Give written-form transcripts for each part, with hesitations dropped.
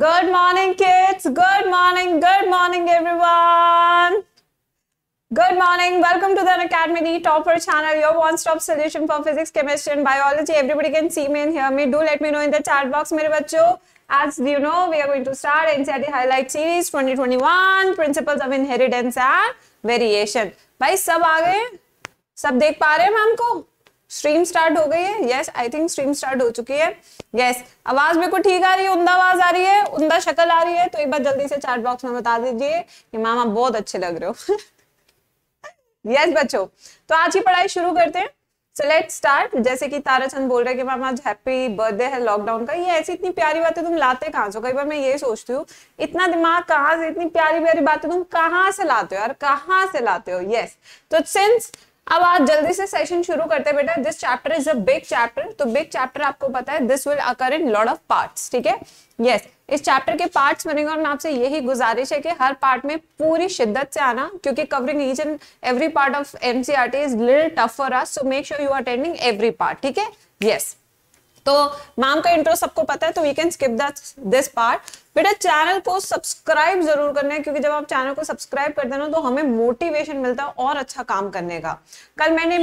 Good morning, kids. Good morning. Good morning, everyone. Good morning. Welcome to the Unacademy Topper channel, your one-stop solution for physics, chemistry, and biology. Everybody can see me and hear me. Do let me know in the chat box, मेरे बच्चों. As you know, we are going to start NCERT highlight series 2021 principles of inheritance and variation. भाई सब आ गए? सब देख पा रहे हैं मैम को? स्ट्रीम स्टार्ट हो गई है? Yes, I think stream start हो चुकी है. यस, आवाज बिल्कुल ठीक आ रही है? उमदा आवाज आ रही है? उमदा शक्ल आ रही है? तो एक बार जल्दी से चैट बॉक्स में बता दीजिए कि मैम आप बहुत अच्छे लग रहे हो. यस बच्चों, तो आज की पढ़ाई शुरू करते हैं. So let's start. जैसे कि ताराचंद बोल रहे हैं कि मैम आज हैप्पी बर्थडे है लॉकडाउन का. ये ऐसी इतनी प्यारी बातें तुम लाते कहाँ से हो? कई बार मैं ये सोचती हूँ, इतना दिमाग कहाँ से, इतनी प्यारी प्यारी बातें तुम कहाँ से लाते हो यार, कहाँ से लाते हो. यस, तो सिंस अब आज जल्दी से सेशन शुरू करते हैं बेटा. This chapter is a big chapter. तो बिग चैप्टर आपको पता है, this will occur in lot of parts. ठीक है. यस, इस चैप्टर के पार्ट्स बनेंगे और मैं आपसे यही गुजारिश है कि हर पार्ट में पूरी शिद्दत से आना, क्योंकि covering each and every part of NCERT is little tough for us. So make sure you are attending every part. ठीक है. यस, तो मैम का इंट्रो सबको पता है, तो we can skip this part. बेटा चैनल को सब्सक्राइब जरूर करना है, क्योंकि जब आप चैनल को सब्सक्राइब करते हैं ना, तो हमें मोटिवेशन मिलता है और अच्छा काम करने का. कल मैंने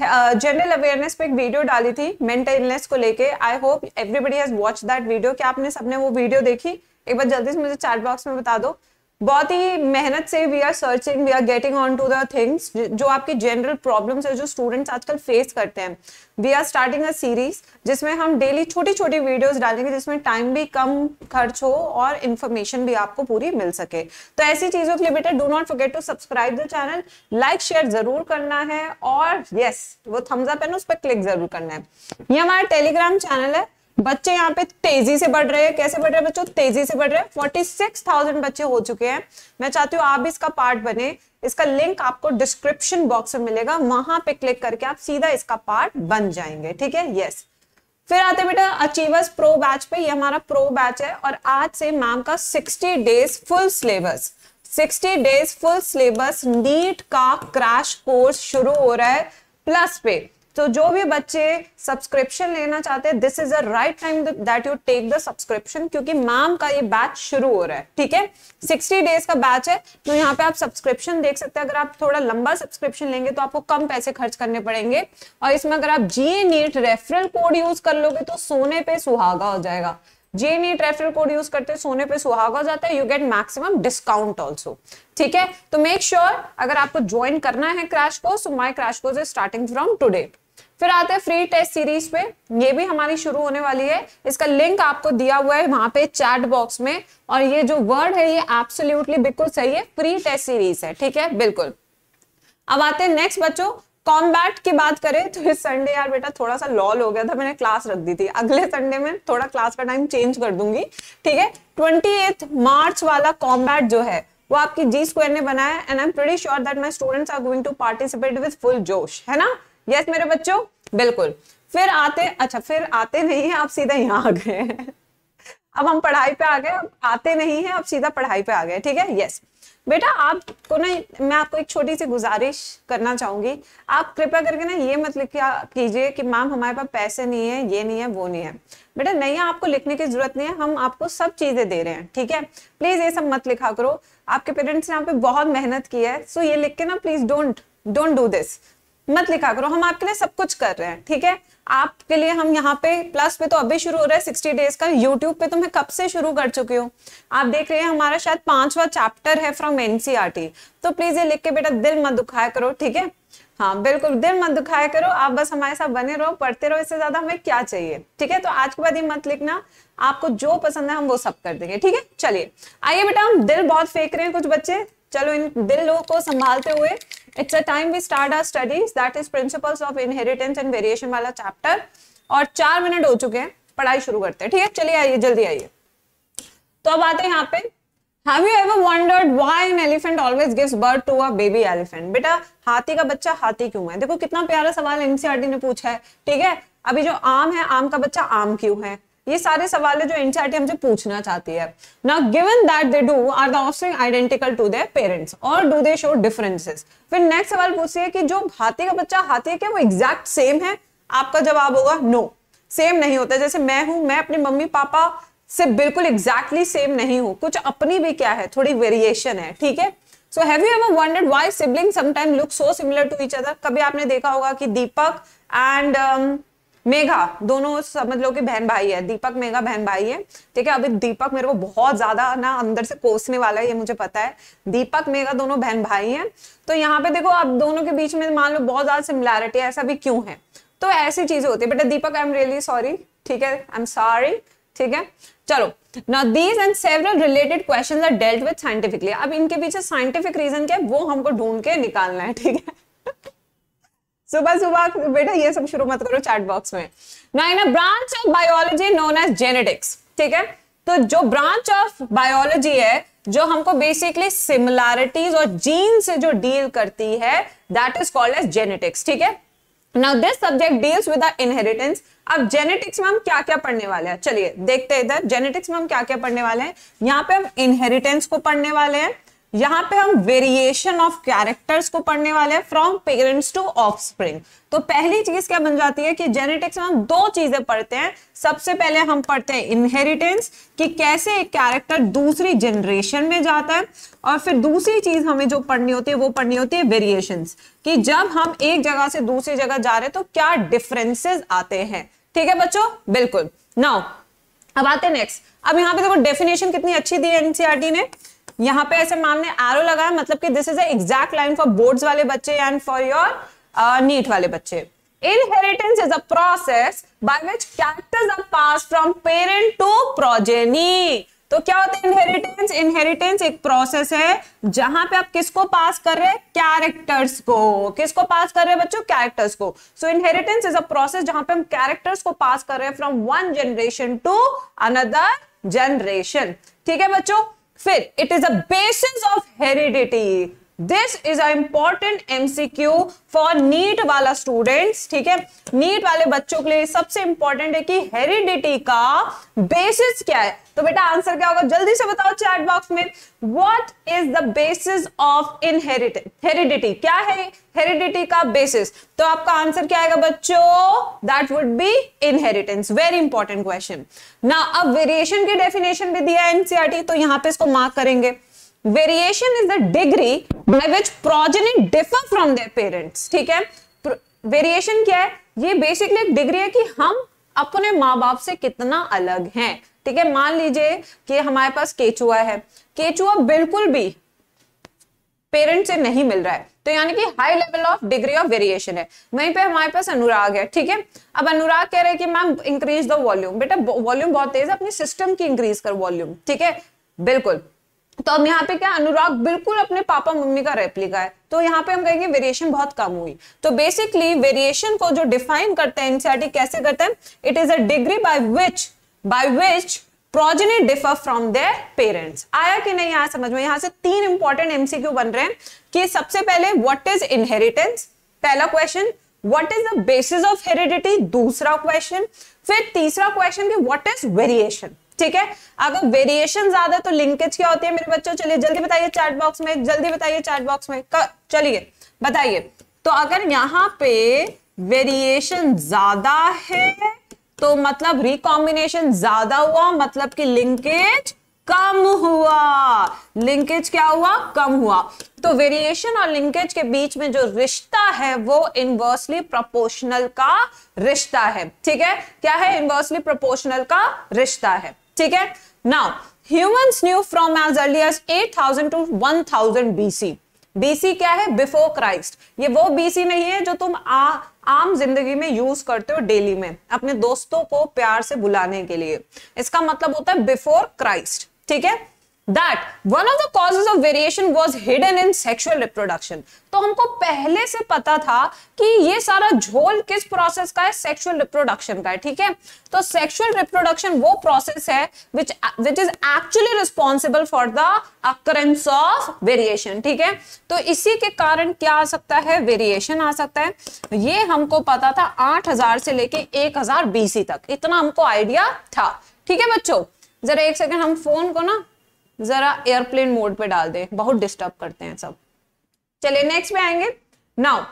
जनरल अवेयरनेस पे एक वीडियो डाली थी मेंटल इलनेस को लेके. I hope everybody has watched that video. क्या आपने सबने वो वीडियो देखी? एक बार जल्दी से मुझे चैट बॉक्स में बता दो. बहुत ही मेहनत से we are searching, we are getting on to the things जो आपकी जनरल प्रॉब्लम्स है जो स्टूडेंट्स आजकल फेस करते हैं. We are starting a series जिसमें हम डेली छोटी छोटी वीडियोस डालेंगे, जिसमें टाइम भी कम खर्च हो और इन्फॉर्मेशन भी आपको पूरी मिल सके. तो ऐसी चीजों के लिए बेटा do not forget to subscribe the channel. Like share जरूर करना है और यस, वो थम्स अप है ना, उस पर क्लिक जरूर करना है. ये हमारा टेलीग्राम चैनल है. बच्चे यहाँ पे तेजी से बढ़ रहे हैं. कैसे बढ़ रहे हैं बच्चों? तेजी से बढ़ रहे हैं. 46,000 बच्चे हो चुके हैं. मैं चाहती हूँ आप भी इसका पार्ट बने. इसका लिंक आपको डिस्क्रिप्शन बॉक्स में मिलेगा, वहां पे क्लिक करके आप सीधा इसका पार्ट बन जाएंगे. ठीक है. यस, फिर आते हैं बेटा अचीवर्स प्रो बैच पे. ये हमारा प्रो बैच है और आज से मैम का 60 days full syllabus, 60 days full syllabus NEET का क्रैश कोर्स शुरू हो रहा है प्लस पे. तो जो भी बच्चे सब्सक्रिप्शन लेना चाहते हैं, this is a right time that you take the subscription, क्योंकि मैम का ये बैच शुरू हो रहा है. ठीक है. 60 डेज का बैच है, तो यहाँ पे आप सब्सक्रिप्शन देख सकते हैं. अगर आप थोड़ा लंबा सब्सक्रिप्शन लेंगे तो आपको कम पैसे खर्च करने पड़ेंगे, और इसमें अगर आप GA NEET referral code use कर लोगे तो सोने पे सुहागा हो जाएगा. GA NEET referral code use करते सोने पे सुहागा हो जाता है. You get maximum discount also. ठीक है. तो मेक श्योर अगर आपको ज्वाइन करना है crash course, my crash course is starting from today. फिर आते हैं फ्री टेस्ट सीरीज पे. ये भी हमारी शुरू होने वाली है. इसका लिंक आपको दिया हुआ है वहां पे चैट बॉक्स में. और ये जो वर्ड है ये एब्सोल्युटली बिल्कुल सही है, फ्री टेस्ट सीरीज है. ठीक है. बिल्कुल. अब आते हैं नेक्स्ट बच्चों, कॉम्बैट की बात करें तो इस संडे यार बेटा थोड़ा सा लॉल हो गया था, मैंने क्लास रख दी थी. अगले संडे में थोड़ा क्लास का टाइम चेंज कर दूंगी. ठीक है. 28 मार्च वाला कॉम्बैट जो है वो आपकी G² ने बनाया, and I am pretty sure that my students are going to participate with full जोश. है ना. यस मेरे बच्चों. बिल्कुल. फिर आते, अच्छा फिर आते नहीं है, आप सीधा यहाँ आ गए हैं. अब हम पढ़ाई पे आ गए. अब आते नहीं है, आप सीधा पढ़ाई पे आ गए. ठीक है. यस बेटा, आपको ना मैं आपको एक छोटी सी गुजारिश करना चाहूंगी. आप कृपया करके ना ये मत लिखा कीजिए कि मैम हमारे पास पैसे नहीं है, ये नहीं है, वो नहीं है. बेटा नहीं, आपको लिखने की जरूरत नहीं है. हम आपको सब चीजें दे रहे हैं. ठीक है. प्लीज ये सब मत लिखा करो. आपके पेरेंट्स ने आप पे बहुत मेहनत की है, सो ये लिख के ना प्लीज डोंट डू दिस मत लिखा करो. हम आपके लिए सब कुछ कर रहे हैं. ठीक है. आपके लिए हम यहाँ पे प्लस पे तो अभी शुरू हो रहा है 60 डेज का. यूट्यूब पे तो मैं कब से शुरू कर चुकी हूँ. आप देख रहे हैं हमारा शायद 5वां चैप्टर है फ्रॉम एनसीईआरटी. तो प्लीज ये लिख के बेटा दिल मत दुखाया करो. ठीक है. हाँ बिल्कुल, दिल मत दुखाया करो. आप बस हमारे साथ बने रहो, पढ़ते रहो, इससे ज्यादा हमें क्या चाहिए. ठीक है. तो आज के बाद ये मत लिखना. आपको जो पसंद है हम वो सब कर देंगे. ठीक है. चलिए आइए बेटा, हम दिल बहुत फेंक रहे हैं कुछ बच्चे. चलो इन दिलों को संभालते हुए it's a time we start our studies that is principles of inheritance and variation वाला चैप्टर. और 4 मिनट हो चुके हैं, पढ़ाई शुरू करते हैं. ठीक है. चलिए आइए, जल्दी आइए. तो अब आते हैं यहाँ पे. Have you ever wondered why an elephant always gives birth to a baby elephant? बेटा हाथी का बच्चा हाथी क्यों है? देखो कितना प्यारा सवाल एनसीईआरटी ने पूछा है. ठीक है. अभी जो आम है, आम का बच्चा आम क्यों है? ये सारे सवाल है जो एनसीईआरटी हमसे पूछना चाहती है. Now given that they do are the offspring identical to their parents और डू दे शो डिफरेंसेस? फिर नेक्स्ट सवाल पूछती है कि जो हाथी का बच्चा हाथी है क्या वो एग्जैक्ट सेम है? आपका जवाब होगा नो, सेम नहीं होता. जैसे मैं हूं, मैं अपने मम्मी पापा से बिल्कुल एग्जैक्टली सेम नहीं हो, कुछ अपनी भी क्या है थोड़ी वेरिएशन है, ठीक है। So have you ever wondered why siblings sometimes look so similar to each other? कभी आपने देखा होगा कि दीपक एंड मेघा दोनों समझ लो कि बहन भाई है, दीपक मेघा बहन भाई है, ठीक है। अभी दीपक मेरे को बहुत ज्यादा ना अंदर से कोसने वाला है, ये मुझे पता है। दीपक मेघा दोनों बहन भाई हैं, तो यहाँ पे देखो आप दोनों के बीच में मान लो बहुत ज्यादा सिमिलैरिटी है, ऐसा भी क्यों है? तो ऐसी चीजें होती है। बेटा Deepak I am really sorry, ठीक है, आई एम सॉरी, ठीक है। चलो now these and several related questions are dealt with scientifically. अब इनके पीछे scientific reason क्या है वो हमको ढूंढ के निकालना है, ठीक है। सुबह सुबह बेटा ये सब शुरू मत करो चैट बॉक्स में। Now in a branch of biology known as genetics, ठीक है, तो जो branch of biology है जो हमको बेसिकली similarities और जीन से जो डील करती है that is called as genetics, ठीक है। Now this subject deals with the inheritance. अब जेनेटिक्स में हम क्या क्या पढ़ने वाले हैं, चलिए देखते हैं। इधर जेनेटिक्स में हम क्या क्या पढ़ने वाले हैं, यहाँ पे हम इनहेरिटेंस को पढ़ने वाले हैं, यहाँ पे हम वेरिएशन ऑफ कैरेक्टर्स को पढ़ने वाले हैं फ्रॉम पेरेंट्स टू ऑफस्प्रिंग। तो पहली चीज क्या बन जाती है कि जेनेटिक्स में हम दो चीजें पढ़ते हैं। सबसे पहले हम पढ़ते हैं इनहेरिटेंस कि कैसे एक कैरेक्टर दूसरी जनरेशन में जाता है, और फिर दूसरी चीज हमें जो पढ़नी होती है वो पढ़नी होती है वेरिएशंस कि जब हम एक जगह से दूसरी जगह जा रहे हैं तो क्या डिफरेंसेस आते हैं, ठीक है बच्चों, बिल्कुल। नाउ अब आते हैं नेक्स्ट। अब यहाँ पे देखो डेफिनेशन कितनी अच्छी दी है एनसीईआरटी ने, यहाँ पे ऐसे मैम ने एरो लगाया, मतलब कि this is a exact line for boards वाले बच्चे एंड फॉर योर नीट वाले बच्चे। Inheritance is a process by which characters are passed from parent to progeny. तो क्या होता है इनहेरिटेंस? इनहेरिटेंस एक प्रोसेस है जहां पे आप किसको पास कर रहे हैं, कैरेक्टर्स को। किसको पास कर रहे हैं बच्चों? कैरेक्टर्स को। So inheritance is a process जहां पे हम कैरेक्टर्स को पास कर रहे हैं from one generation to another generation, ठीक है बच्चों। फिर it is a basis of heredity, this is a important MCQ for NEET वाला स्टूडेंट्स, ठीक है। नीट वाले बच्चों के लिए सबसे इंपॉर्टेंट है कि हेरिडिटी का बेसिस क्या है। तो बेटा आंसर क्या होगा जल्दी से बताओ चैट बॉक्स में। What is the basis of inheritance? Heredity क्या है हेरिडिटी का बेसिस? तो आपका आंसर क्या आएगा बच्चों? That would be inheritance. Very important question. ना अब वेरिएशन की डेफिनेशन भी दिया है एनसीईआरटी, तो यहाँ पे इसको मार्क करेंगे। Variation is the degree by which progeny differ from their parents, ठीक है। Variation क्या है? ये basically एक degree है कि हम अपने माँ बाप से कितना अलग हैं, ठीक है। मान लीजिए कि हमारे पास केचुआ है, केचुआ बिल्कुल भी पेरेंट से नहीं मिल रहा है, तो यानी कि high level of degree of variation है। वहीं पे हमारे पास अनुराग है, ठीक है। अब अनुराग कह रहे हैं कि मैम इंक्रीज द वॉल्यूम, बेटा वॉल्यूम बहुत तेज है, अपने सिस्टम की इंक्रीज कर वॉल्यूम, ठीक है, बिल्कुल। तो अब यहाँ पे क्या अनुराग बिल्कुल अपने पापा मम्मी का रेप्लिका है, तो यहाँ पे हम कहेंगे वेरिएशन बहुत कम हुई। तो बेसिकली वेरिएशन को जो डिफाइन करते हैं एनसीईआरटी कैसे करते हैं, it is a degree by which progeny differ from their parents. आया कि नहीं आया समझ में? यहाँ से तीन इंपॉर्टेंट एमसीक्यू बन रहे हैं कि सबसे पहले व्हाट इज इनहेरिटेंस, पहला question. What is the basis of heredity, दूसरा क्वेश्चन। फिर तीसरा क्वेश्चन कि व्हाट इज वेरिएशन, ठीक है। अगर वेरिएशन ज्यादा तो लिंकेज क्या होती है मेरे बच्चों? चलिए जल्दी बताइए चैट बॉक्स में, जल्दी बताइए चैट बॉक्स में, चलिए बताइए। तो अगर यहाँ पे वेरिएशन ज्यादा है तो मतलब रिकॉम्बिनेशन ज्यादा हुआ, मतलब कि लिंकेज कम हुआ। लिंकेज क्या हुआ? कम हुआ। तो वेरिएशन और लिंकेज के बीच में जो रिश्ता है वो इनवर्सली प्रोपोर्शनल का रिश्ता है, ठीक है। क्या है? इनवर्सली प्रोपोर्शनल का रिश्ता है, ठीक है। Now humans knew from as early as 8000 to 1000 BC. BC क्या है? Before Christ. ये वो बीसी नहीं है जो तुम आम जिंदगी में यूज करते हो डेली में अपने दोस्तों को प्यार से बुलाने के लिए, इसका मतलब होता है बिफोर क्राइस्ट, ठीक है। That one of the causes of variation was hidden in sexual reproduction. तो हमको पहले से पता था कि ये सारा झोल किस प्रोसेस का है? सेक्सुअल रिप्रोडक्शन का है, ठीक है। तो सेक्सुअल रिप्रोडक्शन वो प्रोसेस है which is actually responsible for the occurrence of variation, ठीक है। तो इसी के कारण क्या आ सकता है? वेरिएशन आ सकता है। ये हमको पता था 8000 से लेके 1000 बीसी तक, इतना हमको आइडिया था, ठीक है बच्चों। जरा एक सेकेंड हम फोन को ना जरा एयरप्लेन मोड पे डाल दे, बहुत डिस्टर्ब करते हैं सब। चलिए नेक्स्ट पे आएंगे। Now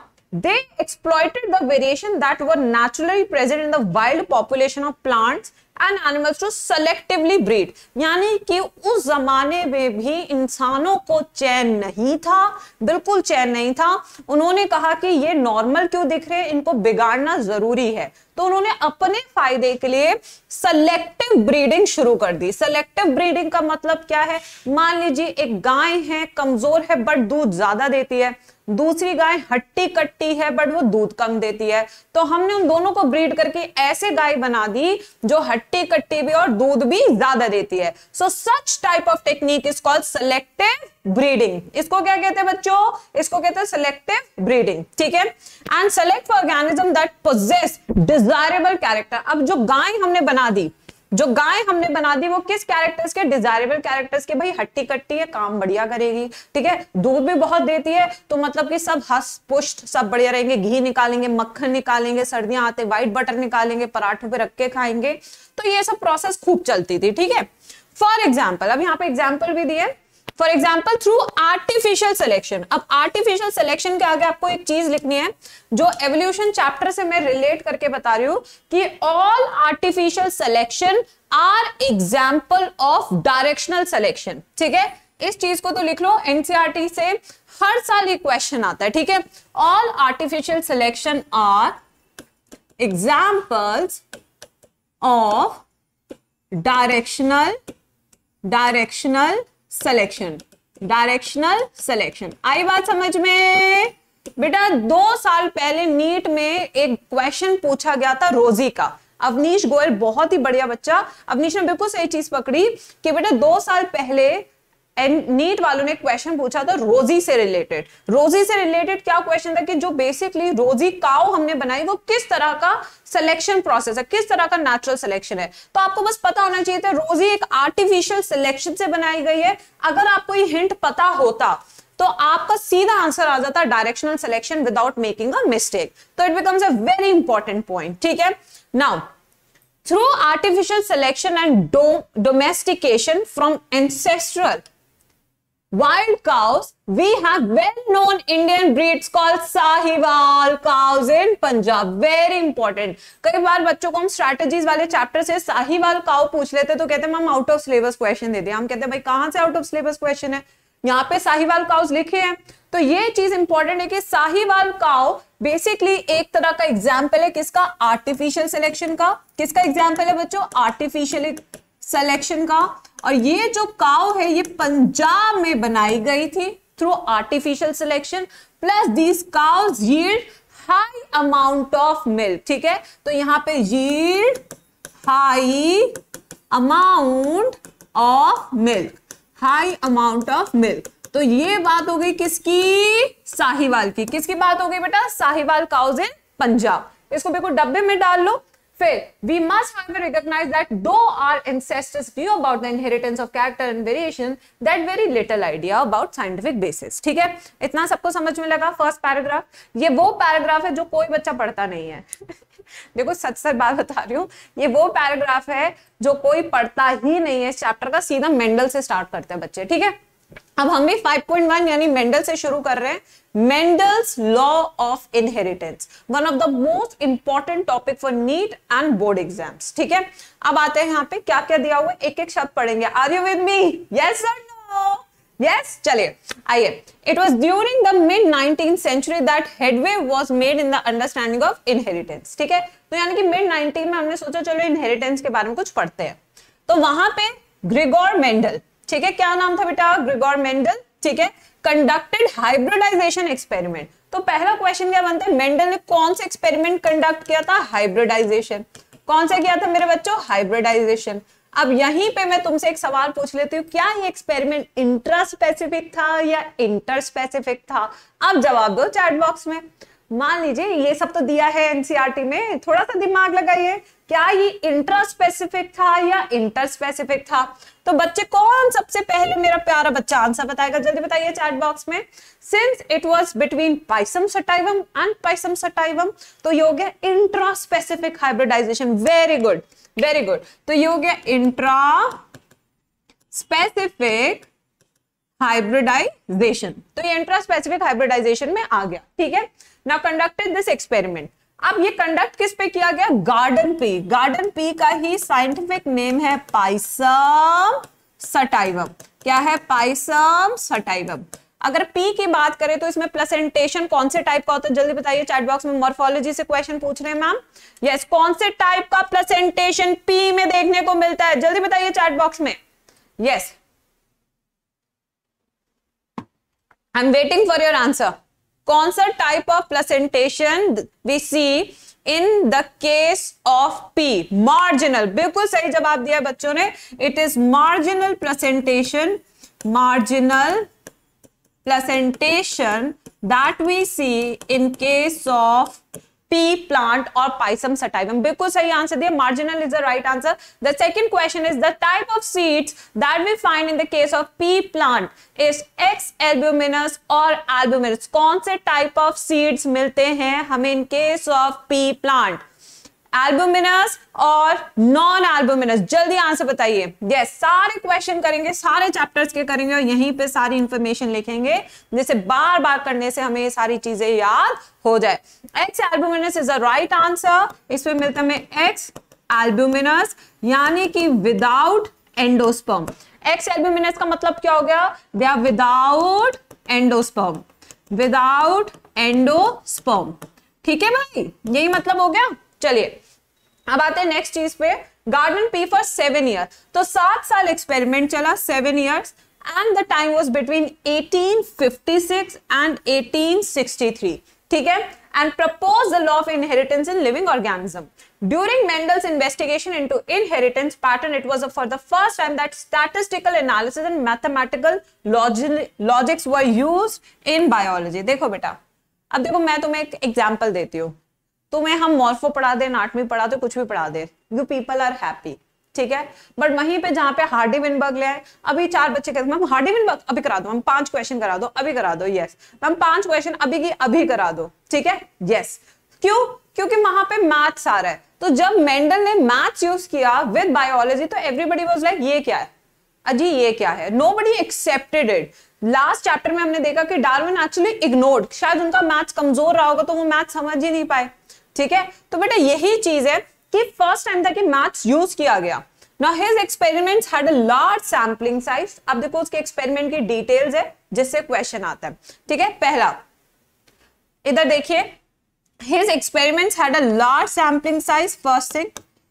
they exploited the variation that were naturally present in the wild population of plants and animals to selectively breed, यानी कि उस जमाने में भी इंसानों को चैन नहीं था, बिल्कुल चैन नहीं था। उन्होंने कहा कि ये नॉर्मल क्यों दिख रहे हैं, इनको बिगाड़ना जरूरी है, तो उन्होंने अपने फायदे के लिए सेलेक्टिव ब्रीडिंग शुरू कर दी। सेलेक्टिव ब्रीडिंग का मतलब क्या है, मान लीजिए एक गाय है, कमजोर है बट दूध ज्यादा देती है, दूसरी गाय हट्टी कट्टी है बट वो दूध कम देती है, तो हमने उन दोनों को ब्रीड करके ऐसे गाय बना दी जो हट्टी कट्टी भी और दूध भी ज्यादा देती है। So such type of technique is called selective breeding. इसको क्या कहते हैं बच्चों, इसको कहते हैं सेलेक्टिव ब्रीडिंग, ठीक है। And select organism that possess desirable character. अब जो गाय हमने बना दी, जो गाय हमने बना दी वो किस कैरेक्टर्स के, डिजायरेबल कैरेक्टर्स के, भाई हट्टी कट्टी है, काम बढ़िया करेगी, ठीक है, दूध भी बहुत देती है, तो मतलब कि सब हंस पुष्ट, सब बढ़िया रहेंगे, घी निकालेंगे, मक्खन निकालेंगे, सर्दियां आते व्हाइट बटर निकालेंगे, पराठों पे रख के खाएंगे, तो ये सब प्रोसेस खूब चलती थी, ठीक है। फॉर एग्जाम्पल, अब यहाँ पे एग्जाम्पल भी दिए, for example through artificial selection. अब आर्टिफिशियल सिलेक्शन के आगे आपको एक चीज लिखनी है जो एवोल्यूशन चैप्टर से मैं रिलेट करके बता रही हूं कि all artificial selection are example of directional selection, ठीक है। इस चीज को तो लिख लो, एनसीईआरटी से हर साल ये क्वेश्चन आता है, ठीक है। All artificial selection are examples of directional selection. आई बात समझ में? बेटा 2 साल पहले नीट में एक क्वेश्चन पूछा गया था रोजी का, अवनीश गोयल बहुत ही बढ़िया बच्चा, अवनीश ने बिल्कुल सही चीज पकड़ी कि बेटा 2 साल पहले नीट वालों ने क्वेश्चन पूछा था रोजी से रिलेटेड। रोजी से रिलेटेड क्या क्वेश्चन था कि जो बेसिकली रोजी काऊ हमने बनाई वो किस तरह का सिलेक्शन प्रोसेस है, किस तरह का नेचुरल सिलेक्शन है। तो आपको बस पता होना चाहिए था रोजी एक आर्टिफिशियल सिलेक्शन से बनाई गई है। अगर आपको ये हिंट पता होता तो आपका सीधा आंसर आ जाता directional selection without making a mistake. तो it becomes a very important point, ठीक है। Now through artificial selection and domestication from ancestral wild cows, we have well-known Indian breeds called Sahiwal cows in Punjab. Very important. कई बार बच्चों को हम strategies वाले chapter से Sahiwal cow पूछ लेते तो कहते हैं ma'am out of syllabus question दे दिया। हम कहते हैं भाई कहाँ से आउट ऑफ सिलेबस क्वेश्चन है, यहाँ पे साहिवाल काउज लिखे हैं। तो ये चीज इंपॉर्टेंट है कि साहिवाल काउ बेसिकली एक तरह का एग्जाम्पल है किसका, आर्टिफिशियल सिलेक्शन का। किसका एग्जाम्पल है बच्चों, आर्टिफिशियल सिलेक्शन का। और ये जो काउ है ये पंजाब में बनाई गई थी through artificial selection, plus these cows yield high amount of milk, ठीक है। तो यहाँ पे yield high amount of milk, high amount of milk. तो ये बात हो गई किसकी, साहिवाल की। किसकी बात हो गई बेटा, साहिवाल काउज इन पंजाब। इसको बिल्कुल डब्बे में डाल लो। We must however recognize that though our ancestors knew about the inheritance of character and variation, that very little idea about scientific basis, ठीक है। इतना सबको समझ में लगा। फर्स्ट पैराग्राफ, ये वो पैराग्राफ है जो कोई बच्चा पढ़ता नहीं है। देखो सच बात बता रही हूँ, ये वो पैराग्राफ है जो कोई पढ़ता ही नहीं है। इस चैप्टर का सीधा मेंडल से स्टार्ट करते हैं बच्चे, ठीक है। अब हम भी 5.1 यानी मेंडल से शुरू कर रहे हैं, Mendel's law of inheritance, one of the most important topic for NEET and board exams, ठीक है। अब आते हैं यहाँ पे क्या क्या दिया हुआ है, एक एक शब्द पढ़ेंगे। Are you with me, yes और नो? यस, चलिए आइए। It was during the mid 19th century that headway was made in the understanding of inheritance, ठीक है। तो यानी कि मिड-19 में हमने सोचा चलो इनहेरिटेंस के बारे में कुछ पढ़ते हैं। तो वहां पे ग्रेगोर मेंडल, ठीक है, क्या नाम था बेटा, ग्रेगोर मेंडल, ठीक है, कंडक्टेड हाइब्रिडाइजेशन एक्सपेरिमेंट। तो पहला क्वेश्चन क्या बनता है, मेंडल ने कौन सा एक्सपेरिमेंट कंडक्ट किया था, हाइब्रिडाइजेशन। कौन सा किया था मेरे बच्चों, हाइब्रिडाइजेशन। अब यहीं पे मैं तुमसे एक सवाल पूछ लेती हूँ, क्या ये एक्सपेरिमेंट इंट्रास्पेसिफिक था या इंटरस्पेसिफिक था? आप जवाब दो चैट बॉक्स में। मान लीजिए ये सब तो दिया है एनसीईआरटी में, थोड़ा सा दिमाग लगाइए, क्या ये इंट्रास्पेसिफिक था या इंटरस्पेसिफिक था? तो बच्चे कौन सबसे पहले मेरा प्यारा बच्चा आंसर बताएगा, जल्दी बताइए चैट बॉक्स में। Since it was between Pisum sativum and Pisum sativum, तो ये हो गया intraspecific hybridization. Very good, very good. तो ये हो गया इंट्रास्पेसिफिक हाइब्रिडाइजेशन, तो ये इंट्रास्पेसिफिक हाइब्रिडाइजेशन में आ गया, ठीक है ना। कंडक्टेड दिस एक्सपेरिमेंट, अब ये कंडक्ट किस पे किया गया? Garden pea. गार्डन पी का ही साइंटिफिक नेम है पाइसम सटाइवम। क्या है? Pisum sativum. अगर पी की बात करें तो इसमें प्लेसेंटेशन कौन से टाइप का होता है जल्दी बताइए चैट बॉक्स में। मॉर्फोलॉजी से क्वेश्चन पूछ रहे हैं मैम। यस, कौन से टाइप का प्लेसेंटेशन पी में देखने को मिलता है जल्दी बताइए चैट बॉक्स में। Yes, I am waiting for your answer. कौन सा type of placentation we see in the case of pea? Marginal, बिल्कुल सही जवाब दिया बच्चों ने। It is marginal placentation, marginal placentation that we see in case of pea plant और Pisum sativum. बिल्कुल सही आंसर दिया, marginal is the right answer. The second question is the type of seeds that we find in the case of pea plant is x albuminous और albuminous. कौन से type of seeds मिलते हैं हमें in case of pea plant? Albuminous और non albuminous, जल्दी answer बताइए। Yes, सारे क्वेश्चन करेंगे, सारे चैप्टर्स के करेंगे और यहीं पे सारी इंफॉर्मेशन लिखेंगे जिसे बार बार करने से हमें ये सारी चीजें याद हो जाए। Ex albuminous is the right answer. इसमें मिलता है एक्स एल्ब्यूमिनस यानी कि विदाउट एंडोस्पर्म। एक्स एल्ब्यूमिनस का मतलब क्या हो गया? They are without endosperm, without endosperm. ठीक है भाई, यही मतलब हो गया। चलिए अब आते हैं नेक्स्ट चीज पे। गार्डन पी फॉर 7 ईयर, तो 7 साल एक्सपेरिमेंट चला, 7 years, and the time was between 1856 and 1863। ठीक है, and proposed the law of inheritance in living organism. During Mendel's investigation into inheritance pattern, it was for the first time that statistical analysis and mathematical logics were used in biology. देखो बेटा, अब देखो मैं तुम्हें एक example देती हूँ। तुम्हें हम मॉर्फो पढ़ा दे, नाटमी पढ़ा दे, कुछ भी पढ़ा दे, यू पीपल आर हैप्पी। ठीक है, बट वहीं पे जहां पे हार्डी विनबर्ग ले आए, अभी 4 बच्चे कहते हैं मैम हार्डी विनबर्ग अभी करा दो, मैम 5 क्वेश्चन करा दो, अभी करा दो। यस मैम, 5 क्वेश्चन अभी की अभी करा दो। ठीक है, यस, क्यों? क्योंकि वहां पे मैथ्स आ रहा है। तो जब मेंडल ने मैथ्स यूज किया विद बायोलॉजी तो एवरीबडी वॉज लाइक ये क्या है, अजी ये क्या है, nobody accepted it. Last chapter में हमने देखा कि डार्विन एक्चुअली इग्नोर्ड, शायद उनका मैथ्स कमजोर रहा होगा तो वो मैथ्स समझ ही नहीं पाए। ठीक है, तो बेटा यही चीज है कि फर्स्ट टाइम था कि मैथ्स यूज किया गया। Now his experiments had a large sampling size. अब देखो उसके एक्सपेरिमेंट की डिटेल्स है जिससे क्वेश्चन आता है। ठीक है, पहला इधर देखिए, his experiments had a large sampling size. First thing,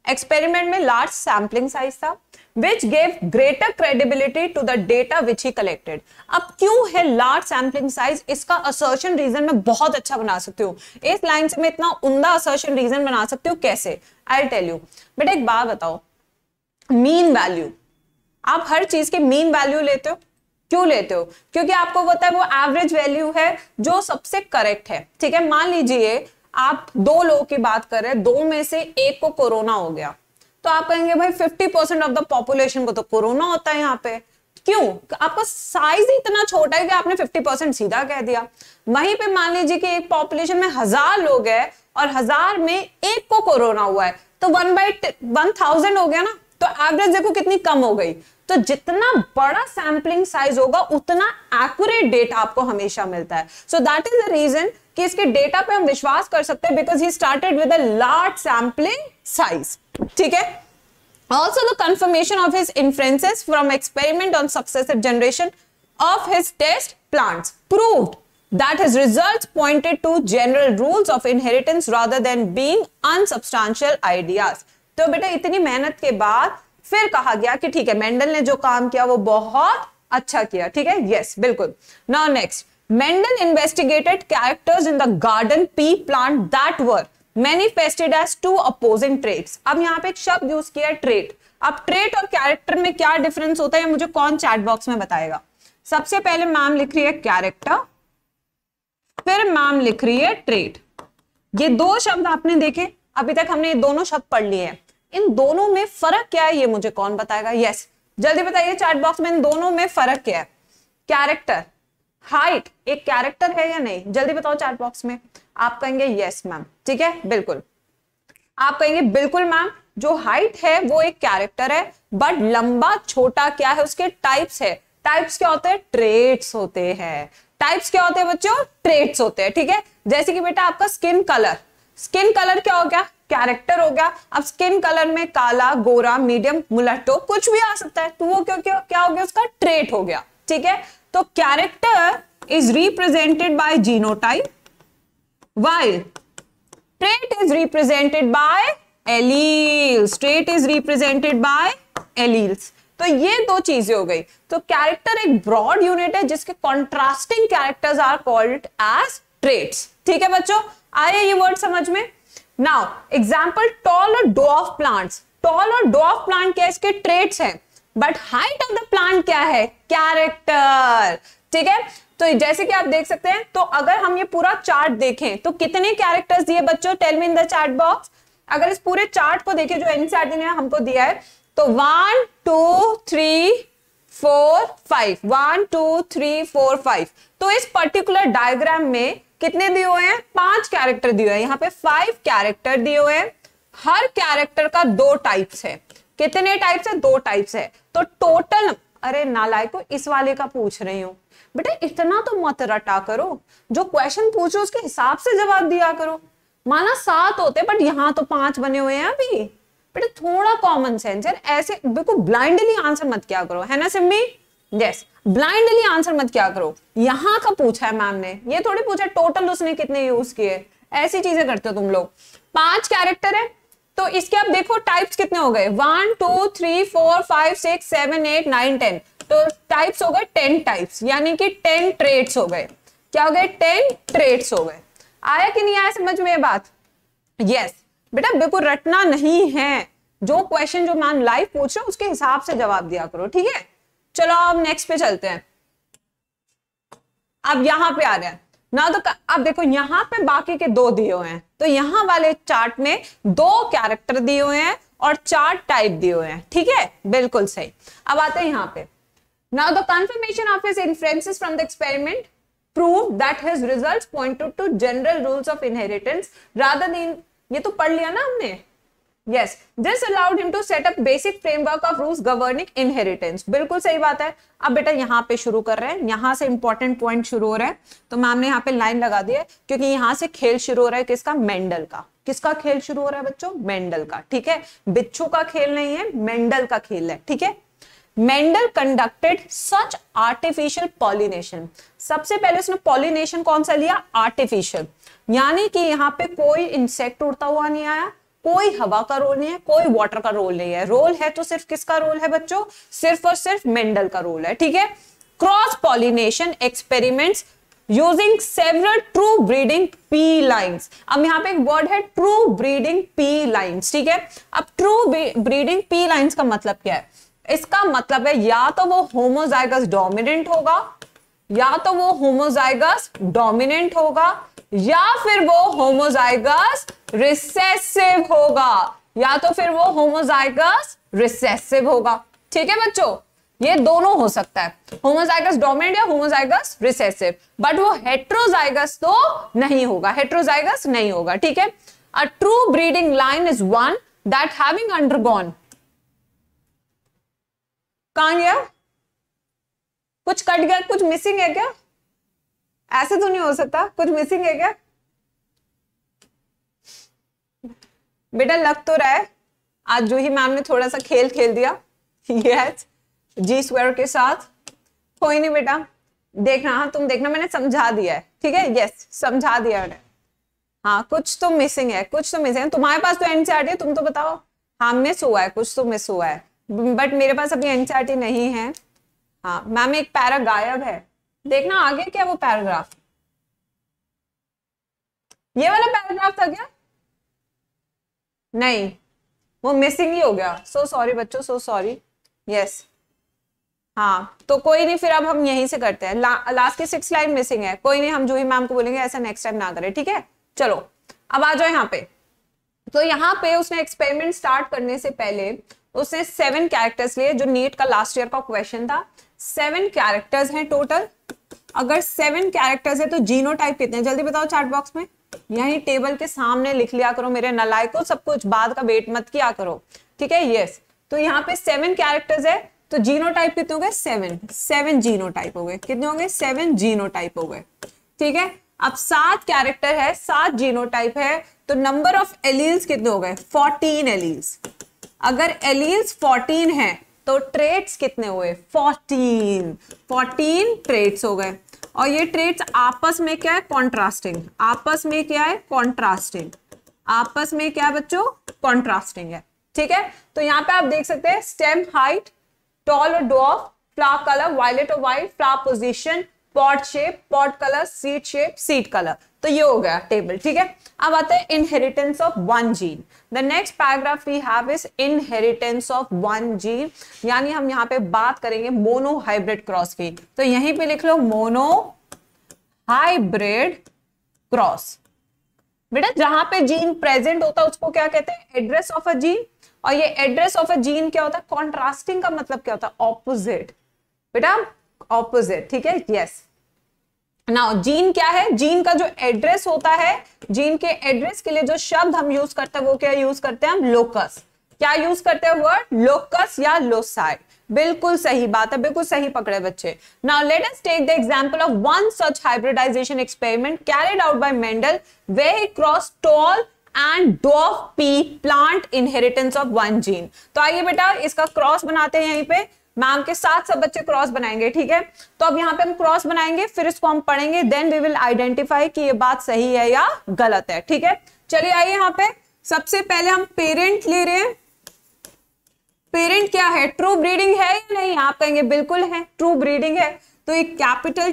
experiment में लार्ज सैंपलिंग साइज था, which gave greater credibility to the data which he collected. अब क्यों है लार्ज सैम्पलिंग साइज? इसका assertion reason मैं बहुत अच्छा बना सकती हूँ। इस लाइन से मैं इतना उमदा assertion reason बना सकती हूँ, कैसे? I'll tell you। बट एक बात बताओ, mean value, आप हर चीज की mean value लेते हो, क्यों लेते हो? क्योंकि आपको पता है वो average value है जो सबसे correct है। ठीक है, मान लीजिए आप 2 लोगों की बात कर रहे हैं, 2 में से 1 को कोरोना हो गया, तो आप कहेंगे भाई 50% ऑफ द पॉपुलेशन को तो कोरोना होता है यहाँ पे। क्यों? आपका साइज इतना छोटा है कि आपने 50% सीधा कह दिया। वहीं पे मान लीजिए कि एक पॉपुलेशन में 1000 लोग हैं और 1000 में 1 को कोरोना हुआ है, तो 1/1000 हो गया ना, तो एवरेज देखो कितनी कम हो गई। तो जितना बड़ा सैम्पलिंग साइज होगा उतना एक्यूरेट डेटा आपको हमेशा मिलता है। So that is the reason कि इसके डेटा पे हम विश्वास कर सकते हैं, because he started with a large sampling size. ठीक है, also the confirmation of his inferences from experiment on successive generation of his test plants proved that his results pointed to general rules of inheritance rather than being unsubstantial ideas. तो बेटा इतनी मेहनत के बाद फिर कहा गया कि ठीक है, मेंडल ने जो काम किया वो बहुत अच्छा किया। ठीक है, यस, बिल्कुल। Now next, Mendel investigated characters in the garden pea plant that were manifested as 2 opposing traits. अब यहाँ पे एक शब्द यूज किया है, ट्रेट। अब ट्रेट और कैरेक्टर में क्या डिफरेंस होता है, मुझे कौन चैट बॉक्स में बताएगा? सबसे पहले मैम लिख रही है कैरेक्टर, फिर मैम लिख रही है ट्रेट। ये 2 शब्द आपने देखे, अभी तक हमने ये 2 शब्द पढ़ लिए हैं। इन दोनों में फर्क क्या है ये मुझे कौन बताएगा? यस, जल्दी बताइए चैट बॉक्स में, इन दोनों में फर्क क्या है? कैरेक्टर, हाइट एक कैरेक्टर है या नहीं, जल्दी बताओ चैट बॉक्स में। आप कहेंगे यस मैम, ठीक है, बिल्कुल। आप कहेंगे बिल्कुल मैम, जो हाइट है वो एक कैरेक्टर है, बट लंबा छोटा क्या है, उसके टाइप्स है। टाइप्स क्या होते हैं? ट्रेट्स होते हैं। टाइप्स क्या होते हैं बच्चों? ट्रेट्स होते हैं। ठीक है, जैसे कि बेटा आपका स्किन कलर, स्किन कलर क्या हो गया, कैरेक्टर हो गया। अब स्किन कलर में काला, गोरा, मीडियम, मुलट्टो कुछ भी आ सकता है, तो वो क्या हो गया, उसका ट्रेट हो गया। ठीक है, तो character is represented by genotype while trait is represented by alleles, trait is represented by alleles. तो ये दो चीजें हो गई। तो कैरेक्टर एक ब्रॉड यूनिट है जिसके contrasting characters are called as traits. ठीक है बच्चों, आए ये वर्ड समझ में। नाउ एग्जांपल, टॉल और डॉर्फ प्लांट्स। टॉल और डॉर्फ प्लांट क्या है, इसके ट्रेट्स हैं, but height of the plant क्या है, कैरेक्टर। ठीक है, तो जैसे कि आप देख सकते हैं, तो अगर हम ये पूरा चार्ट देखें तो कितने कैरेक्टर्स दिए बच्चों, tell me in the chat box. अगर इस पूरे चार्ट को देखें जो एनसीईआरटी ने हमको दिया है, तो 1 2 3 4 5 1 2 3 4 5, तो इस पर्टिकुलर डायग्राम में कितने दिए हुए हैं, 5 कैरेक्टर दिए हुए हैं। यहाँ पे 5 कैरेक्टर दिए हुए हैं। हर कैरेक्टर का 2 टाइप्स है। कितने टाइप्स है, 2 टाइप्स है। तो टोटल, अरे नालायको इस वाले का पूछ रही हूँ बेटा, इतना तो मत रटा करो, जो क्वेश्चन पूछो उसके हिसाब से जवाब दिया करो। माना 7 होते बट यहाँ तो 5 बने हुए हैं अभी, बट थोड़ा कॉमन सेंस है, ऐसे बिल्कुल ब्लाइंडली आंसर मत क्या करो, है ना सिम्मी। यस, ब्लाइंडली आंसर मत क्या करो, यहाँ का पूछा है मैम ने, ये थोड़ी पूछा टोटल उसने कितने यूज किए, ऐसी चीजें करते हो तुम लोग। 5 कैरेक्टर है, तो इसके आप देखो टाइप्स कितने हो गए, 1 2 3 4 5 6 7 8 9 10, तो टाइप्स हो गए 10 टाइप्स, यानी कि 10 ट्रेट्स हो गए। क्या हो गए, 10 ट्रेट्स हो गए। आया कि नहीं आया समझ में ये बात। यस बेटा, बिल्कुल रटना नहीं है, जो क्वेश्चन जो मैम लाइव पूछ रहे हो उसके हिसाब से जवाब दिया करो। ठीक है, चलो अब नेक्स्ट पे चलते हैं। अब यहाँ पे आ रहे हैं ना, तो आप देखो यहाँ पे बाकी के 2 दिए हुए हैं, तो यहाँ वाले चार्ट में 2 कैरेक्टर दिए हुए हैं और 4 टाइप दिए हुए हैं। ठीक है, बिल्कुल सही। अब आते हैं यहाँ पे ना, the confirmation of his inferences from the experiment prove that his results pointed to general rules of inheritance rather than, ये तो पढ़ लिया ना हमने। Yes, this allowed him to set up basic framework of rules governing inheritance, बिल्कुल सही बात है। अब बेटा यहाँ पे शुरू कर रहे हैं, यहाँ से इंपॉर्टेंट पॉइंट शुरू हो रहा है, तो मैम ने यहाँ पे लाइन लगा दी है क्योंकि यहाँ से खेल शुरू हो रहा है किसका, मेंडल का। किसका खेल शुरू हो रहा है बच्चों, मेंडल का। ठीक है, बिच्छू का खेल नहीं है, मेंडल का खेल है। ठीक है, Mendel conducted such artificial pollination, सबसे पहले उसने पॉलिनेशन कौन सा लिया, आर्टिफिशियल, यानी कि यहाँ पे कोई इंसेक्ट उड़ता हुआ नहीं आया, कोई हवा का रोल नहीं है, कोई वाटर का रोल नहीं है, रोल है तो सिर्फ किसका रोल है बच्चों, सिर्फ और सिर्फ मेंडल का रोल है। ठीक है, cross pollination experiments using several true breeding pea lines. अब यहाँ पे एक वर्ड है ट्रू ब्रीडिंग पी लाइंस। ठीक है, अब ट्रू ब्रीडिंग पी लाइंस का मतलब क्या है, इसका मतलब है या तो वो होमोजाइगस डोमिनेंट होगा, या तो वो होमोजाइगस डोमिनेंट होगा, या फिर वो होमोजाइगस रिसेसिव होगा, या तो फिर वो होमोजाइगस रिसेसिव होगा। ठीक है बच्चों, ये दोनों हो सकता है, होमोजाइगस डोमिनेंट या होमोजाइगस रिसेसिव, बट वो हेट्रोजाइगस तो नहीं होगा, हेट्रोजाइगस नहीं होगा। ठीक है, a true breeding line is one that having undergone, कहाँ कुछ कट गया, कुछ मिसिंग है क्या, ऐसे तो नहीं हो सकता, कुछ मिसिंग है क्या बेटा, लग तो रहा है आज जो ही मैम ने थोड़ा सा खेल खेल दिया। यस, जी स्क्वायर के साथ, कोई नहीं बेटा, देखना, हाँ तुम देखना, मैंने समझा दिया है। ठीक है, यस समझा दिया मैंने, हाँ कुछ तो मिसिंग है, कुछ तो मिसिंग है, तुम्हारे पास तो एनसीईआरटी है, तुम तो बताओ। हाँ मिस हुआ है, कुछ तो मिस हुआ है, बट मेरे पास अभी एनसीईआरटी नहीं है। हाँ मैम एक पैरा गायब है, देखना आगे क्या, वो पैराग्राफ, ये वाला पैराग्राफ था क्या, नहीं वो मिसिंग ही हो गया, सो सॉरी बच्चों, सो सॉरी। यस, हाँ तो कोई नहीं, फिर अब हम यहीं से करते हैं, लास्ट की 6 लाइन मिसिंग है, कोई नहीं, हम जूही मैम को बोलेंगे ऐसा नेक्स्ट टाइम ना करें। ठीक है, चलो अब आ जाओ यहाँ पे। तो यहाँ पे उसने एक्सपेरिमेंट स्टार्ट करने से पहले उसने 7 कैरेक्टर्स लिए, जो नीट का लास्ट ईयर का क्वेश्चन था। 7 कैरेक्टर्स हैं टोटल, अगर 7 कैरेक्टर्स है तो जीनोटाइप कितने हैं, जल्दी बताओ चार्ट बॉक्स में, यही टेबल के सामने लिख लिया करो मेरे नालायकों, सब कुछ बाद का वेट मत किया करो। ठीक है, यस, तो यहाँ पे 7 कैरेक्टर्स है, तो जीनोटाइप कितने हो गए, 7 जीनोटाइप हो गए, कितने हो गए, 7 जीनोटाइप हो गए। ठीक है, अब 7 कैरेक्टर है, 7 जीनोटाइप है, तो नंबर ऑफ एलील्स कितने हो गए? 14 एलील्स। अगर एलील्स 14 हैं तो ट्रेट्स कितने हुए? 14 ट्रेट्स हो गए। और ये ट्रेट्स आपस में क्या है? कॉन्ट्रास्टिंग। आपस में क्या है? कॉन्ट्रास्टिंग। आपस में क्या है बच्चों? कॉन्ट्रास्टिंग है। ठीक है, तो यहाँ पे आप देख सकते हैं स्टेम हाइट, टॉल और डॉर्फ, फ्लावर कलर वायलेट और white, flower position, pod shape, pod colour, seed shape, seed colour. तो ये हो गया टेबल। ठीक है, अब आता है inheritance of one gene. The next paragraph we have is inheritance of one gene, यानी हम यहाँ पे बात करेंगे मोनो हाइब्रिड क्रॉस की। तो यहीं पे लिख लो मोनो हाइब्रिड क्रॉस। बेटा जहां पे जीन प्रेजेंट होता है उसको क्या कहते हैं? Address of a gene. और ये एड्रेस ऑफ अ जीन क्या होता है? कॉन्ट्रास्टिंग का मतलब क्या होता है? ऑपोजिट। बेटा ऑपोजिट, ठीक है, यस। नाउ जीन क्या है? जीन का जो एड्रेस होता है, जीन के एड्रेस के लिए जो शब्द हम यूज करते हैं वो क्या यूज करते हैं? हम लोकस। क्या यूज करते हैं? वर्ड लोकस या लोसाई। बिल्कुल सही बात है, बिल्कुल सही पकड़े बच्चे। Now let us take the example of one such hybridization experiment carried out by Mendel where he cross tall and dwarf pea plant inheritance of one gene. तो आइए बेटा इसका क्रॉस बनाते हैं। यहीं पे मैम के साथ सब बच्चे क्रॉस बनाएंगे। ठीक है, तो अब यहाँ पे हम क्रॉस बनाएंगे, फिर इसको हम पढ़ेंगे, देन वी विल आइडेंटिफाई कि ये बात सही है या गलत है। ठीक है, चलिए आइए यहाँ पे सबसे पहले हम पेरेंट ले रहे हैं। पेरेंट क्या है? ट्रू ब्रीडिंग है या नहीं? आप कहेंगे बिल्कुल है, ट्रू ब्रीडिंग है। तो ये capital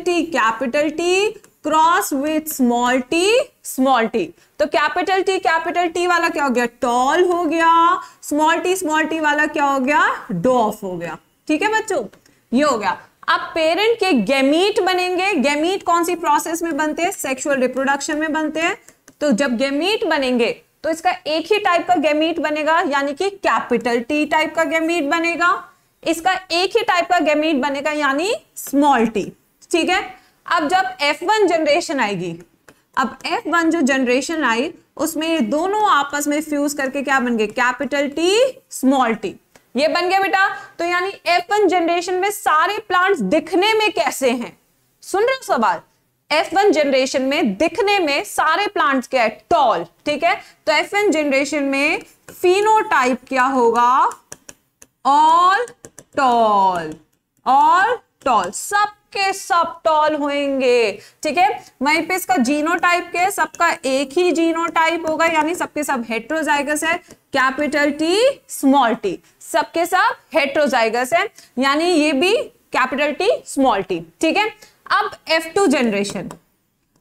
T cross with small T, small T. तो कैपिटल टी वाला क्या हो गया? टॉल हो गया। स्मॉल टी वाला क्या हो गया? डॉर्फ हो गया। ठीक है बच्चों, ये हो गया। अब पेरेंट के गैमीट बनेंगे। गैमीट कौन सी प्रोसेस में बनते हैं? सेक्सुअल रिप्रोडक्शन में बनते हैं। तो जब गैमीट बनेंगे तो इसका एक ही टाइप का गैमीट बनेगा, यानी कि कैपिटल टी टाइप का गैमीट बनेगा। इसका एक ही टाइप का गैमीट बनेगा, यानी स्मॉल टी। ठीक है, अब जब F1 जनरेशन आएगी, अब F1 जो जनरेशन आई उसमें ये दोनों आपस में फ्यूज करके क्या बन गए? कैपिटल टी स्मॉल टी, ये बन गया बेटा। तो यानी F1 जनरेशन में सारे प्लांट्स दिखने में कैसे हैं? सुन रहे हो सवाल? F1 जनरेशन में दिखने में सारे प्लांट्स क्या है? टॉल। ठीक है, तो F1 जनरेशन में फिनोटाइप क्या होगा? ऑल टॉल, ऑल टॉल, सबके सब टॉल होंगे। ठीक है, वहीं पे इसका जीनोटाइप क्या है? सबका एक ही जीनोटाइप होगा, यानी सबके सब हेट्रोजाइगस है। कैपिटल टी स्मॉल टी, सबके सब हेट्रोजाइगस है, यानी ये भी कैपिटल टी स्मॉल टी। ठीक है, अब F2 जनरेशन,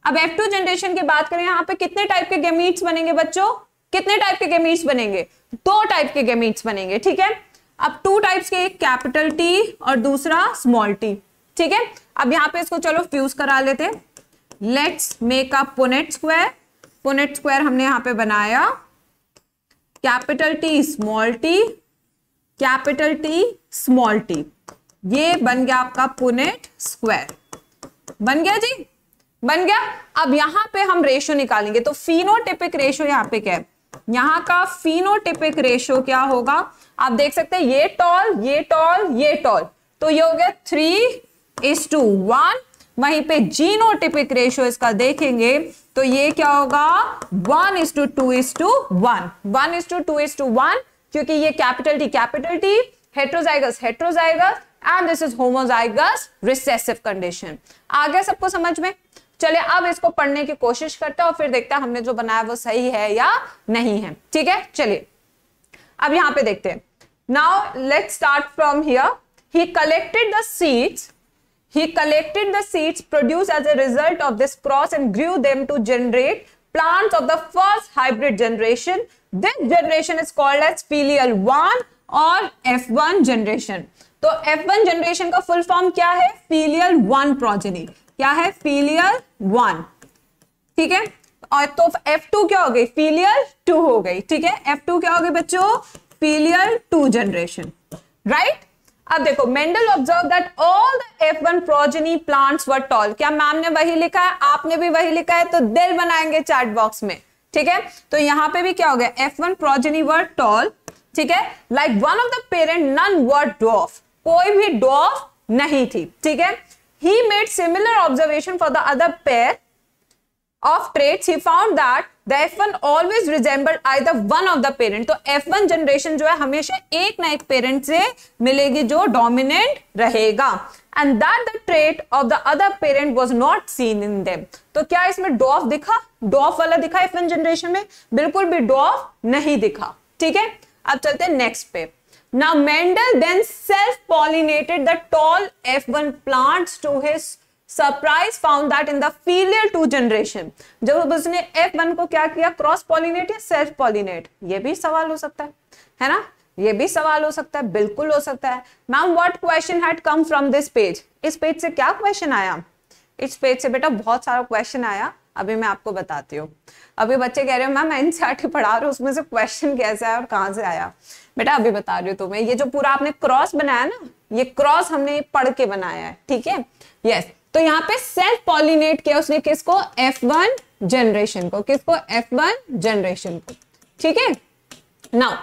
अब F2 जनरेशन की बात करें, यहाँ पे कितने टाइप के गैमीट्स बनेंगे बच्चों? कितने टाइप के गैमीट्स बनेंगे? 2 टाइप के गैमीट्स बनेंगे। ठीक है, अब 2 टाइप्स के, एक कैपिटल टी और दूसरा स्मॉल टी। ठीक है, अब यहाँ पे इसको चलो फ्यूज करा लेते हैं। Let's make a Punnett square. Punnett square हमने यहाँ पे बनाया, capital T small T, capital T small T, ये बन गया आपका पुनेट स्क्वायर। बन गया जी, बन गया। अब यहां पे हम रेशो निकालेंगे, तो फिनोटिपिक रेशो यहाँ पे क्या है? यहाँ का फिनोटिपिक रेशो क्या होगा? आप देख सकते हैं ये टॉल, ये टॉल, ये टॉल, तो ये हो गया 3:1। वहीं पे जीनोटिपिक रेशो इसका देखेंगे तो ये क्या होगा? 1:2:1, क्योंकि ये capital T heterozygous heterozygous and this is homozygous recessive condition। आगे सबको समझ में? चलिए अब इसको पढ़ने की कोशिश करते हैं और फिर देखते हैं हमने जो बनाया वो सही है या नहीं है। ठीक है, चलिए अब यहाँ पे देखते हैं। Now let's start from here। He collected the seeds, produced as a result of this cross and grew them to generate plants of the first hybrid generation। This generation is called as filial 1 और F1 generation। तो F1 generation का full form क्या है? Filial 1 progeny. क्या है? Filial 1। ठीक है, और तो F2 क्या हो गई? फीलियल 2 हो गई। ठीक है, F2 क्या हो गई बच्चों? Filial 2 generation, right. अब देखो, Mendel observe that all the F1 progeny plants were tall. क्या मैम ने वही लिखा है? आपने भी वही लिखा है, तो दिल बनाएंगे चैट बॉक्स में। ठीक है, तो यहाँ पे भी क्या हो गया? F1 progeny were tall. ठीक है, like one of the parent none were dwarf. कोई भी डॉर्फ नहीं थी। ठीक है, he made similar observation for the other pair of traits, he found that the F1 always resembled either one of the parent. तो F1 generation जो है हमेशा एक ना एक parent से मिलेगी जो dominant रहेगा. And that the trait of the other parent was not seen in them. तो क्या इसमें dwarf दिखा? Dwarf वाला दिखा F1 generation में? बिल्कुल भी dwarf नहीं दिखा. ठीक है? अब चलते हैं next पे. Now Mendel then self-pollinated the tall F1 plants to his surprise, found that in the filial two generation. जब उसने F1 को क्या किया, क्रॉस पॉलिनेट या सेल्फ पॉलिनेट, ये भी सवाल हो सकता है ना, ये भी सवाल हो सकता है, बिल्कुल हो सकता है. Ma'am what question had come from this page, इस पेज से क्या क्वेश्चन आया? इस पेज से बेटा बहुत सारा क्वेश्चन आया, अभी मैं आपको बताती हूँ. अभी बच्चे कह रहे हैं मैम एनसीईआरटी पढ़ा रहे हो, उसमें से क्वेश्चन कैसा है और कहाँ से आया? बेटा अभी बता रही हूँ तुम्हें. ये जो पूरा आपने क्रॉस बनाया ना, ये क्रॉस हमने पढ़ के बनाया है. ठीक है, यस. तो यहाँ पे सेल्फ पॉलिनेट किया उसने किसको? F1 जनरेशन को. किसको? F1 जनरेशन को. ठीक है. Now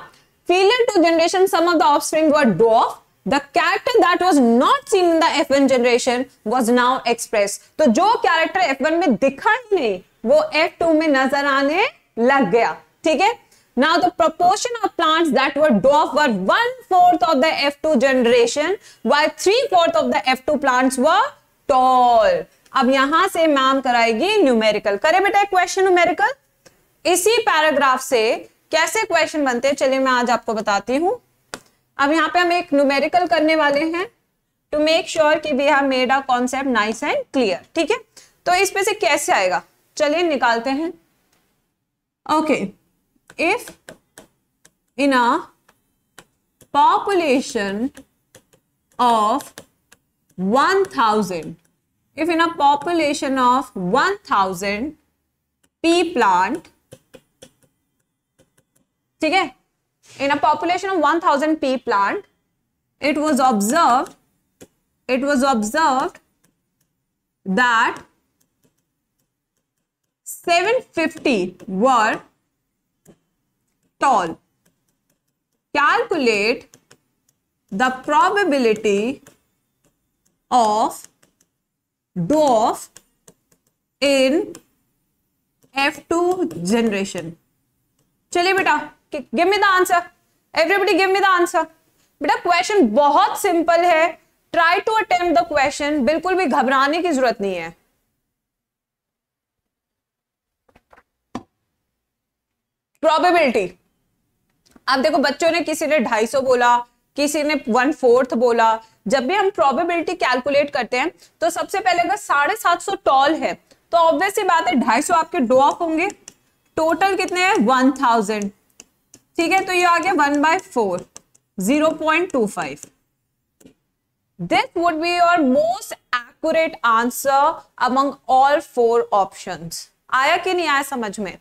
filial two generation some of the offspring were dwarf, the character that was not seen in the F1 generation was now express. तो जो कैरेक्टर F1 में दिखा ही नहीं वो F2 में नजर आने लग गया. ठीक है. Now the proportion of plants that were dwarf were 1/4 of the F2 generation, while 3/4 of the F2 plants were tall. अब यहां से मैम कराएगी न्यूमेरिकल. करे बेटा क्वेश्चन न्यूमेरिकल इसी पैराग्राफ से. कैसे क्वेश्चन बनते हैं चलिए मैं आज आपको बताती हूँ. अब यहाँ पे हम एक न्यूमेरिकल करने वाले हैं टू मेक श्योर कि we have made a concept nice and clear. ठीक है. तो इसमें से कैसे आएगा चलिए निकालते हैं. Okay, if in a population of 1,000, if in a population of 1,000 pea plant, ठीक है, in a population of 1,000 pea plant, it was observed that 750 were tall. Calculate the probability of dwarf in F2 generation. चलिए बेटा give me the answer, everybody give me the answer. बेटा question बहुत simple है, try to attempt the question, बिल्कुल भी घबराने की जरूरत नहीं है. Probability, आप देखो बच्चों ने किसी ने 250 बोला, किसी ने 1/4 बोला. जब भी हम प्रोबेबिलिटी कैलकुलेट करते हैं तो सबसे पहले अगर 750 टॉल है तो ऑब्वियसली बात है 250 आपके डॉफ होंगे. टोटल कितने हैं? 1,000. ठीक है. तो ये आ गया 1/4, 0.25. This would be your most accurate answer among all 4 options. आया कि नहीं आया समझ में?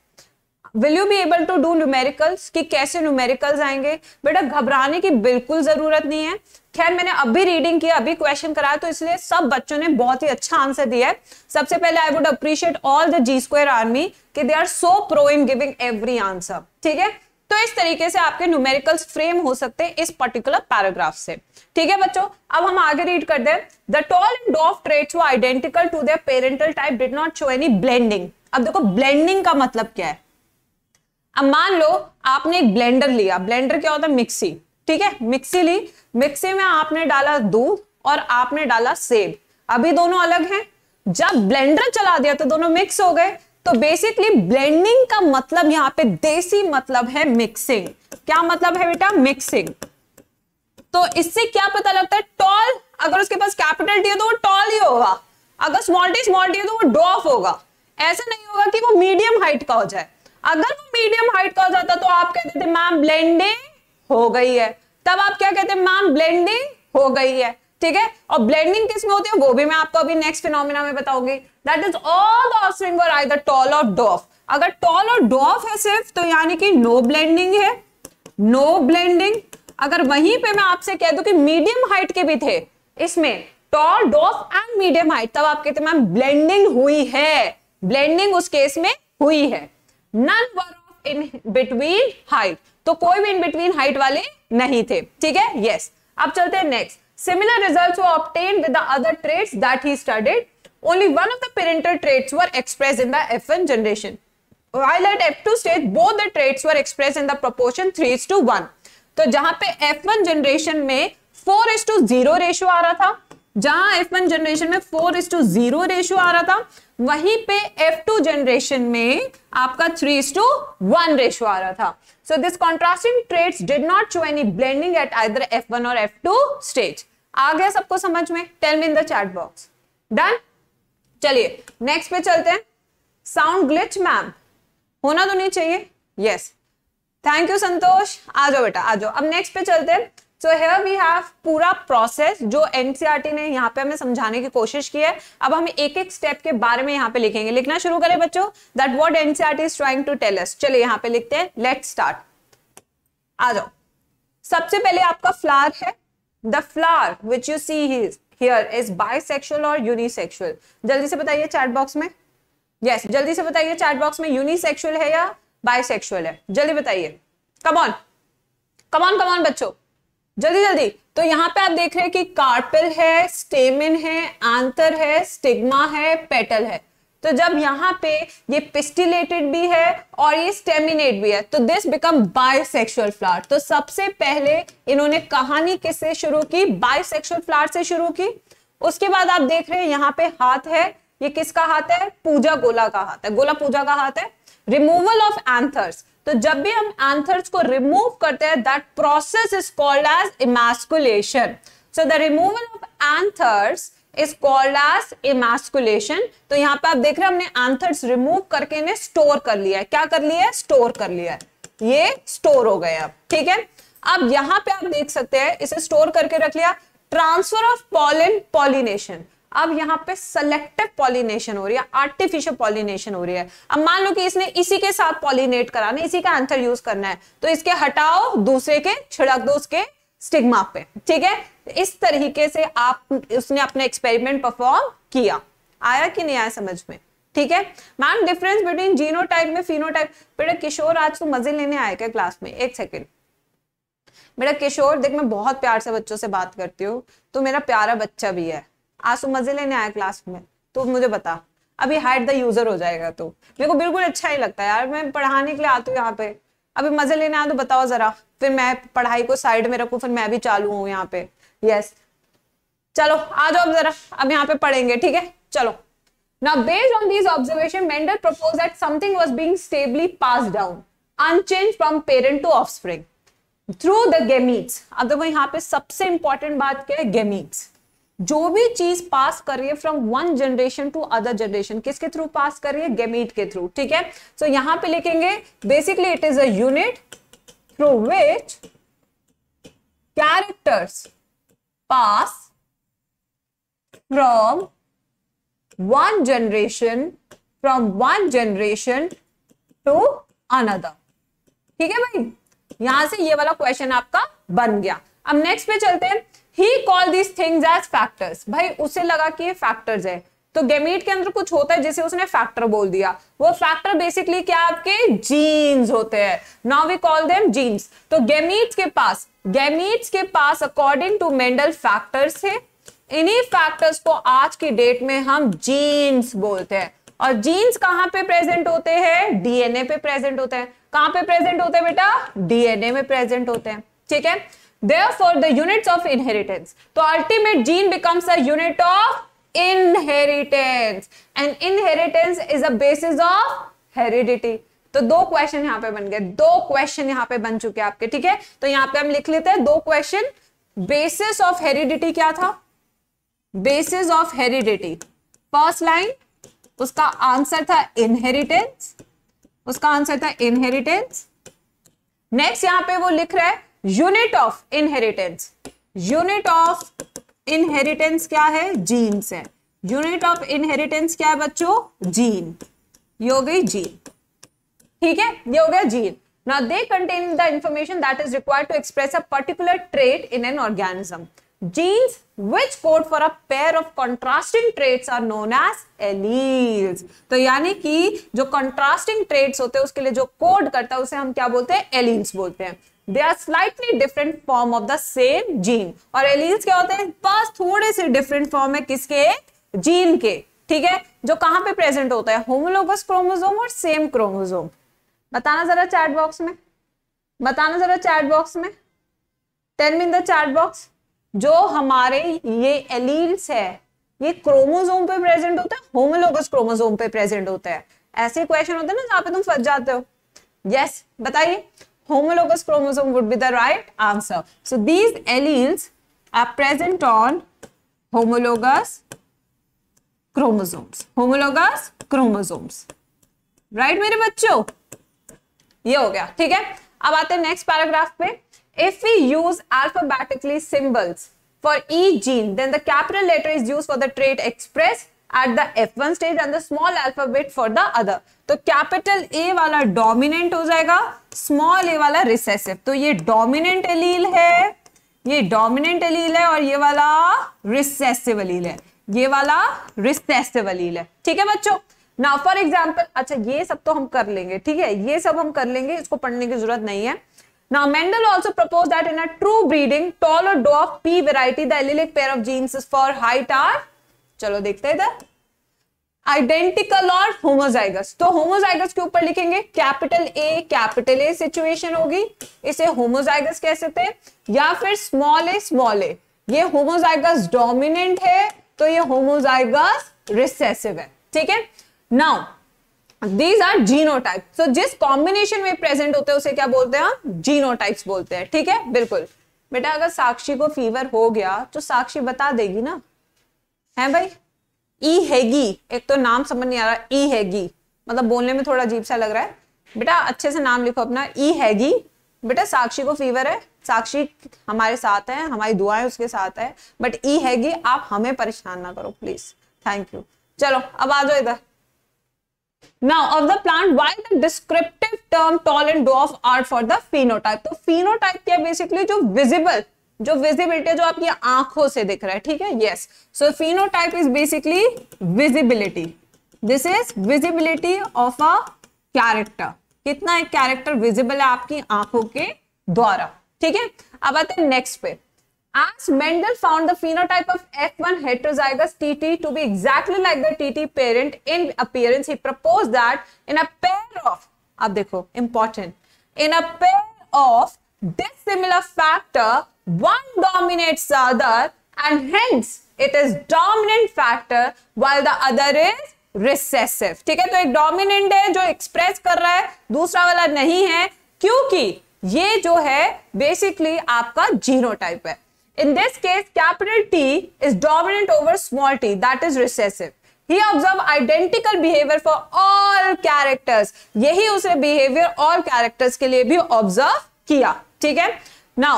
Will you be able to do numericals कि कैसे न्यूमेरिकल्स आएंगे? बेटा घबराने की बिल्कुल जरूरत नहीं है. खैर मैंने अभी रीडिंग किया, अभी क्वेश्चन कराया, तो इसलिए सब बच्चों ने बहुत ही अच्छा आंसर दिया है. सबसे पहले I would appreciate all the G square army कि they are so pro in giving every answer. ठीक है. तो इस तरीके से आपके न्यूमेरिकल्स फ्रेम हो सकते हैं इस पर्टिकुलर पैराग्राफ से. ठीक है बच्चों, अब हम आगे रीड करते हैं. The tall and dwarf traits were identical to their parental type, did not show any blending. अब देखो ब्लेंडिंग का मतलब क्या है. अब मान लो आपने एक ब्लेंडर लिया, ब्लेंडर क्या होता है? मिक्सी. ठीक है, मिक्सी ली, मिक्सी में आपने डाला दूध और आपने डाला सेब. अभी दोनों अलग हैं, जब ब्लेंडर चला दिया तो दोनों मिक्स हो गए. तो बेसिकली ब्लेंडिंग का मतलब यहाँ पे देसी मतलब है मिक्सिंग. क्या मतलब है बेटा? मिक्सिंग. तो इससे क्या पता लगता है? टॉल, अगर उसके पास कैपिटल टी है तो वो टॉल ही होगा, अगर स्मॉल टी है तो वो डॉफ होगा. ऐसा नहीं होगा कि वो मीडियम हाइट का हो जाए. अगर वो मीडियम हाइट का हो जाता तो आप कहते थे मैम ब्लेंडिंग हो गई है, तब आप क्या कहते हैं? मैम ब्लेंडिंग हो गई है. ठीक है. और ब्लेंडिंग किस में होती है वो भी मैं आपको अभी नेक्स्ट फिनोमिना में बताऊंगी. That is all the offspring were either tall और डॉफ. अगर टॉल और डॉफ है सिर्फ तो यानी कि नो ब्लेंडिंग है, नो ब्लेंडिंग. अगर वहीं पे मैं आपसे कह दूं कि मीडियम हाइट के भी थे, इसमें tall dwarf and medium height, तब आप कहते हैं मैम ब्लेंडिंग हुई है, ब्लेंडिंग उस केस में हुई है. None were of in between height, तो कोई भी इन बिटवीन हाइट वाले नहीं थे. ठीक है, yes. अब चलते हैं next. Similar results were obtained with the other traits that he studied. Only one of the parental traits were expressed in the F1 generation. While at F2 stage, both the traits were expressed in the proportion 3:1. तो जहां पे F1 generation में 4:0 ratio आ रहा था, जहां F1 generation में 4:0 ratio आ रहा था, वहीं पे F2 जनरेशन में आपका 3:1 रेशियो आ रहा था. So this contrasting traits did not show any blending at either F1 or F2 stage. आ गया सबको समझ में? Tell me in the chat box. Done? चलिए नेक्स्ट पे चलते हैं. साउंड ग्लिच मैम होना तो नहीं चाहिए. Yes. Thank you Santosh. आ जाओ बेटा, आ जाओ. अब नेक्स्ट पे चलते हैं. सो हियर वी हैव पूरा प्रोसेस जो एनसीईआरटी ने यहाँ पे हमें समझाने की कोशिश की है. अब हम एक एक स्टेप के बारे में यहाँ पे लिखेंगे. लिखना शुरू करें बच्चों. That what NCERT is trying to tell us. चलिए यहाँ पे लिखते हैं. Let's start. आ जाओ. सबसे पहले आपका फ्लावर है. The flower which you see here is bisexual और यूनिसेक्सुअल. जल्दी से बताइए चैट बॉक्स में. यस, जल्दी से बताइए चैट बॉक्स में यूनिसेक्सुअल है या बाइसेक्सुअल है. जल्दी बताइए. Come on come on come on बच्चों, जल्दी जल्दी. तो यहाँ पे आप देख रहे हैं कि कार्पेल है, स्टेमिन है, आंतर है, स्टिग्मा है, पेटल है. तो जब यहाँ पे ये पिस्टिलेटेड भी है और ये स्टेमिनेट भी है, तो दिस बिकम बाइसेक्सुअल फ्लावर. तो सबसे पहले इन्होंने कहानी किससे शुरू की? बाइसेक्सुअल फ्लावर से शुरू की. उसके बाद आप देख रहे हैं यहाँ पे हाथ है. ये किसका हाथ है? पूजा गोला का हाथ है. गोला पूजा का हाथ है. Removal of anthers. तो जब भी हम एंथर्स को रिमूव करते हैं, that process is called as emasculation. So the removal of anthers is called as emasculation. तो यहाँ पे आप देख रहे हैं हमने एंथर्स रिमूव करके इन्हें स्टोर कर लिया है. क्या कर लिया है? स्टोर कर लिया है. ये स्टोर हो गए अब. ठीक है. अब यहाँ पे आप देख सकते हैं इसे स्टोर करके रख लिया. Transfer of pollen, pollination. अब यहाँ पे सेलेक्टिव पॉलिनेशन हो रही है, आर्टिफिशियल पॉलिनेशन हो रही है. अब मान लो कि इसने इसी के साथ पॉलिनेट कराना है, इसी का एंथर यूज करना है, तो इसके हटाओ, दूसरे के छिड़क दो उसके स्टिग्मा पे. ठीक है. इस तरीके से आप उसने अपना एक्सपेरिमेंट परफॉर्म किया. आया कि नहीं आया समझ में? ठीक है. मैम डिफरेंस बिटवीन जीनोटाइप में फिनोटाइप. बेटा किशोर आज तो मजे लेने आया क्या क्लास में? एक सेकेंड बेटा किशोर, देख मैं बहुत प्यार से बच्चों से बात करती हूँ, तो मेरा प्यारा बच्चा भी है. आज तो मजे लेने आया क्लास में, तो मुझे बता अभी हाइड द यूजर हो जाएगा. तो मेरे को बिल्कुल अच्छा ही लगता है यार, मैं पढ़ाने के लिए आती हूँ यहाँ पे. अभी मजे लेने आया तो बताओ जरा, फिर मैं पढ़ाई को साइड में रखूँ, फिर मैं भी चालू हूँ यहाँ पे. यस, चलो आ जाओ अब जरा, अब यहाँ पे पढ़ेंगे. ठीक है, चलो. Now based on this observation Mendel propose that something was being stably pass down unchange from parent to offspring through the gametes. अब देखो यहाँ पे सबसे इंपॉर्टेंट बात क्या है? गेमीट्स. जो भी चीज पास कर रही है from one generation to other generation, किसके थ्रू पास कर रही है? गेमीट के थ्रू. ठीक है. सो यहाँ पे लिखेंगे basically it is a unit through which characters pass from one generation to another. ठीक है भाई, यहां से ये वाला क्वेश्चन आपका बन गया. अब नेक्स्ट पे चलते हैं. He called these things as factors. भाई उसे लगा कि ये factors है. तो गेमीट के अंदर कुछ होता है जिसे उसने factor बोल दिया. वो factor basically क्या? आपके genes होते हैं. Now we call them genes. तो गेमीट्स के पास according to Mendel factors है. इन्हीं factors को आज की डेट में हम genes बोलते हैं. और genes कहाँ पे present होते हैं? DNA पे present होते हैं. कहाँ पे present होते हैं बेटा? DNA में present होते हैं. ठीक है. Therefore, the units of inheritance. तो ultimate gene becomes a unit of inheritance, and inheritance is a basis of heredity. तो दो क्वेश्चन यहाँ पे बन गए, दो क्वेश्चन यहाँ पे बन चुके आपके. ठीक है. तो यहाँ पे हम लिख लेते हैं दो क्वेश्चन. बेसिस ऑफ हेरिडिटी क्या था? Basis of heredity first line, उसका आंसर था इनहेरिटेंस. नेक्स्ट यहाँ पे वो लिख रहा है यूनिट ऑफ इनहेरिटेंस. क्या है? जीन्स है. यूनिट ऑफ इनहेरिटेंस क्या है बच्चों? जीन. ये हो गई जीन. ठीक है, ये हो गया gene. Now they contain the information that is required to express a particular trait in an organism. Genes which code for a pair of contrasting traits are known as alleles. तो यानी कि जो contrasting traits होते हैं उसके लिए जो code करता है उसे हम क्या बोलते हैं? एलील्स बोलते हैं. They are slightly different form of the same gene. और एलील्स क्या होते हैं? बस थोड़े से different form है किसके? जीन के. ठीक है, जो कहाँ पे प्रेजेंट होता है, होमोलोगस क्रोमोसोम और सेम क्रोमोसोम। बताना जरा चैट बॉक्स में, बताना जरा चैट बॉक्स में, tell me in the chat box, जो हमारे ये एलील्स है ये क्रोमोसोम पे प्रेजेंट होता है, होमोलोगस क्रोमोसोम पे प्रेजेंट होता है। ऐसे क्वेश्चन होते हैं ना जहाँ पे तुम फंस जाते हो। यस, बताइए, homologous chromosome would be the right answer. So these alleles are present on homologous chromosomes. Homologous chromosomes, right मेरे बच्चों? ये हो गया, ठीक है। अब आते हैं नेक्स्ट पैराग्राफ पे। If we use alphabetically symbols for each gene, then the capital letter is used for the trait expressed at the F1 stage and the small alphabet for the other. तो capital A वाला dominant हो जाएगा, small ए वाला recessive. तो ये dominant allele है, ये dominant allele है, और ये वाला रिसेसिव एलील है, ये वाला रिसेसिव एलील है। ठीक है बच्चों, नाउ फॉर एग्जांपल, अच्छा ये सब तो हम कर लेंगे, ठीक है, ये सब हम कर लेंगे, इसको पढ़ने की जरूरत नहीं है। Now Mendel also proposed that in a true breeding, tall or dwarf P variety, the allelic pair of genes for height are, चलो देखते हैं इधर, आइडेंटिकल और होमोजाइगस। तो होमोजाइगस के ऊपर लिखेंगे कैपिटल ए सिचुएशन होगी, इसे होमोजाइगस कह सकते हैं, या फिर स्मॉल ए, ये होमोजाइगस डोमिनेंट है तो ये होमोजाइगस रिसेसिव है। ठीक है, now these are genotype, so जिस कॉम्बिनेशन में प्रेजेंट होते हैं उसे क्या बोलते हैं हम? जीनोटाइप्स बोलते हैं। ठीक है, बिल्कुल बेटा, अगर साक्षी को फीवर हो गया तो साक्षी बता देगी ना, है भाई? ई हैगी, एक तो नाम समझ नहीं आ रहा, ई हैगी मतलब बोलने में थोड़ा अजीब सा लग रहा है। बेटा अच्छे से नाम लिखो अपना, ई हैगी। बेटा साक्षी को फीवर है, साक्षी हमारे साथ है, हमारी दुआएं उसके साथ है, बट ई हैगी, आप हमें परेशान ना करो प्लीज, थैंक यू। चलो अब आ जाओ इधर। Now of the plant, why the descriptive term tall and dwarf are for the phenotype. तो फिनोटाइप क्या, बेसिकली जो विजिबल, जो विजिबिलिटी, जो आपकी आंखों से दिख रहा है। ठीक है, yes, so phenotype is basically visibility, this is visibility of a character. कितना एक कैरेक्टर विजिबल है आपकी आंखों के द्वारा। ठीक है, अब आते हैं नेक्स्ट पे। As Mendel found the phenotype of F1 heterozygous TT to be exactly like the TT parent in appearance, he proposed that in a pair of, आप देखो important, in a pair of dissimilar factor, one dominates the other and hence it is dominant factor while the other is recessive. ठीक है, तो एक dominant है जो express कर रहा है, दूसरा वाला नहीं है, क्योंकि ये जो है basically आपका genotype है। In this case, capital T is dominant over small t, that is recessive. He observed identical behavior for all characters. यही उसने behavior all characters के लिए भी observe किया। ठीक है, now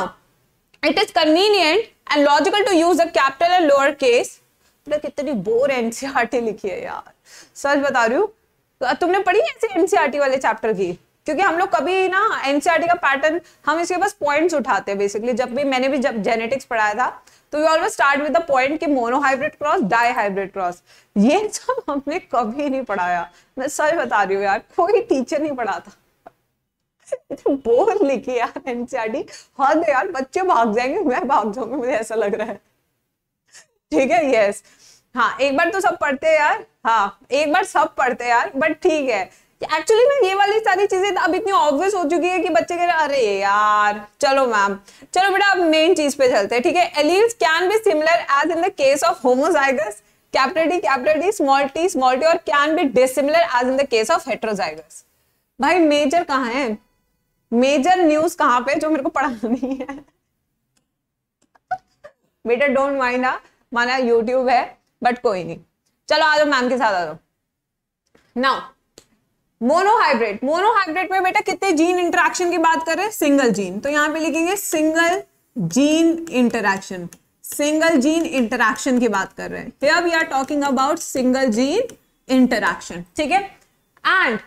it is convenient and logical to use the capital and lowercase. बेटा कितनी बोर एनसीईआरटी लिखी है यार, सच बता रही हूँ। तुमने पढ़ी है ऐसे एनसीईआरटी वाले चैप्टर की? क्योंकि हम लोग कभी ना एनसीईआरटी का पैटर्न, हम इसके बस पॉइंट्स उठाते हैं बेसिकली। मैंने भी जब जेनेटिक्स पढ़ाया था तो we always start with the point कि monohybrid cross, dihybrid cross, ये सब हमने कभी नहीं पढ़ाया। मैं सच बता रही हूँ यार, कोई टीचर नहीं पढ़ाता। बोर लिखी यार एनसीईआरटी, हद है यार, बच्चे भाग जाएंगे, मैं भाग जाऊंगी, मुझे ऐसा लग रहा है। ठीक है, यस, हाँ एक बार तो सब पढ़ते हैं यार, हाँ एक बार सब पढ़ते हैं यार, बट ठीक है एक्चुअली ना ये वाली सारी चीजें अब इतनी ऑब्वियस हो चुकी है कि बच्चे कह रहे अरे यार। चलो मैम, चलो बेटा अब मेन चीज पे चलते हैं। ठीक है, alleles can be similar as in the case of homozygous, capital D, small T, और can be dissimilar as in the case of heterozygous. भाई मेजर कहाँ है, मेजर न्यूज कहाँ पे जो मेरे को पढ़ानी है? बेटा डोंट माइंड, माना यूट्यूब है बट कोई नहीं। चलो आ जाओ मैम के साथ आ जाओ। नाउ मोनोहाइब्रिड, मोनोहाइब्रिड में बेटा कितने जीन इंटरेक्शन की बात कर रहे हैं? Single gene. तो यहाँ पे लिखेंगे single gene interaction, single gene interaction की बात कर रहे हैं। Here we are talking about single gene interaction. ठीक है, एंड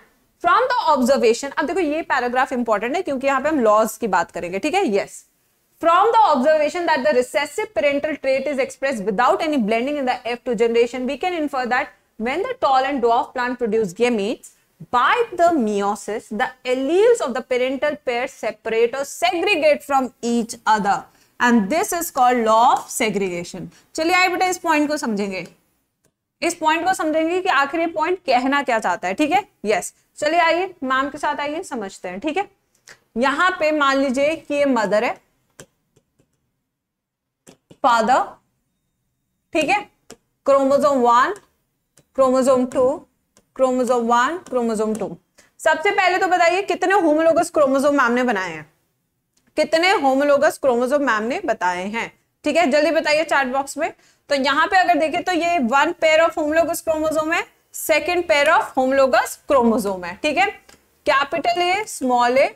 फ्रॉम द ऑब्जर्वेशन, अब देखो ये पैराग्राफ इंपॉर्टेंट है क्योंकि यहाँ पे हम लॉज की बात करेंगे। ठीक है, yes, from the observation that the recessive parental trait is expressed without any blending in the F2 generation, we can infer that when the tall and dwarf plant produce gametes, by the meiosis the alleles of the parental pair separate or segregate from each other, and this is called law of segregation. चलिए आइए बेटा इस point को समझेंगे। इस point को समझेंगे कि आखिर ये पॉइंट कहना क्या चाहता है। ठीक है, यस, चलिए आइए मैम के साथ आइए समझते हैं। ठीक है, यहां पे मान लीजिए कि ये मदर है, फादर, ठीक है, क्रोमोसोम 1, क्रोमोसोम 2, क्रोमोसोम 1, क्रोमोसोम 2। सबसे पहले तो बताइए कितने होमोलोगस क्रोमोसोम मैम ने बनाए हैं, कितने होमोलोगस क्रोमोसोम मैम ने बताए हैं। ठीक है, जल्दी बताइए चार्ट बॉक्स में। तो यहाँ पे अगर देखें तो ये 1 पेयर ऑफ होमोलोगस क्रोमोसोम है, 2 पेयर ऑफ होमोलोगस क्रोमोसोम है। ठीक है, capital A, small A,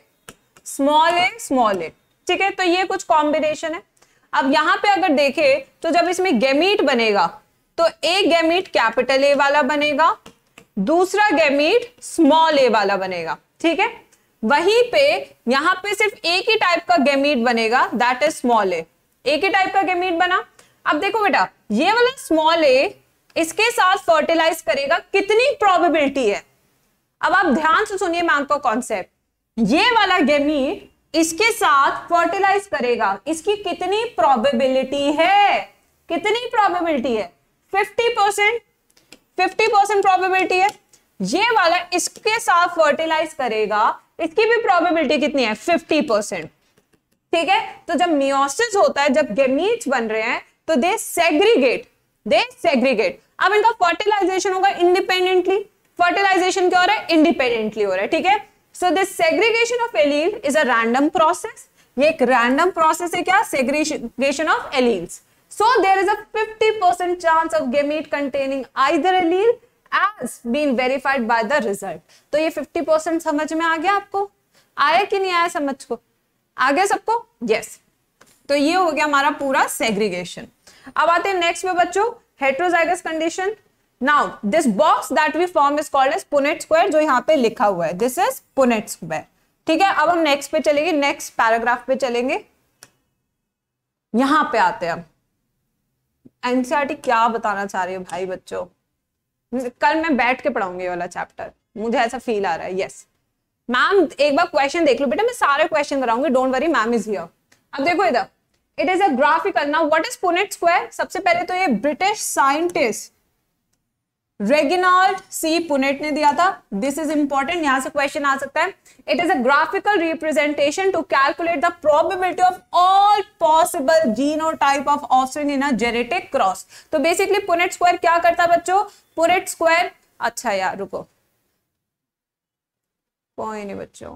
small A, small A. ठीक है, तो ये कुछ कॉम्बिनेशन है। अब यहाँ पे अगर देखें तो जब इसमें गैमीट बनेगा तो एक गैमीट कैपिटल ए वाला बनेगा, दूसरा गैमीट स्मॉल ए वाला बनेगा। ठीक है, वहीं पे यहाँ पे सिर्फ एक ही टाइप का गैमीट बनेगा, दैट इज स्मॉल ए। एक ही टाइप का गैमीट बना। अब देखो बेटा, ये वाला स्मॉल ए इसके साथ फर्टिलाइज करेगा, कितनी प्रोबेबिलिटी है। अब आप ध्यान से सुनिए मैम का कॉन्सेप्ट, ये वाला गैमीट इसके साथ फर्टिलाइज करेगा, इसकी कितनी प्रोबेबिलिटी है, कितनी प्रोबेबिलिटी है, 50%, 50% प्रोबेबिलिटी है। ये वाला इसके साथ फर्टिलाइज करेगा, इसकी भी प्रोबेबिलिटी कितनी है, 50%। ठीक है, तो जब मियोसिस होता है, जब गैमीट्स बन रहे हैं तो दे सेग्रीगेट, दे सेग्रीगेट। अब इनका फर्टिलाइजेशन होगा इंडिपेंडेंटली, फर्टिलाइजेशन क्या हो रहा है, इंडिपेंडेंटली हो रहा है। ठीक है, so this segregation of allele is a random process, ये एक रैंडम प्रोसेस है। क्या, segregation of alleles. So there is a 50% chance of gamete containing either allele as been verified by the result. तो ये 50% समझ में आ गया आपको, आया कि नहीं आया समझ को, आ गया सबको, यस। तो ये हो गया हमारा पूरा सेग्रीगेशन। अब आते हैं नेक्स्ट में बच्चों, heterozygous condition. Now this box that we form is called as Punnett square, जो यहाँ पे लिखा हुआ है, दिस इज पुनेट स्क्वायर। ठीक है, अब हम नेक्स्ट पे चलेंगे, नेक्स्ट पैराग्राफ पे चलेंगे। यहां पे आते हैं, एनसीईआरटी क्या बताना चाह रही है भाई बच्चों, कल मैं बैठ के पढ़ाऊंगी ये वाला चैप्टर, मुझे ऐसा फील आ रहा है। यस मैम एक बार क्वेश्चन देख लो बेटा, मैं सारे क्वेश्चन कराऊंगी, don't worry, ma'am is here. अब देखो इधर, it is a graphical. Now what is Punnett square? सबसे पहले तो ये British scientist Reginald C Punnett ने दिया था, दिस इज इंपॉर्टेंट, यहां से क्वेश्चन आ सकता है। It is a graphical representation to calculate the probability of all possible genotype of offspring in a genetic cross. तो बेसिकली पुनेट स्क्वायर क्या करता है बच्चों, पुनेट स्क्वायर, अच्छा यार रुको, कोई नहीं बच्चों,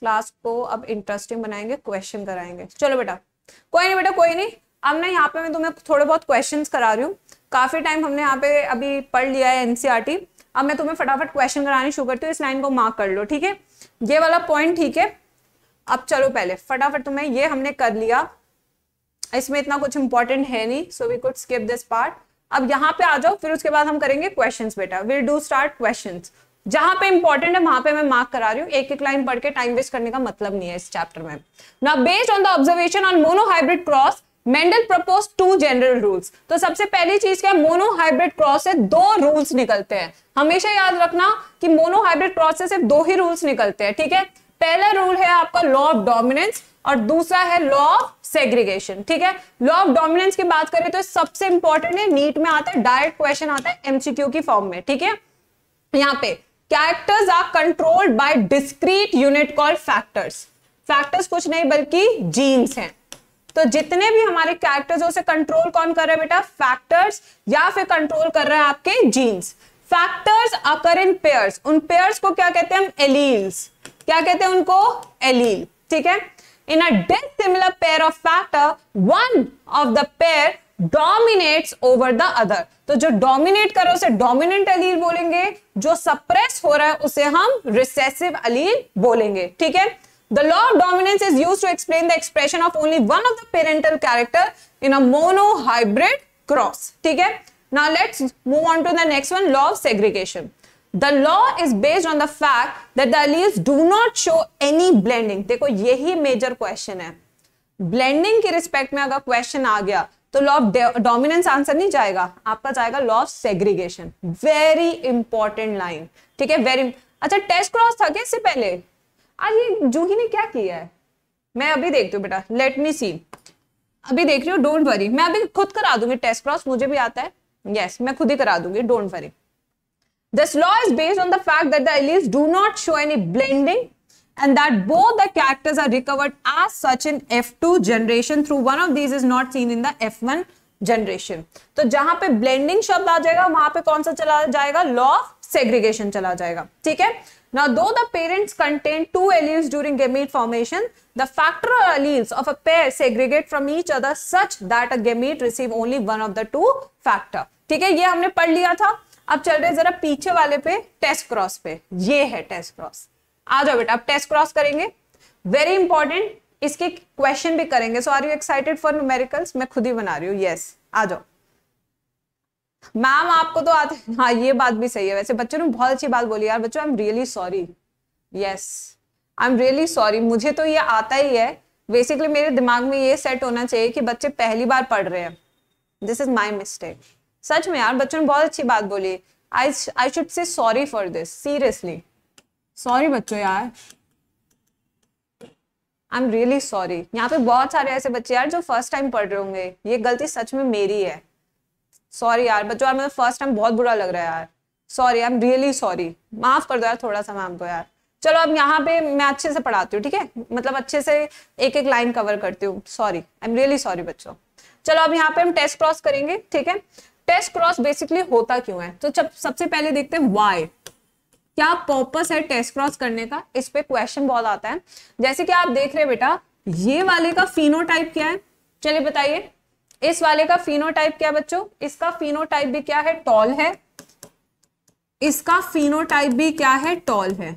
क्लास को अब इंटरेस्टिंग बनाएंगे, क्वेश्चन कराएंगे। चलो बेटा कोई नहीं, बेटा कोई नहीं। अब ना यहाँ पे मैं तुम्हें थोड़े बहुत क्वेश्चंस करा रही हूँ, काफी टाइम हमने यहाँ पे अभी पढ़ लिया है एनसीईआरटी। अब मैं तुम्हें फटाफट क्वेश्चन कराने शुरू करती हूँ, इस लाइन को मार्क कर लो। ठीक है, ये वाला पॉइंट, ठीक है। अब चलो पहले फटाफट, तुम्हें ये हमने कर लिया, इसमें इतना कुछ इंपॉर्टेंट है नहीं, so we could skip this part. अब यहाँ पे आ जाओ, फिर उसके बाद हम करेंगे क्वेश्चन बेटा, विल डू स्टार्ट क्वेश्चन। जहां पे इंपॉर्टेंट है वहां पे मैं मार्क करा रही हूँ, एक एक लाइन पढ़ के टाइम वेस्ट करने का मतलब नहीं है इस चैप्टर में। Now based on the observation on monohybrid cross, Mendel proposed 2 general rules। तो सबसे पहली चीज क्या है, मोनोहाइब्रिड क्रॉस से 2 रूल्स निकलते हैं। हमेशा याद रखना कि मोनोहाइब्रिड क्रॉस से सिर्फ 2 ही रूल्स निकलते हैं। ठीक है, पहला रूल है आपका लॉ ऑफ डोमिनेंस और दूसरा है लॉ ऑफ सेग्रीगेशन। ठीक है, लॉ ऑफ डोमिनेंस की बात करें तो सबसे इंपॉर्टेंट है, नीट में आता है, डायरेक्ट क्वेश्चन आता है एमसीक्यू की फॉर्म में। ठीक है, यहाँ पे Characters are controlled by discrete unit called factors। Factors कुछ नहीं बल्कि genes हैं। तो जितने भी हमारे characters हैं उसे control कौन कर रहा है बेटा? Factors, या फिर control कर रहा है आपके genes। Factors occur in pairs। उन pairs को क्या कहते हैं हम? Alleles। क्या कहते हैं उनको? Allele। ठीक है? In a dissimilar pair of factor, one of the pair dominates over the other. तो जो डोमिनेट कर रहा है उसे डोमिनेंट अलील बोलेंगे, जो सप्रेस हो रहा है उसे हम रिसेसिव अलील बोलेंगे। ठीक है, the law of dominance is used to explain the expression of only one of the parental character in a monohybrid cross. ठीक है, now let's move on to the next one, law of segregation. The law is based on the fact that the alleles do not show any blending. देखो यही major question है, blending के respect में अगर question आ गया तो law of dominance answer नहीं जाएगा, आपका जाएगा law of segregation. Very important line. ठीक है, वेरी अच्छा। टेस्ट क्रॉस था क्या इससे पहले? आज ये जूही ने क्या किया है मैं अभी देखती हूँ बेटा, लेट मी सी, अभी देख रही हूँ, डोंट वरी, मैं अभी खुद करा दूंगी टेस्ट क्रॉस, मुझे भी आता है, yes, मैं खुद ही करा दूंगी, don't worry. This law is based on the fact that the alleles do not show any blending and that both the characters are recovered as such in F2 generation through one of these is not seen in the F1 generation. तो जहां पे blending शब्द आ जाएगा वहां पे कौन सा चला जाएगा, law of segregation चला जाएगा. ठीक है. Now though the parents contain two alleles during gamete formation, the factorial alleles of a pair segregate from each other such that a gamete receive only one of the two factor. ठीक है, ये हमने पढ़ लिया था. अब चल रहे जरा पीछे वाले पे, टेस्ट क्रॉस पे. ये है टेस्ट क्रॉस. आ जाओ बेटा, अब टेस्ट क्रॉस करेंगे, वेरी इंपॉर्टेंट. इसके क्वेश्चन भी करेंगे. So are you excited for numericals? मैं खुद ही बना रही हूँ. यस, आ जाओ. मैम आपको तो आते हैं. हाँ, ये बात भी सही है. वैसे बच्चों ने बहुत अच्छी बात बोली यार. बच्चों, I am really sorry. Yes, I am really sorry. मुझे तो ये आता ही है. बेसिकली मेरे दिमाग में ये सेट होना चाहिए कि बच्चे पहली बार पढ़ रहे हैं. This is my mistake. सच में यार, बच्चों ने बहुत अच्छी बात बोली. I should say sorry for this, seriously sorry बच्चों यार, आई एम रियली सॉरी. यहाँ पे बहुत सारे ऐसे बच्चे यार जो फर्स्ट टाइम पढ़ रहे होंगे. ये गलती सच में मेरी है. सॉरी यार बच्चों, यार मुझे फर्स्ट टाइम बहुत बुरा लग रहा है यार. Sorry, I am really sorry. माफ कर दो यार थोड़ा सा मैम को यार. चलो अब यहाँ पे मैं अच्छे से पढ़ाती हूँ. ठीक है, मतलब अच्छे से एक एक लाइन कवर करती हूँ. Sorry, I am really sorry बच्चों. चलो अब यहाँ पे हम टेस्ट क्रॉस करेंगे. ठीक है, टेस्ट क्रॉस बेसिकली होता क्यों है? तो सबसे पहले देखते हैं व्हाई. क्या पर्पस है टेस्ट क्रॉस करने का? इस पे क्वेश्चन बहुत आता है. जैसे कि आप देख रहे हैं बेटा, ये वाले का फिनोटाइप क्या है? चलिए बताइए. इस वाले का फिनोटाइप क्या है बच्चों? इसका फिनोटाइप भी क्या है? टॉल है. इसका फिनोटाइप भी क्या है? टॉल है.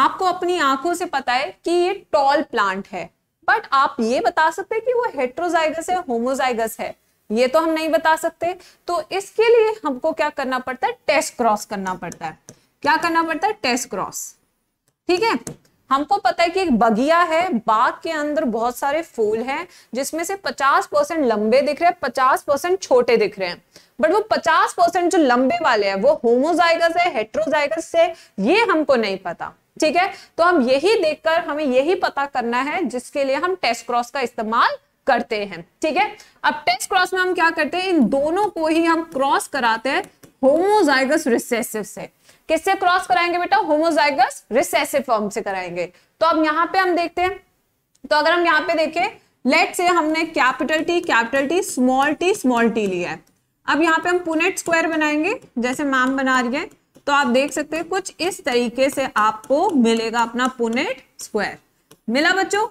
आपको अपनी आंखों से पता है कि ये टॉल प्लांट है, बट आप ये बता सकते हैं कि वो हेट्रोजाइगस है, होमोजाइगस है? ये तो हम नहीं बता सकते. तो इसके लिए हमको क्या करना पड़ता है? टेस्ट क्रॉस करना पड़ता है. क्या करना पड़ता है? Test cross. ठीक है, हमको पता है कि एक बगिया है, बाग के अंदर बहुत सारे फूल हैं, जिसमें से 50% लंबे दिख रहे हैं, 50% छोटे दिख रहे हैं. बट वो 50% जो लंबे वाले हैं वो होमोजाइगस है, हेट्रोजाइगस है, ये हमको नहीं पता. ठीक है, तो हम यही देखकर हमें यही पता करना है, जिसके लिए हम टेस्ट क्रॉस का इस्तेमाल करते हैं. ठीक है, अब टेस्ट क्रॉस में हम क्या करते हैं? इन दोनों को ही हम क्रॉस कराते हैं होमोजाइगस रिसेसिव से. किससे क्रॉस कराएंगे बेटा? होमोजाइगस रिसेसिव फॉर्म से कराएंगे. तो अब यहाँ पे हम देखते हैं. तो अगर हम यहाँ पे देखें, लेट्स से हमने कैपिटल टी स्मॉल टी लिया है. अब यहाँ पे हम पुनेट स्क्वायर बनाएंगे, जैसे मैम बना रही है. तो आप देख सकते हैं कुछ इस तरीके से आपको मिलेगा अपना पुनेट स्क्वायर. मिला बच्चों,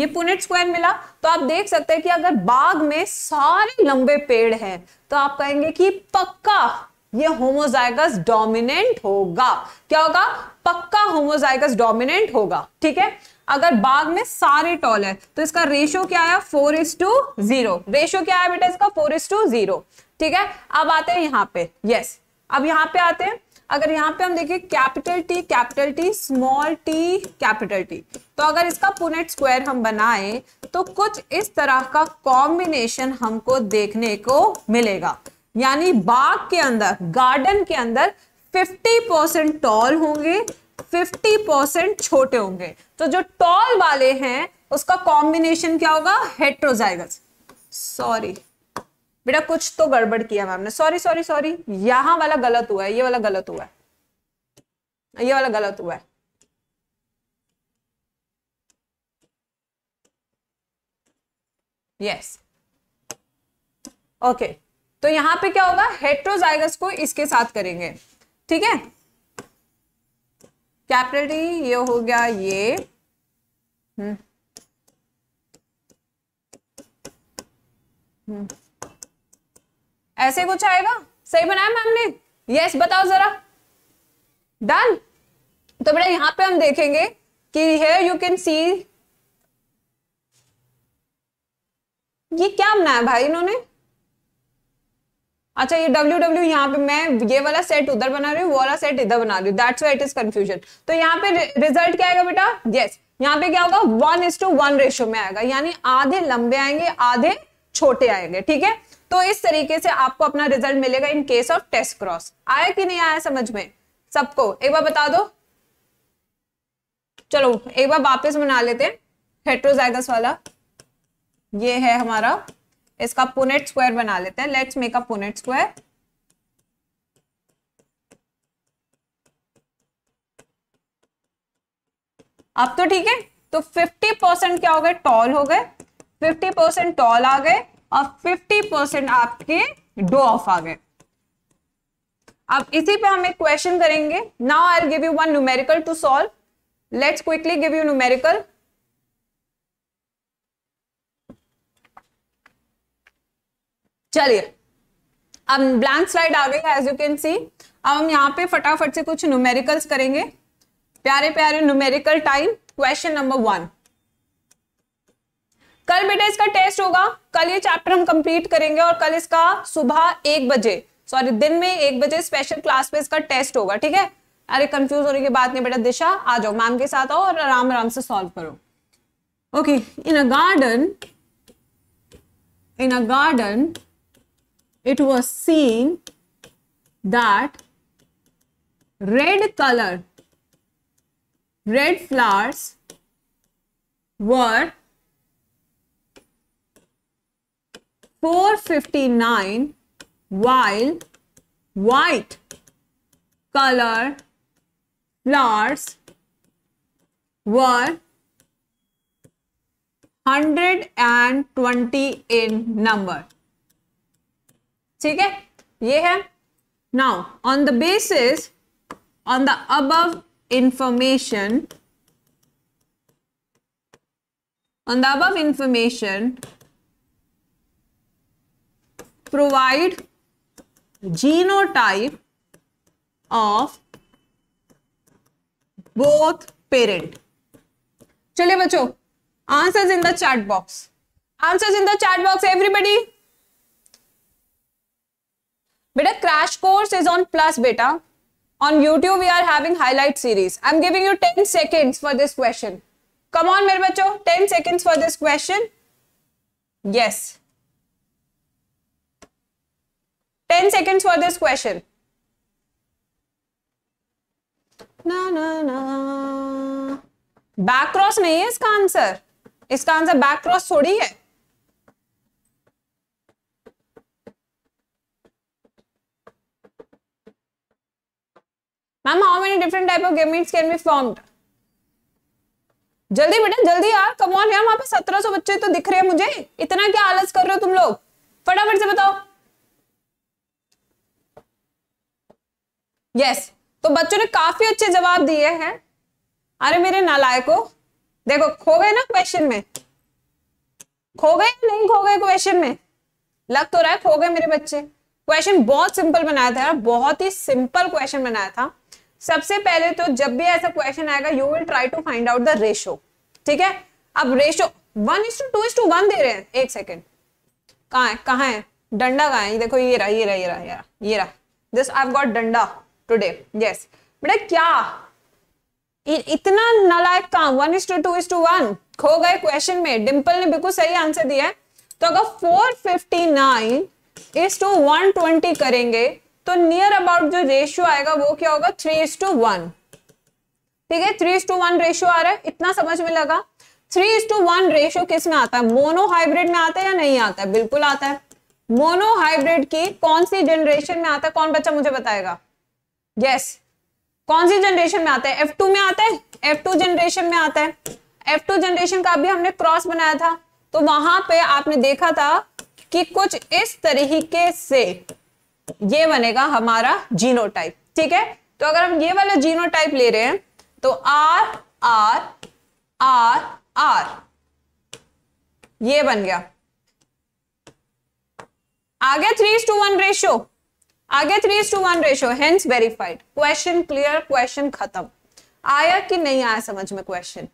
ये पुनेट स्क्वायर मिला. तो आप देख सकते हैं कि अगर बाग में सारे लंबे पेड़ हैं तो आप कहेंगे कि पक्का ये होमोजाइगस डोमिनेंट होगा. क्या होगा? पक्का होमोजाइगस डोमिनेंट होगा. ठीक है, अगर बाग में सारे टॉल है तो इसका रेशियो क्या आया? 4:0. रेशियो क्या आया बेटा इसका? 4:0. ठीक है, अब आते हैं यहाँ पे. यस, अब यहाँ पे आते हैं. अगर यहाँ पे हम देखें capital T small T capital T, तो अगर इसका पुनेट स्क्वायर हम बनाएं तो कुछ इस तरह का कॉम्बिनेशन हमको देखने को मिलेगा. यानी बाग के अंदर, गार्डन के अंदर 50% टॉल होंगे, 50% छोटे होंगे. तो जो टॉल वाले हैं उसका कॉम्बिनेशन क्या होगा? हेट्रोजाइगस. सॉरी बेटा, कुछ तो गड़बड़ किया मैम ने. सॉरी, यहाँ वाला गलत हुआ है, ये वाला गलत हुआ है, ये वाला गलत हुआ है. Yes, okay. तो यहाँ पे क्या होगा? हेट्रोजाइगस को इसके साथ करेंगे. ठीक है, कैपिटल टी ये हो गया, ये ऐसे कुछ आएगा. सही बनाया मैम ने? यस, बताओ जरा. डन. तो बेटा यहाँ पे हम देखेंगे कि हियर यू कैन सी, ये क्या बनाया भाई इन्होंने? अच्छा, ये WW यहाँ पे, मैं ये वाला सेट उधर बना रही हूँ, वो वाला सेट इधर बना रही हूँ. That's why it is confusion. तो यहाँ पे रिजल्ट क्या आएगा बेटा? यस, यहाँ पे क्या होगा? 1:1 रेशियो में आएगा. यानी आधे लंबे आएंगे, आधे छोटे आएंगे. ठीक है, तो इस तरीके से आपको अपना रिजल्ट मिलेगा in case of test cross. आया कि नहीं आया समझ में? सबको एक बार बता दो. चलो एक बार वापस बना लेते हैं हेट्रोजाइगस वाला. ये है हमारा इसका पुनेट स्क्वायर बना लेते हैं. Let's make a Punnett square. अब तो ठीक है, तो 50% क्या हो गए, टॉल हो गए. 50% टॉल आ गए और 50% आपके डो ऑफ आ गए. अब इसी पे हम एक क्वेश्चन करेंगे. Now I will give you one numerical to solve. Let's quickly give you numerical. चलिए, अब ब्लैंक स्लाइड आ गई है एज यू कैन सी. अब हम यहाँ पे फटाफट से कुछ न्यूमेरिकल्स करेंगे, प्यारे प्यारे न्यूमेरिकल टाइम. Question number 1. कल बेटा इसका टेस्ट होगा. कल ये चैप्टर हम कंप्लीट करेंगे और कल इसका सुबह 1 बजे, सॉरी दिन में 1 बजे स्पेशल क्लास में इसका टेस्ट होगा. ठीक है, अरे कंफ्यूज होने की बात नहीं बेटा. दिशा आ जाओ मैम के साथ, आओ और आराम आराम से सॉल्व करो. Okay, in a garden it was seen that red flowers were 459 while white color flowers were 120 in number. ठीक है, ये है. Now on the basis on the above information provide genotype of both parent. चलिए बच्चों, answers in the chat box, answers in the chat box everybody. बेटा crash course is on plus. बेटा on YouTube we are having highlight series. I am giving you 10 seconds for this question. Come on मेरे बच्चों, 10 seconds for this question. Yes, 10 seconds for this question. ना ना ना, back cross नहीं है इसका answer. इसका आंसर बैक क्रॉस थोड़ी है. Ma'am how many different type of gametes can be formed. जल्दी बेटा जल्दी यार, कम ऑन यार. वहां पे 1700 बच्चे तो दिख रहे हैं मुझे. इतना क्या आलस कर रहे हो तुम लोग, फटाफट से बताओ. यस, तो बच्चों ने काफी अच्छे जवाब दिए हैं. अरे मेरे नालायकों, देखो खो गए ना क्वेश्चन में. खो गए नहीं, खो गए क्वेश्चन में. लग तो रहा है खो गए मेरे बच्चे. क्वेश्चन बहुत सिंपल बनाया था, बहुत ही सिंपल क्वेश्चन बनाया था. सबसे पहले तो जब भी ऐसा क्वेश्चन आएगा you will try to find out the ratio. ठीक है, अब रेशो 1:2:1 दे रहे हैं. एक सेकेंड, कहाँ है डंडा, कहाँ है. देखो ये रहा. दिस आई हैव गॉट डंडा टुडे. यस बेटा, क्या इतना नालायक काम. 1:2:1 खो गए क्वेश्चन में. डिम्पल ने बिल्कुल सही आंसर दिया है. तो अगर 459:120 करेंगे तो नियर अबाउट जो रेशियो आएगा वो क्या होगा, 3:1. ठीक है, 3:1 रेशियो आ रहा है. इतना समझ में लगा. 3:1 रेशियो किस में आता है, मोनोहाइब्रिड में आता है या नहीं आता है. बिल्कुल आता है. मोनोहाइब्रिड की कौन सी जनरेशन में आता है, कौन बच्चा मुझे बताएगा. यस, कौन सी जनरेशन में आता है. F2 में आता है. F2 जनरेशन में आता है. F2 जनरेशन का भी हमने क्रॉस बनाया था, तो वहां पे आपने देखा था कि कुछ इस तरीके से ये बनेगा हमारा जीनोटाइप. ठीक है, तो अगर हम ये वाला जीनोटाइप ले रहे हैं तो आर आर आर आर ये बन गया. आगे 3:1 रेशो, आगे 3:1 ratio. Hence verified question, clear question, खत्म. आया कि नहीं आया समझ में क्वेश्चन.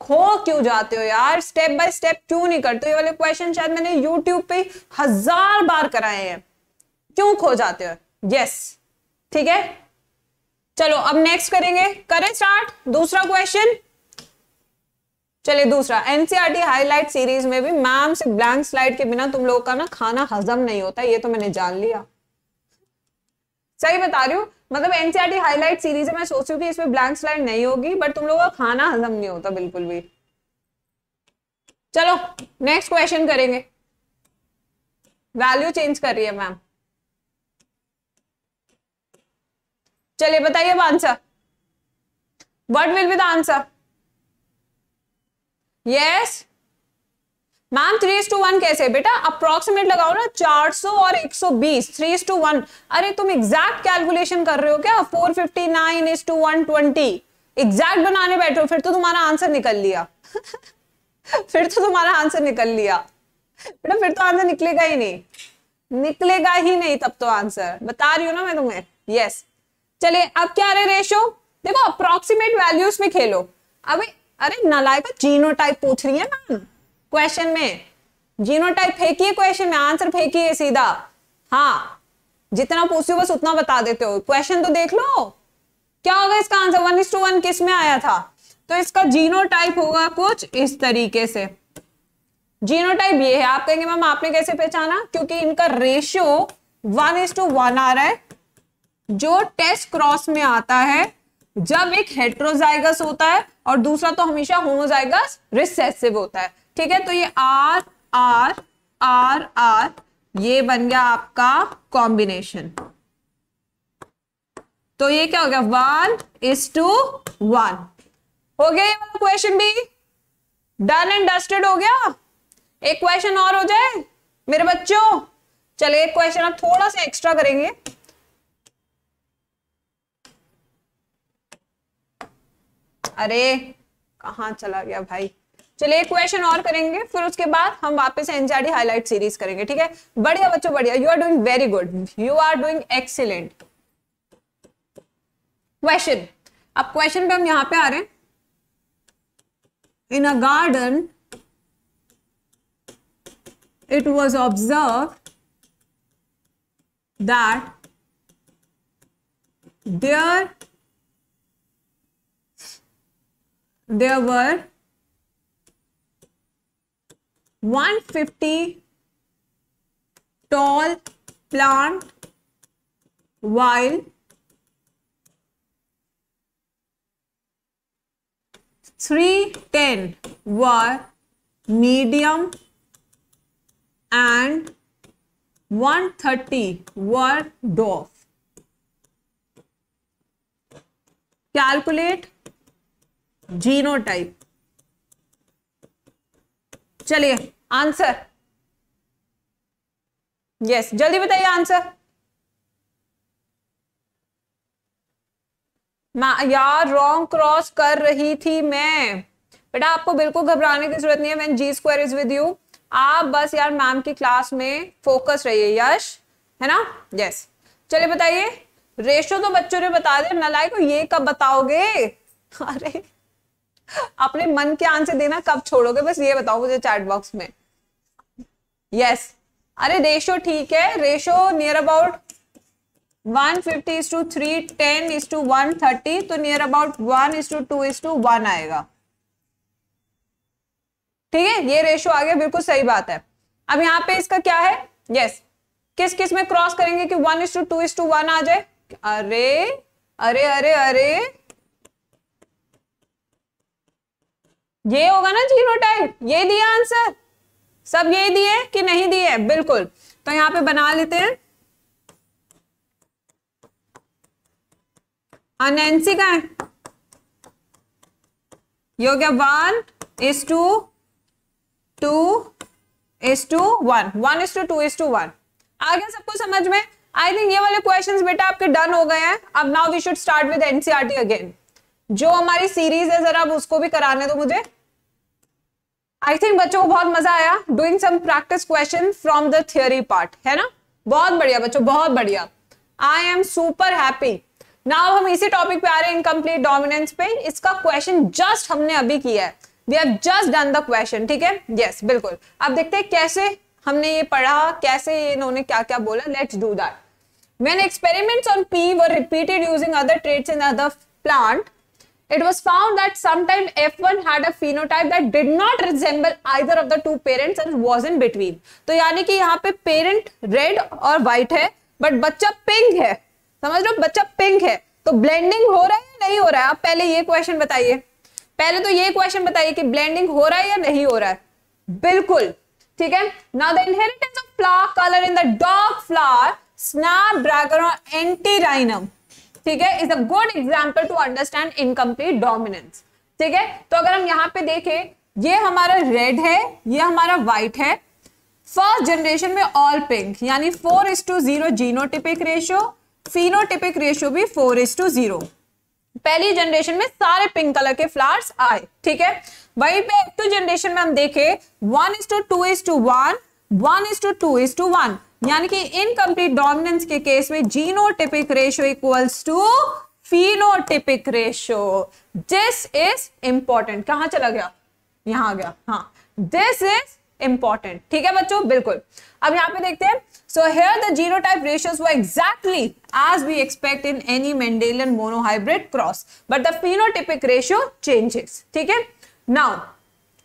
खो क्यों जाते हो यार, स्टेप बाय स्टेप क्यों नहीं करते. ये वाले क्वेश्चन शायद मैंने YouTube पे 1000 बार कराए हैं. क्यों खो जाते हो. यस, ठीक है, चलो अब नेक्स्ट करेंगे. करें स्टार्ट दूसरा क्वेश्चन. चलिए दूसरा. एनसीईआरटी हाईलाइट सीरीज में भी मैम से ब्लैंक स्लाइड के बिना तुम लोगों का ना खाना हजम नहीं होता, ये तो मैंने जान लिया. सही बता रही हूँ, मतलब एनसीईआरटी हाईलाइट सीरीज है, मैं सोच रही हूँ कि इसमें ब्लैंक स्लाइड नहीं होगी, बट तुम लोगों का खाना हजम नहीं होता बिल्कुल भी. चलो नेक्स्ट क्वेश्चन करेंगे. वैल्यू चेंज कर रही है मैम। चलिए बताइए अब answer, what will be the answer? Yes ma'am 3:1 कैसे बेटा? अप्रोक्सीमेट लगाओ ना, 400 और 120 3:1। अरे तुम एग्जैक्ट कैलकुलेशन कर रहे हो क्या? 459:120 एग्जैक्ट बनाने बैठो, फिर तो तुम्हारा आंसर निकल लिया फिर तो तुम्हारा आंसर निकल लिया बेटा, फिर तो आंसर निकलेगा ही नहीं, निकलेगा ही नहीं तब तो आंसर। बता रही हूं ना मैं तुम्हें। यस चलिए अब क्या रहे रेशो, देखो अप्रोक्सीमेट वैल्यूज में खेलो। अबे अरे नालायक जीनोटाइप पूछ रही है मैम क्वेश्चन में, जीनोटाइप फेंकिए क्वेश्चन में, आंसर फेंकिए सीधा। हाँ जितना पूछती हो बस उतना बता देते हो, क्वेश्चन तो देख लो क्या होगा इसका आंसर। 1:1 किस में आया था, तो इसका जीनोटाइप होगा कुछ इस तरीके से। जीनोटाइप ये है। आप कहेंगे मैम आपने कैसे पहचाना? क्योंकि इनका रेशियो 1:1 आ रहा है जो टेस्ट क्रॉस में आता है जब एक हेट्रोजाइगस होता है और दूसरा तो हमेशा होमोजाइगस रिसेसिव होता है। ठीक है तो ये आर आर आर आर ये बन गया आपका कॉम्बिनेशन। तो ये क्या हो गया 1:1 हो गया। ये वाला क्वेश्चन भी डन एंड डस्टेड हो गया। एक क्वेश्चन और हो जाए मेरे बच्चों। चलिए एक क्वेश्चन आप थोड़ा सा एक्स्ट्रा करेंगे। अरे कहाँ चला गया भाई। चलिए क्वेश्चन और करेंगे फिर उसके बाद हम वापस एनसीईआरटी हाईलाइट सीरीज करेंगे। ठीक है बढ़िया बच्चों बढ़िया, you are doing very good, you are doing excellent. Question, अब क्वेश्चन पे हम यहाँ पे आ रहे हैं। In a garden it was observe that there were 150 tall plant while 310 were medium and 130 were dwarf. Calculate genotype. चलिए आंसर, यस जल्दी बताइए आंसर। यार रॉन्ग क्रॉस कर रही थी मैं। बेटा आपको बिल्कुल घबराने की जरूरत नहीं है, when G square is with you. आप बस यार मैम की क्लास में फोकस रहिए यश, है ना। यस चलिए बताइए रेशो तो बच्चों ने बता दिया, नालायक ये कब बताओगे? अरे अपने मन के आंसर देना कब छोड़ोगे, बस ये बताओ मुझे चैट बॉक्स में। यस अरे रेशो ठीक है, रेशो नियर अबाउट 150:310:130 तो नियर अबाउट 1:2:1 आएगा। ठीक है ये रेशो आ गया, बिल्कुल सही बात है। अब यहाँ पे इसका क्या है, यस किस किस में क्रॉस करेंगे कि 1:2:1 आ जाए? अरे अरे अरे अरे ये होगा ना जीनोटाइप, ये दिया आंसर। सब ये दिए कि नहीं दिए? बिल्कुल। तो यहां पे बना लेते हैं अनएनसी का है। ये हो गया 1:2:1 1:2:1 आ गया सबको समझ में। आई थिंक ये वाले क्वेश्चंस बेटा आपके डन हो गए हैं। अब now we should start with NCERT again. जो हमारी सीरीज है जरा अब उसको भी कराने दो मुझे। आई थिंक बच्चों को बहुत मजा आया doing some practice question from the theory part, है ना। बहुत बढ़िया बच्चों बहुत बढ़िया, I am super happy. Now हम इसी टॉपिक पे आ रहे हैं इनकम्प्लीट डोमिनेंस पे। इसका क्वेश्चन जस्ट हमने अभी किया है, we have just done the question. ठीक है यस बिल्कुल। अब देखते हैं कैसे हमने ये पढ़ा, कैसे इन्होंने क्या क्या बोला। Let's do that. When experiments on pea were repeated using other traits in other plant it was found that sometimes F1 had a phenotype that did not resemble either of the two parents and was in between. तो यानी कि यहाँ पे parent red और white है but बच्चा pink है, समझ लो बच्चा pink है। तो blending हो रहा है या नहीं हो रहा है? आप पहले ये question बताइए, पहले तो ये question बताइए कि blending हो रहा है या नहीं हो रहा है। बिल्कुल ठीक है. Now the inheritance of flower colour in the dog flower snapdragon antirrhinum, ठीक है, is a good example to understand incomplete dominance. ठीक है, तो अगर हम यहाँ पे देखें, ये हमारा रेड है, ये हमारा व्हाइट है. फर्स्ट जनरेशन में ऑल पिंक, यानी 4:0 जीनोटिपिक रेशियो, फिनोटिपिक रेशियो भी 4:0. पहली जनरेशन में सारे पिंक कलर के फ्लावर्स आए, ठीक है. वहीं पे एक जनरेशन में हम देखें 1:2:1, 1:2:1, यानी कि इनकम्प्लीट डोमिनेंस के केस में genotypic ratio equals to phenotypic ratio. This is important. कहां चला गया? यहां आ गया. हाँ, दिस इज इंपॉर्टेंट. ठीक है बच्चों, बिल्कुल. अब यहाँ पे देखते हैं. So here the genotype ratios were exactly as we expect in any Mendelian monohybrid cross, but the phenotypic ratio changes. ठीक है. Now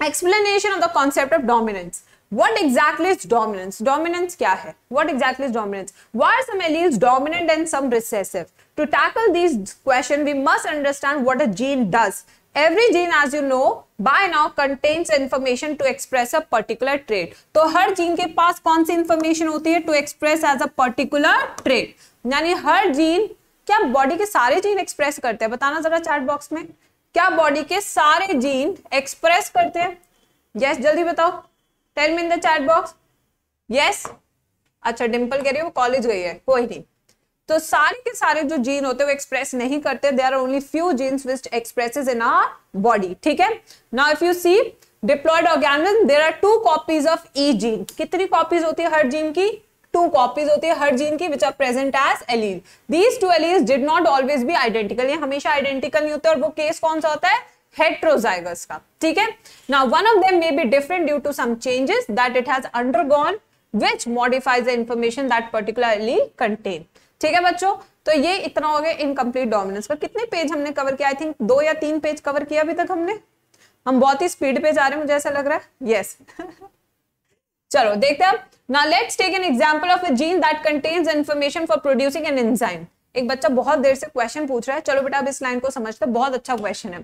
explanation of the concept of dominance. What exactly is dominance? Dominance क्या है? What exactly is dominance? Why are some alleles dominant and some recessive? To tackle these question, we must understand what a gene does. Every gene, as you know, by now contains information to express a particular trait. तो हर gene के पास कौन सी information होती है to express as a particular trait? यानी हर gene, क्या body के सारे gene express करते हैं? बताना जरा चैट बॉक्स में, क्या बॉडी के सारे जीन एक्सप्रेस करते हैं? यस, जल्दी बताओ. Tell me in the chat box. Yes. अच्छा, डिम्पल कह रही है वो कॉलेज गई है, कोई नहीं. तो सारे के सारे जो जीन होते हैं वो एक्सप्रेस नहीं करते. There are only few genes which expresses in our body. ठीक है. Now if you see diploid organism, there are 2 copies of each gene. कितनी कॉपीज होती है हर जीन की? 2 कॉपीज होती है हर जीन की, which are present as allele. These 2 alleles did not always be identical. ये हमेशा आइडेंटिकल नहीं होते, और वो केस कौन सा होता है? हेट्रोजाइगस का. ठीक है. Now one of them may be different due to some changes that it has undergone which modifies the information that particularly contain. ठीक है बच्चों, तो ये इतना हो गया इनकम्प्लीट डोमिनेंस पर. कितने पेज हमने कवर किया? आई थिंक 2 या 3 पेज कवर किया अभी तक हमने. हम बहुत ही स्पीड पे जा रहे हैं, मुझे ऐसा लग रहा है. यस चलो देखते हैं. Now let's take an example of a gene that contains information for producing an enzyme. एक बच्चा बहुत देर से क्वेश्चन पूछ रहा है. चलो बेटा, अब इस लाइन को समझते हैं, बहुत अच्छा क्वेश्चन है.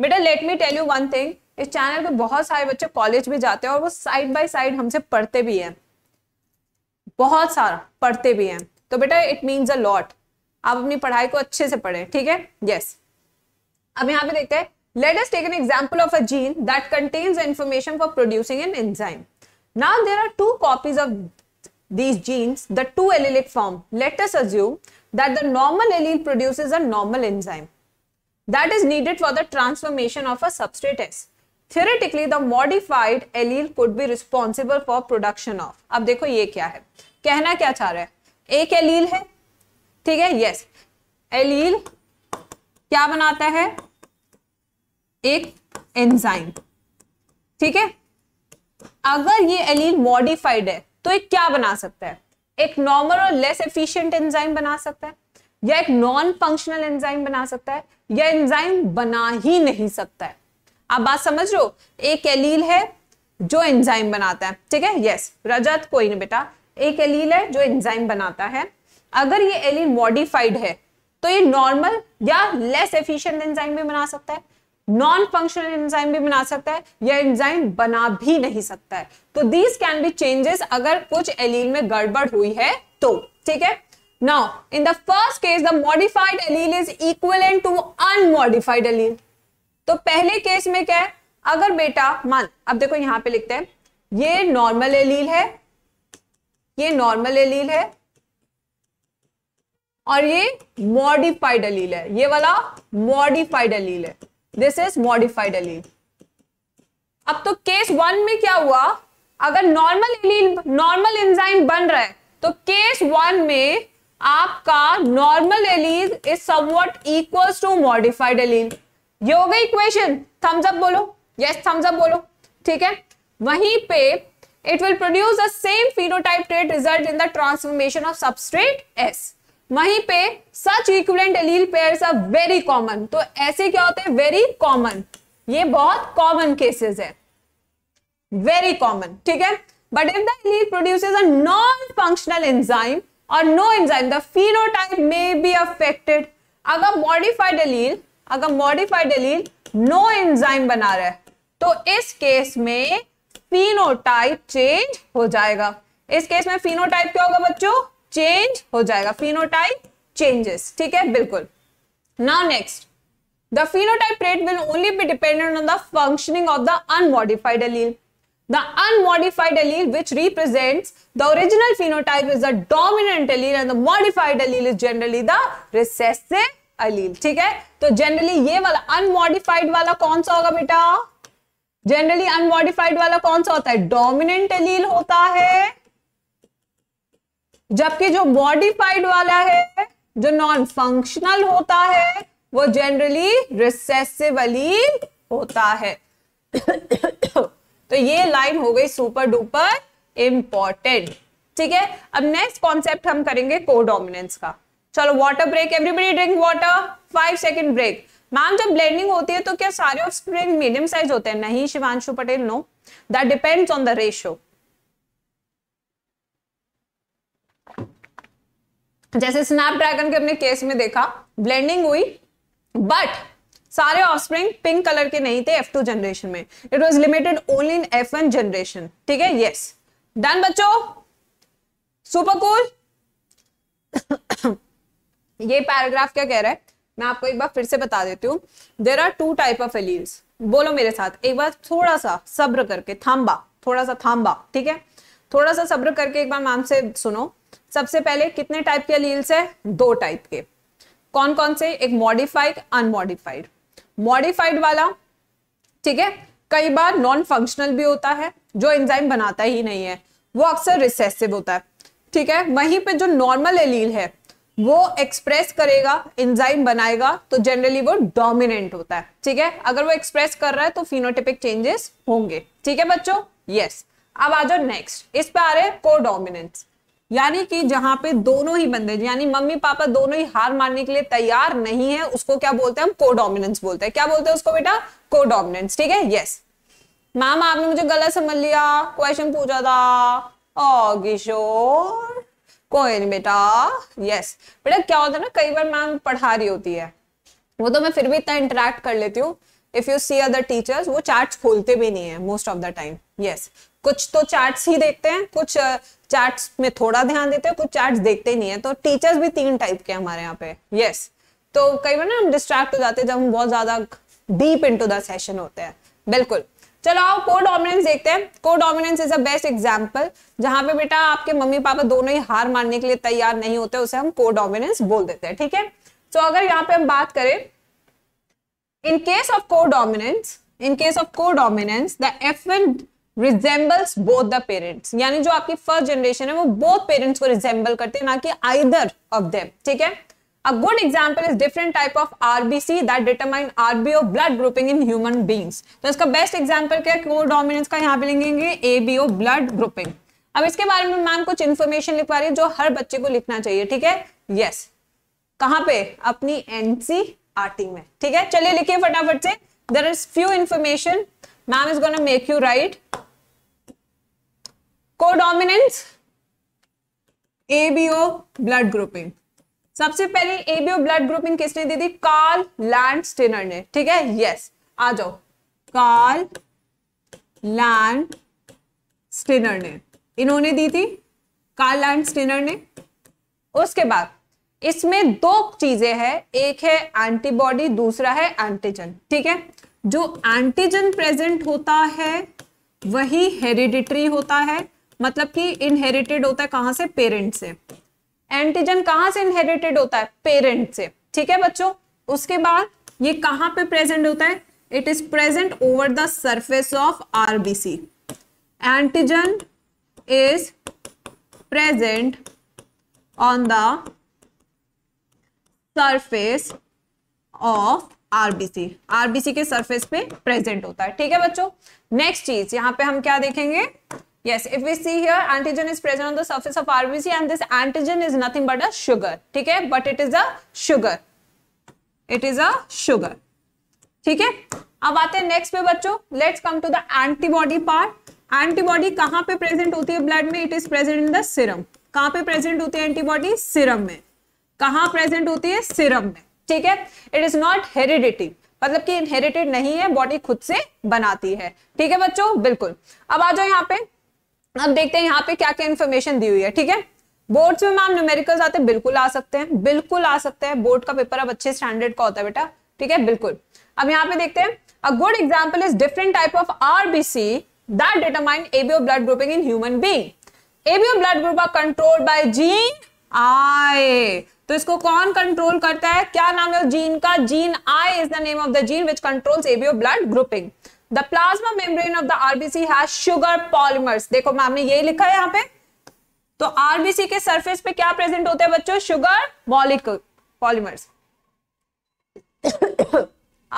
बेटा let me tell you one thing, इस चैनल पे बहुत सारे बच्चे कॉलेज भी जाते हैं और वो साइड बाय साइड हमसे पढ़ते भी हैं, बहुत सारा पढ़ते भी हैं. तो बेटा इट मींस अ लॉट. आप अपनी पढ़ाई को अच्छे से पढ़े. ठीक है. यस. अब यहाँ पे देखते हैं. Let us take an example of a gene that contains information for producing an enzyme. Now there are 2 copies of these genes, the 2 allelic form. Let us assume that the normal allele produces a normal enzyme that is needed for the transformation of a substrate S. Theoretically, the modified allele could be responsible for production of. अब देखो ये क्या है, कहना क्या चाह रहा है? एक एलील है, ठीक है. यस, एलील क्या बनाता है? एक एंजाइम. ठीक है. अगर ये एलील मॉडिफाइड है तो एक क्या बना सकता है? एक नॉर्मल और लेस एफिशिएंट एंजाइम बना सकता है, या एक नॉन फंक्शनल एंजाइम बना सकता है, या एंजाइम बना ही नहीं सकता है. आप बात समझ रहे हो? एक एलील है जो एंजाइम बनाता है. ठीक है. यस रजत, कोई नहीं बेटा. एक एलील है जो एंजाइम बनाता है. अगर ये एलील मॉडिफाइड है तो ये नॉर्मल या लेस एफिशिएंट एंजाइम भी बना सकता है, नॉन फंक्शनल एंजाइम भी बना सकता है, या एंजाइम बना भी नहीं सकता है. तो दीज कैन बी चेंजेस अगर कुछ एलील में गड़बड़ हुई है तो. ठीक है. Now in the first case the modified allele is equivalent to unmodified allele. तो पहले केस में क्या है? अगर बेटा मान, अब देखो यहां पे लिखते हैं, ये नॉर्मल एलील है, ये नॉर्मल एलील है, और ये मॉडिफाइड एलील है, ये वाला मॉडिफाइड एलील है. This is modified allele. अब तो केस 1 में क्या हुआ? अगर नॉर्मल एंजाइम बन रहा है तो केस 1 में आपका normal allele is somewhat equals to modified allele. ये हो गई इक्वेशन. थम्स अप बोलो. यस, थम्स अप बोलो. ठीक है. वहीं पे it will produce the same phenotype trait result in the transformation of substrate S. वहीं पे such equivalent allele pairs are very common. तो ऐसे क्या होते हैं? Very common. ये बहुत कॉमन केसेस है, वेरी कॉमन. ठीक है. But if the allele produces a non functional enzyme और no enzyme, the phenotype may be affected. अगर मॉडिफाइड एलील नो एंजाइम बना रहा है तो इस केस में फिनोटाइप चेंज हो जाएगा। इस केस में फिनोटाइप क्या होगा बच्चों? चेंज हो जाएगा। फिनोटाइप चेंजेस, ठीक है, बिल्कुल। Now next, the phenotype trait will only be dependent on the functioning of the unmodified allele. The unmodified allele, which represents the original phenotype, is the dominant allele, and the modified allele is generally the recessive allele. ठीक है, तो generally ये वाला unmodified वाला कौन सा होगा बेटा? Generally unmodified वाला कौन सा होता है? Dominant allele होता है, जबकि जो modified वाला है, जो non functional होता है, वो जनरली रिसेसिव अलील होता है। तो ये लाइन हो गई सुपर डुपर इंपॉर्टेंट, ठीक है। अब नेक्स्ट कॉन्सेप्ट हम करेंगे कोडोमिनेंस का। चलो water break, everybody drink water, 5 second break. Ma'am जब ब्लेंडिंग होती है तो क्या सारे ऑफस्प्रिंग मीडियम साइज होते हैं? नहीं Shivanshu Patel, no, that depends on the ratio. जैसे स्नैपड्रैगन के अपने केस में देखा, ब्लेंडिंग हुई बट सारे ऑफस्प्रिंग पिंक कलर के नहीं थे F2 जनरेशन में, it was limited only in F1 generation, ठीक है। यस, डन बच्चों, सुपर कूल। ये पैराग्राफ क्या कह रहा है मैं आपको एक बार फिर से बता देती हूँ। There are 2 type of alleles, बोलो मेरे साथ एक बार, थोड़ा सा सब्र करके, थांबा, थोड़ा सा थांबा, ठीक है, थोड़ा सा सब्र करके एक बार मैम से सुनो। सबसे पहले कितने टाइप के एलील्स है? 2 टाइप के। कौन कौन से? एक मॉडिफाइड, अनमॉडिफाइड। मॉडिफाइड वाला, ठीक है, कई बार नॉन फंक्शनल भी होता है, जो एंजाइम बनाता ही नहीं है, वो अक्सर रिसेसिव होता है, ठीक है। वहीं पे जो नॉर्मल एलील है वो एक्सप्रेस करेगा, एंजाइम बनाएगा, तो जनरली वो डोमिनेंट होता है, ठीक है। अगर वो एक्सप्रेस कर रहा है तो फिनोटिपिक चेंजेस होंगे, ठीक है बच्चों। यस, अब आ जाओ नेक्स्ट, इस पे आ रहे कोडोमिनेंस, यानी कि जहां पे दोनों ही बंदे, यानी मम्मी पापा दोनों ही हार मानने के लिए तैयार नहीं है, उसको क्या बोलते हैं हम? कोडोमिनेंस बोलते हैं। क्या बोलते हैं उसको बेटा? कोडोमिनेंस, ठीक है। यस मैम आपने मुझे गलत समझ लिया, क्वेश्चन पूछा था। ओ किशोर, कोई नहीं बेटा। यस बेटा क्या होता है ना, कई बार मैम पढ़ा रही होती है, वो तो मैं फिर भी इतना इंटरेक्ट कर लेती हूँ। If you see other teachers, वो चार्ट खोलते भी नहीं है most of the time. Yes, कुछ तो चार्ट्स ही देखते हैं, कुछ चार्ट्स में थोड़ा ध्यान देते हैं, कुछ चार्ट्स देखते ही नहीं है। तो टीचर्स भी 3 टाइप के हमारे यहाँ पे। यस तो कई बार ना हम डिस्ट्रैक्ट हो जाते हैं जब हम बहुत ज्यादा डीप इनटू द सेशन होते हैं, बिल्कुल। चलो आओ कोडोमिनेंस देखते हैं। Codominance is the best example, जहां पे बेटा आपके मम्मी पापा दोनों ही हार मानने के लिए तैयार नहीं होते, उसे हम कोडोमिनेंस बोल देते हैं, ठीक है। सो अगर यहाँ पे हम बात करें, in case of codominance the F1 resembles both the parents, यानी जो आपकी फर्स्ट जनरेशन है वो बोथ पेरेंट्स को रिजेंबल करते हैं, ना कि आइदर ऑफ देम, ठीक है। A good example is different type of RBC that determine RBO blood grouping in human beings. तो इसका बेस्ट एग्जांपल क्या है कोडोमिनेंस का? यहाँ पे लेंगे एबीओ ब्लड ग्रुपिंग। अब इसके बारे में मैम कुछ इन्फॉर्मेशन लिखवा रही है जो हर बच्चे को लिखना चाहिए, ठीक है। यस, कहाँ पे? अपनी एनसीईआरटी में, ठीक है। चलिए लिखिए फटाफट से। There is few information, ma'am is gonna make you write. Codominance, ABO blood grouping. सबसे पहले एबीओ ब्लड ग्रुपिंग किसने दी थी? कार्ल लैंडस्टेनर ने, ठीक है। यस, आ जाओ, कार्ल लैंडस्टेनर ने, इन्होंने दी थी, कार्ल लैंडस्टेनर ने। उसके बाद इसमें 2 चीजें हैं, एक है एंटीबॉडी, दूसरा है एंटीजन, ठीक है। जो एंटीजन प्रेजेंट होता है वही हेरिडिटरी होता है, मतलब कि इनहेरिटेड होता है। कहां से? पेरेंट से। एंटीजन कहां से इनहेरिटेड होता है? पेरेंट से, ठीक है बच्चों। उसके बाद ये कहां पे प्रेजेंट होता है? It is present over the surface of RBC. Antigen is present on the surface of RBC, RBC के सरफेस पे प्रेजेंट होता है, ठीक है बच्चों। नेक्स्ट चीज यहाँ पे हम क्या देखेंगे? Yes, if we see here, antigen is present on the surface of RBC, and this antigen is nothing but a sugar, ठीक है, but it is a sugar, it is a sugar, ठीक है। अब आते हैं नेक्स्ट पे बच्चों, let's come to the antibody part. Antibody कहाँ पे प्रेजेंट होती है ब्लड में? It is present in the serum. कहाँ पे प्रेजेंट होती है एंटीबॉडी? सीरम में। कहाँ प्रेजेंट होती है? सीरम में, ठीक है। इट इज नॉट हेरिडिटी, मतलब कि इनहेरिटेड नहीं है, बॉडी खुद से बनाती है। ठीक है बच्चों, बिल्कुल। अब आ जाओ यहाँ पे, अब देखते हैं यहाँ पे क्या क्या इन्फॉर्मेशन दी हुई है। ठीक है, बोर्ड्स में मैम न्यूमेरिकल्स आते हैं, बिल्कुल आ सकते हैं, बिल्कुल आ सकते हैं। बोर्ड का पेपर अब अच्छे स्टैंडर्ड का होता है बेटा, ठीक है, बिल्कुल। अब यहाँ पे देखते हैं, a good example is different type of RBC that determine ABO blood grouping in human being. ABO blood group are controlled by gene I. तो इसको कौन कंट्रोल करता है, क्या नाम है जीन का? Gene I is the name of the gene which controls ABO blood grouping. The plasma membrane of the RBC has sugar polymers. देखो मैम ने यही लिखा है यहाँ पे, तो आरबीसी के सरफेस पे क्या प्रेजेंट होते हैं बच्चों? Sugar molecule polymers.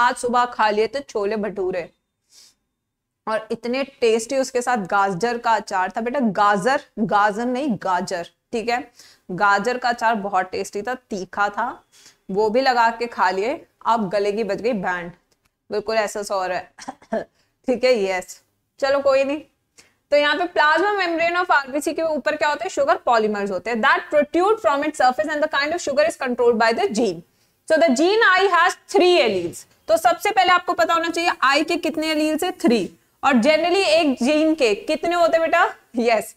आज सुबह खा लिए थे छोले भटूरे और इतने टेस्टी, उसके साथ गाजर का अचार था बेटा, गाजर ठीक है, गाजर का अचार बहुत टेस्टी था, तीखा था, वो भी लगा के खा लिए, अब गले की बज गई बैंड, बिल्कुल ऐसा सो रहा है। ठीक है, यस, चलो कोई नहीं। तो यहाँ पे प्लाज्मा मेम्ब्रेन ऑफ आरबीसी के ऊपर क्या होते हैं? शुगर पॉलीमर्स होते हैं that protrude from its surface and the kind of sugar is controlled by the gene. So the gene I has 3 alleles. तो सबसे पहले आपको पता होना चाहिए आई के कितने एलील्स है? 3। और जनरली एक जीन के कितने होते हैं बेटा? यस,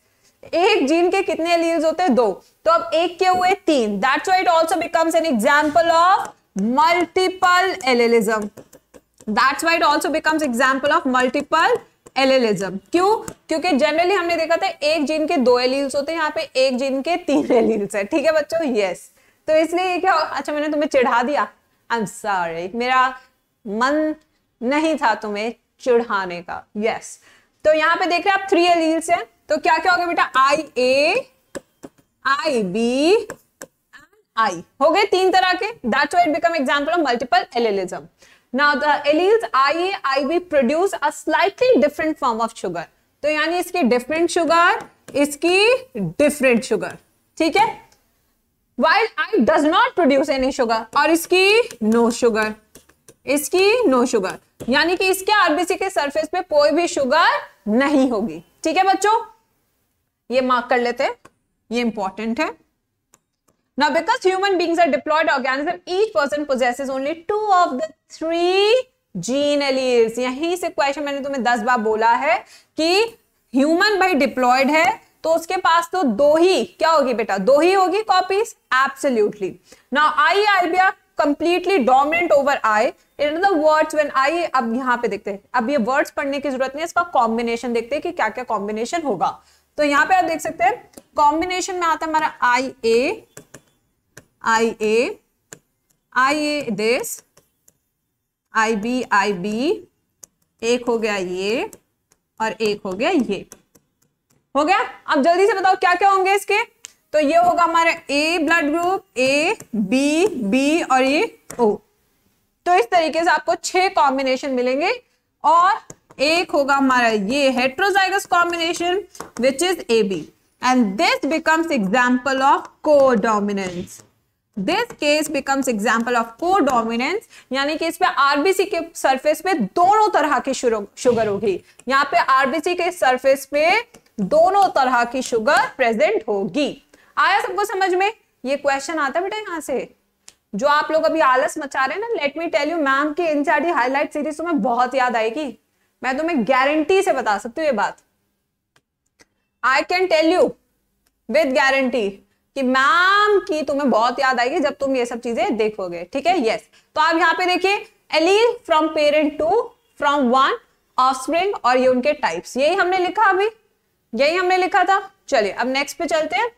एक जीन के कितने एलील्स होते हैं? 2। तो अब एक के हुए 3। That's why it also becomes an example of multiple allelism. That's why it also becomes example of multiple allelism. क्यों? क्योंकि जनरली हमने देखा था एक जीन के 2 एलील्स होते हैं, यहाँ पे एक जीन के 3 एलील्स है। ठीक है बच्चों, यस। तो इसलिए ये क्या, अच्छा मैंने तुम्हें चिढ़ा दिया, आई एम सॉरी, मेरा मन नहीं था तुम्हें चिढ़ाने का। यस, तो यहाँ पे देख रहे हैं आप 3 एलील्स हैं, तो क्या क्या हो गया बेटा? आई A, I B and I हो गए 3 तरह के। That's why it become example of multiple allelism. Now the alleles I A I B produce a slightly different form of sugar. तो यानी इसकी डिफरेंट शुगर, इसकी डिफरेंट शुगर, ठीक है। While I does not produce any sugar और इसकी no sugar, इसकी no sugar, यानी कि इसके आरबीसी के सरफेस पे कोई भी शुगर नहीं होगी। ठीक है बच्चों, ये मार्क कर लेते हैं, ये इंपॉर्टेंट है। Now because human beings are diploid organism, each person possesses only 2 of the 3 gene alleles. यहीं से क्वेश्चन मैंने तुम्हें 10 बार बोला है कि ह्यूमन भाई डिप्लॉयड है तो उसके पास तो 2 ही क्या होगी बेटा? 2 ही होगी copies, absolutely. Now I I B are completely dominant over I. In the words when I, अब यहाँ पे देखते हैं, अब ये वर्ड्स पढ़ने की जरूरत नहीं है, इसका कॉम्बिनेशन देखते हैं कि क्या क्या कॉम्बिनेशन होगा। तो यहाँ पे आप देख सकते हैं कॉम्बिनेशन में आता है हमारा I A, I A, I A this, I B, I B, एक हो गया ये और एक हो गया ये, हो गया। अब जल्दी से बताओ क्या क्या होंगे इसके। तो ये होगा हमारा A blood group, A B, B और ये ओ। तो इस तरीके से आपको 6 कॉम्बिनेशन मिलेंगे और एक होगा हमारा ये heterozygous combination which is A B, and this becomes example of codominance. This case becomes example of codominance, यानी कि इस पे आरबीसी के सरफेस पे दोनों तरह की शुगर होगी। यहाँ पे आरबीसी के सरफेस पे दोनों तरह की शुगर प्रेजेंट होगी। आया सबको समझ में? ये क्वेश्चन आता है बेटा यहाँ से, जो आप लोग अभी आलस मचा रहे हैं ना, let me tell you ma'am की एनसीईआरटी हाईलाइट सीरीज तुम्हें बहुत याद आएगी। मैं तुम्हें गारंटी से बता सकती हूँ ये बात, I can tell you with guarantee कि मैम की तुम्हें बहुत याद आएगी जब तुम ये सब चीजें देखोगे। ठीक है, यस। तो आप यहाँ पे देखिए, allele from parent to, from one offspring, और ये उनके टाइप्स, यही हमने लिखा अभी, यही हमने लिखा था। चलिए अब नेक्स्ट पे चलते हैं।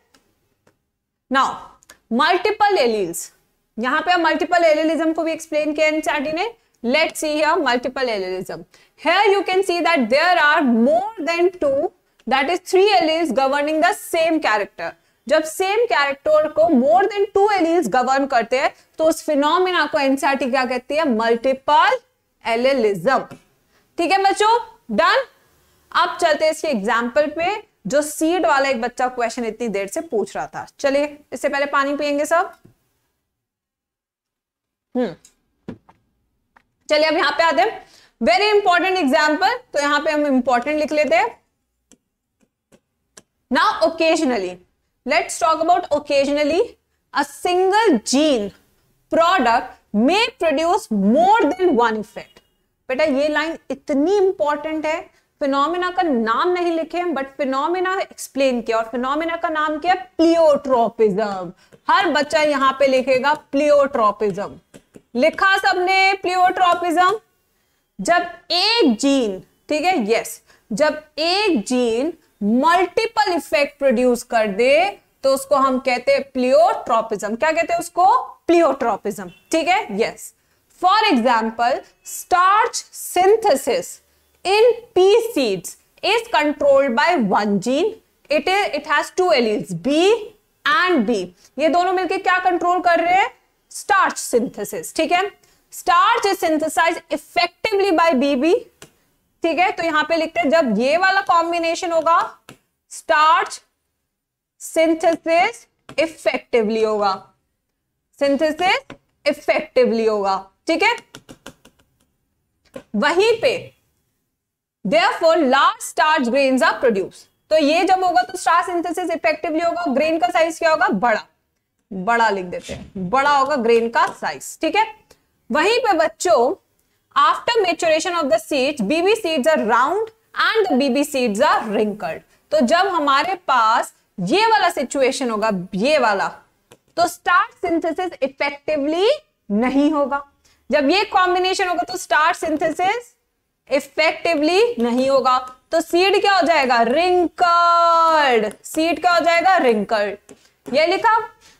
नाउ मल्टीपल एलील्स, यहाँ पे मल्टीपल एलेलिज्म को भी एक्सप्लेन किया एनसीईआरटी ने। Let's see here multiple allelism. Here you can see that there are more than 2 that is 3 alleles governing the same character. जब सेम कैरेक्टर को मोर देन 2 एलील्स गवर्न करते हैं तो उस फिनोमिना को एनसीईआरटी क्या कहती है? Multiple allelism. ठीक है बच्चों, डन। अब चलते हैं इसके एग्जाम्पल पे, जो सीड वाला एक बच्चा क्वेश्चन इतनी देर से पूछ रहा था। चलिए इससे पहले पानी पिएंगे सब। चलिए अब यहाँ पे आते हैं, वेरी इंपॉर्टेंट एग्जाम्पल, तो यहाँ पे हम इंपॉर्टेंट लिख लेते हैं। Now occasionally, let's talk about occasionally a single gene product may produce more than one effect. बेटा ये लाइन इतनी इंपॉर्टेंट है, फिनोमिना का नाम नहीं लिखे बट फिनोमिना एक्सप्लेन किया, और फिनोमिना का नाम क्या? प्लियोट्रोपिज्म। हर बच्चा यहाँ पे लिखेगा प्लियोट्रोपिज्म। लिखा सबने प्लियोट्रोपिज्म। जब एक जीन, ठीक है, यस, जब एक जीन मल्टीपल इफेक्ट प्रोड्यूस कर दे तो उसको हम कहते हैं प्लियोट्रोपिज्म। क्या कहते हैं उसको? प्लियोट्रोपिज्म, ठीक है, yes. For example, starch synthesis in pea seeds is controlled by one gene. It has two alleles, B and B. ये दोनों मिलके क्या कंट्रोल कर रहे हैं? Starch synthesis, ठीक है? Starch is synthesized effectively by BB, ठीक है? तो यहाँ पे लिखते हैं जब ये वाला combination होगा, starch synthesis effectively होगा, synthesis effectively होगा, ठीक है? वहीं पे therefore large starch grains are produced. तो ये जब होगा तो स्टार्च सिंथेसिस इफेक्टिवली होगा, ग्रेन का साइज क्या होगा? बड़ा, बड़ा लिख देते हैं, बड़ा होगा ग्रेन का साइज, ठीक है? वहीं पे बच्चों after maturation of the seeds, BB seeds are round and the BB seeds are wrinkled. तो जब हमारे पास ये वाला सिचुएशन होगा, ये वाला, तो स्टार्च सिंथेसिस इफेक्टिवली नहीं होगा। जब ये कॉम्बिनेशन होगा तो स्टार्च सिंथेसिस इफेक्टिवली नहीं होगा, तो सीड क्या हो जाएगा? रिंकल्ड। सीड क्या हो जाएगा? रिंकल्ड। ये लिखा,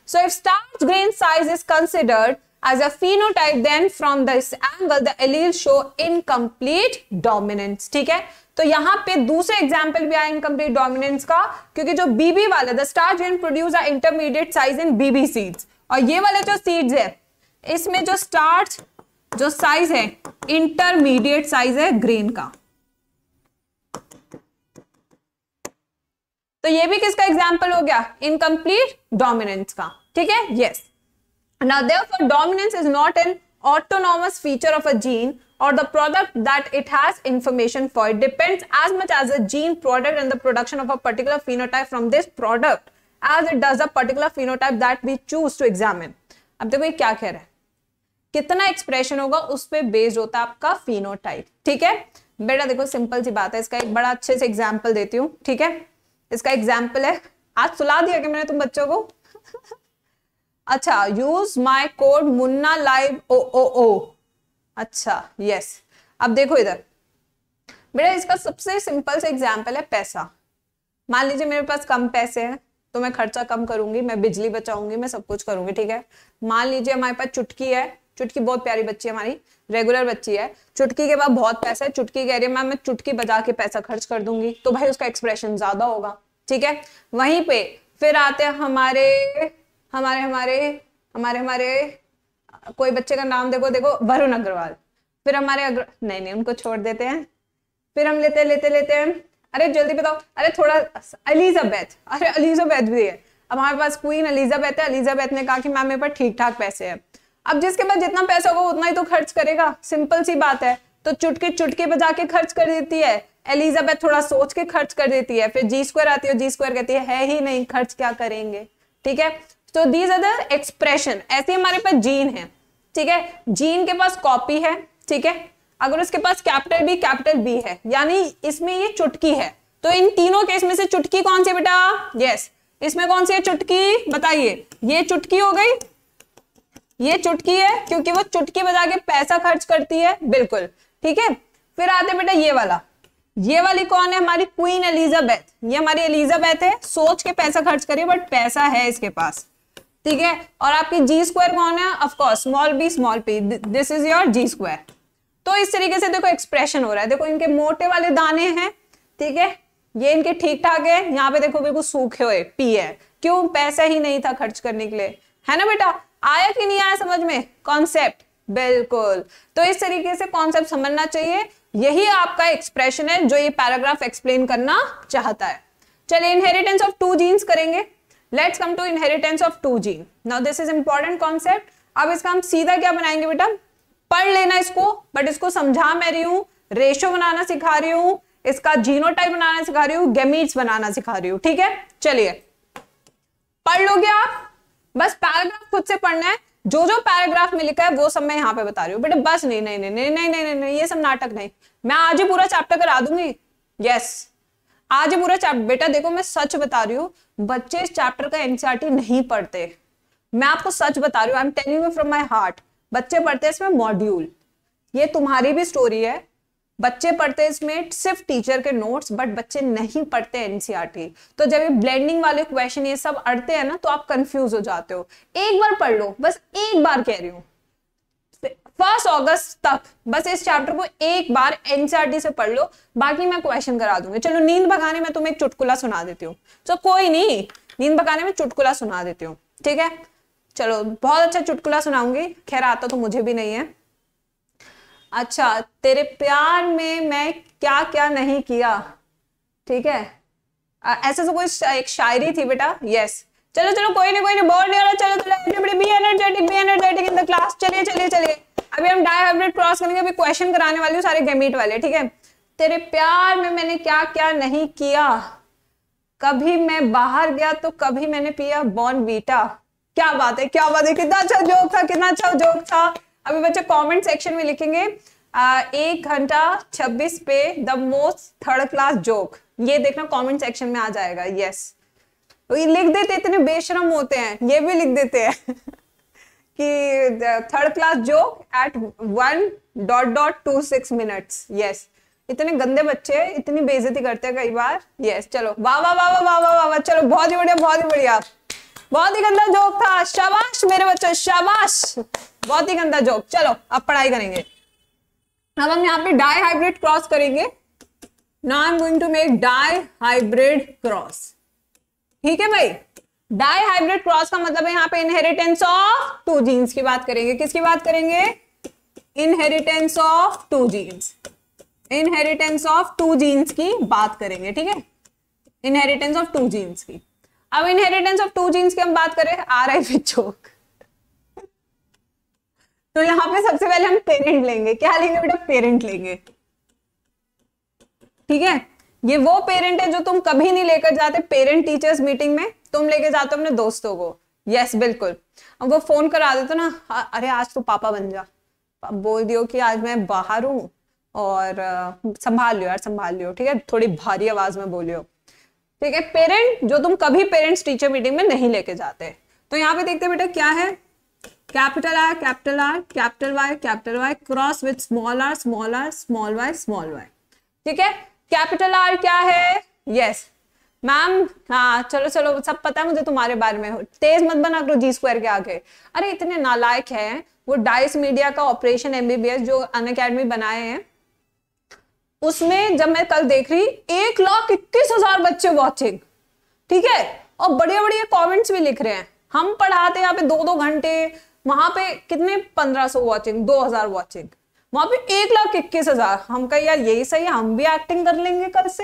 so if starch grain size is considered as a phenotype then from this angle the allele show incomplete dominance, ठीक है? तो यहाँ पे दूसरे एग्जाम्पल भी आया इनकम्प्लीट डोमिनेंस का, क्योंकि जो बीबी वाले the starch grain produce are intermediate size in BB seeds, और ये वाले जो सीड्स है इसमें जो स्टार्च जो साइज है इंटरमीडिएट साइज है ग्रेन का। तो ये भी किसका एग्जाम्पल हो गया? इनकम्प्लीट डोमिनेंस का, ठीक है, yes. Now therefore dominance is not an autonomous feature of a gene or the product that it has information for. It depends as much as a gene product and the production of a particular phenotype from this product as it does a particular phenotype that we choose to examine. अब देखो ये क्या कह रहा है, कितना expression होगा उस पर बेस्ड होता है आपका फिनोटाइप, ठीक है? बेटा देखो सिंपल सी बात है, इसका एक बड़ा अच्छे से एग्जाम्पल देती हूँ, ठीक है? इसका एग्जाम्पल है, आज सुला दिया कि मैंने तुम बच्चों को। अच्छा, use my code Munna live oh oh oh, अच्छा, यस। अब देखो इधर बेटा, इसका सबसे सिंपल से एग्जाम्पल है पैसा। मान लीजिए मेरे पास कम पैसे हैं तो मैं खर्चा कम करूंगी, मैं बिजली बचाऊंगी, मैं सब कुछ करूंगी, ठीक है? मान लीजिए हमारे पास चुटकी है, चुटकी बहुत प्यारी बच्ची है हमारी, रेगुलर बच्ची है, चुटकी के पास बहुत पैसा है, चुटकी कह रही है मैम मैं चुटकी बजा के पैसा खर्च कर दूंगी, तो भाई उसका एक्सप्रेशन ज्यादा होगा, ठीक है? वहीं पे फिर आते हैं हमारे कोई बच्चे का नाम देखो, देखो वरुण अग्रवाल, फिर हमारे नहीं उनको छोड़ देते हैं। फिर हम लेते हैं अरे जल्दी बताओ, अरे थोड़ा एलिजाबेथ, अरे एलिजाबेथ भी है। अब हमारे पास क्वीन एलिजाबेथ है, एलिजाबेथ ने कहा कि मैम मेरे पास ठीक ठाक पैसे हैं। अब जिसके पास जितना पैसा होगा उतना ही तो खर्च करेगा, सिंपल सी बात है। तो चुटकी बजा के खर्च कर देती है, एलिजाबेथ थोड़ा सोच के खर्च कर देती है, फिर जी स्क्वायर आती है, जी स्क्वायर कहती है ही नहीं, खर्च क्या करेंगे, ठीक है? तो दीज आर द एक्सप्रेशन। ऐसे हमारे पास जीन है, ठीक है? जीन के पास कॉपी है, ठीक है? अगर उसके पास कैपिटल बी है, यानी इसमें ये चुटकी है, तो इन तीनों केस में से चुटकी कौन सी बेटा? यस, इसमें कौन सी है चुटकी बताइए? ये चुटकी हो गई, ये चुटकी है क्योंकि वो चुटकी बजा के पैसा खर्च करती है, बिल्कुल, ठीक है? फिर आते बेटा ये वाला, ये वाली कौन है? हमारी क्वीन एलिजाबेथ, ये हमारी एलिजाबेथ है, सोच के पैसा खर्च करिए बट पैसा है इसके पास, ठीक है? और आपकी जी स्क्वायर कौन है? Of course small B small P, this is your G square. तो इस तरीके से देखो एक्सप्रेशन हो रहा है। देखो इनके मोटे वाले दाने हैं, ठीक है? ये इनके ठीक ठाक है, यहाँ पे देखो बिल्कुल सूखे हुए पी है, क्यों? पैसा ही नहीं था खर्च करने के लिए, है ना बेटा? आया कि नहीं आया समझ में कॉन्सेप्ट? बिल्कुल। तो इस तरीके से कॉन्सेप्ट समझना चाहिए, यही आपका एक्सप्रेशन है जो ये पैराग्राफ एक्सप्लेन करना चाहता है। चलिए इनहेरिटेंस ऑफ टू जीन्स करेंगे। Let's come to inheritance of two gene. Now this is important concept. अब इसका हम सीधा क्या बनाएंगे बेटा? पढ़ लेना इसको, बट इसको समझा मैं रही हूँ, रेशो बनाना सिखा रही हूँ, इसका जीनोटाइप बनाना सिखा रही हूँ, गैमीट्स बनाना सिखा रही हूँ, ठीक है? चलिए पढ़ लोगे आप, बस पैराग्राफ खुद से पढ़ना है। जो जो पैराग्राफ में लिखा है वो सब मैं यहाँ पे बता रही हूँ बेटे, बस नहीं नहीं नहीं नहीं नहीं नहीं नहीं, ये सब नाटक नहीं, मैं आज ही पूरा चैप्टर करा दूंगी। यस आज ही पूरा चैप्टर, बेटा देखो मैं सच बता रही हूँ, बच्चे इस चैप्टर का एनसीईआरटी नहीं पढ़ते, मैं आपको सच बता रही हूँ, I am telling you from my heart. बच्चे पढ़ते हैं इसमें मॉड्यूल, ये तुम्हारी भी स्टोरी है, बच्चे पढ़ते हैं इसमें सिर्फ टीचर के नोट्स, बट बच्चे नहीं पढ़ते एनसीईआरटी। तो जब ये ब्लेंडिंग वाले क्वेश्चन ये सब अड़ते हैं ना तो आप कंफ्यूज हो जाते हो। एक बार पढ़ लो, बस एक बार कह रही हूँ, 1 अगस्त तक बस इस चैप्टर को एक बार एनसीईआरटी से पढ़ लो, बाकी मैं क्वेश्चन करा दूंगी। चलो नींद भगाने में तुम्हें एक चुटकुला सुना देती हूँ, तो कोई नहीं नींद भगाने में चुटकुला सुना देती हूँ, ठीक है। चलो बहुत अच्छा चुटकुला सुनाऊंगी, खैर आता तो मुझे भी नहीं है। अच्छा, तेरे प्यार में मैं क्या क्या नहीं किया, ठीक है, ऐसे तो कोई एक शायरी थी बेटा। यस चलो चलो कोई नहीं बोर नहीं हो रहा, चलो चलो be energetic in the class. चलिए चलिए चलिए अभी हम डायहाइड्रेट क्रॉस करेंगे, अभी क्वेश्चन कराने वाली हूँ सारे गैमीट वाले, ठीक है। तेरे प्यार में मैंने क्या क्या नहीं किया, कभी मैं बाहर गया तो कभी मैंने पिया बॉर्नवीटा। क्या बात है, क्या बात है, कितना अच्छा जोक था, कितना अच्छा जोक था। अभी बच्चे कमेंट सेक्शन में लिखेंगे 1:26 पे the most third class joke, ये देखना कमेंट सेक्शन में आ जाएगा। यस तो ये लिख देते, इतने बेशरम होते हैं, ये भी लिख देते हैं कि third class joke at 1.26 minutes. Yes इतने गंदे बच्चे, इतनी बेइज्जती करते हैं कई बार। यस चलो वाह वाह वाह वाह वाह वाह, चलो बहुत ही बढ़िया, बहुत ही बढ़िया, बहुत ही गंदा जोक था, शाबाश मेरे बच्चों शाबाश, बहुत ही गंदा जोक। चलो अब पढ़ाई करेंगे, अब हम यहाँ पे डायहाइब्रिड क्रॉस करेंगे। Now I am going to make dihybrid cross, ठीक है भाई। डायहाइब्रिड क्रॉस का मतलब है यहाँ पे इनहेरिटेंस ऑफ टू जीन्स की बात करेंगे। किसकी बात करेंगे? Inheritance of two genes, inheritance of two genes की बात करेंगे, ठीक है, इनहेरिटेंस ऑफ टू जीन्स की। अब इनहेरिटेंस ऑफ टू जीन्स की हम बात करें, आ रहा है फिर जोक। तो यहाँ पे सबसे पहले हम पेरेंट लेंगे, क्या लेंगे बेटा? पेरेंट लेंगे, ठीक है। ये वो पेरेंट है जो तुम कभी नहीं लेकर जाते पेरेंट टीचर्स मीटिंग में, तुम लेके जाते हो अपने दोस्तों को। यस बिल्कुल, अब वो फोन करा देते ना, अरे आज तो पापा बन जा, बोल दियो कि आज मैं बाहर हूँ और संभाल लियो यार, संभाल लियो, ठीक है, थोड़ी भारी आवाज में बोलियो, ठीक है। पेरेंट जो तुम कभी पेरेंट्स टीचर मीटिंग में नहीं लेके जाते। तो यहाँ पे देखते हैं बेटा क्या है, capital R capital R capital Y cross with small R small R small Y, ठीक है। कैपिटल आर क्या है? यस मैम हाँ चलो चलो सब पता है मुझे तुम्हारे बारे में, तेज मत बना करो जी स्क्वायर के आगे। अरे इतने नालायक हैं वो, डाइस मीडिया का ऑपरेशन एमबीबीएस जो अनअकैडमी बनाए हैं उसमें जब मैं कल देख रही 1,21,000 बच्चे वॉचिंग, ठीक है, और बड़े बड़े कमेंट्स भी लिख रहे हैं, हम पढ़ाते यहाँ पे 2-2 घंटे, वहां पे कितने 1,500 वॉचिंग, 2,000 वॉचिंग, वहां पे 1,21,000। हम कहे यार यही सही है, हम भी एक्टिंग कर लेंगे कल से।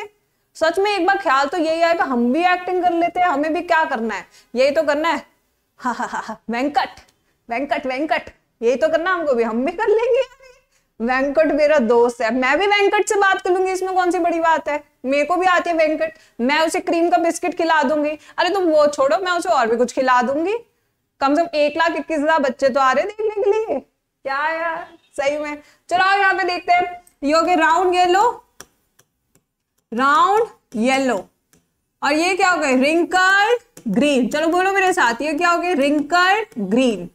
सच में एक बार ख्याल तो यही आएगा, हम भी एक्टिंग कर लेते हैं, हमें भी क्या करना है, यही तो करना है, हा हा हा हा वेंकट वेंकट वेंकट, यही तो करना हमको भी, हम भी कर लेंगे, वेंकट मेरा दोस्त है, मैं भी वेंकट से बात करूंगी, इसमें कौन सी बड़ी बात है, मेरे को भी आती है वेंकट, मैं उसे क्रीम का बिस्किट खिला दूंगी, अरे तुम वो छोड़ो मैं उसे और भी कुछ खिला दूंगी। कम से कम 1,21,000 बच्चे तो आ रहे देखने के लिए, क्या यार सही में। चलो यहाँ पे देखते हैं, ये हो गया राउंड येलो, राउंड येलो, और ये क्या हो गया? Wrinkled green. चलो बोलो मेरे साथ, ये क्या हो गया? Wrinkled green.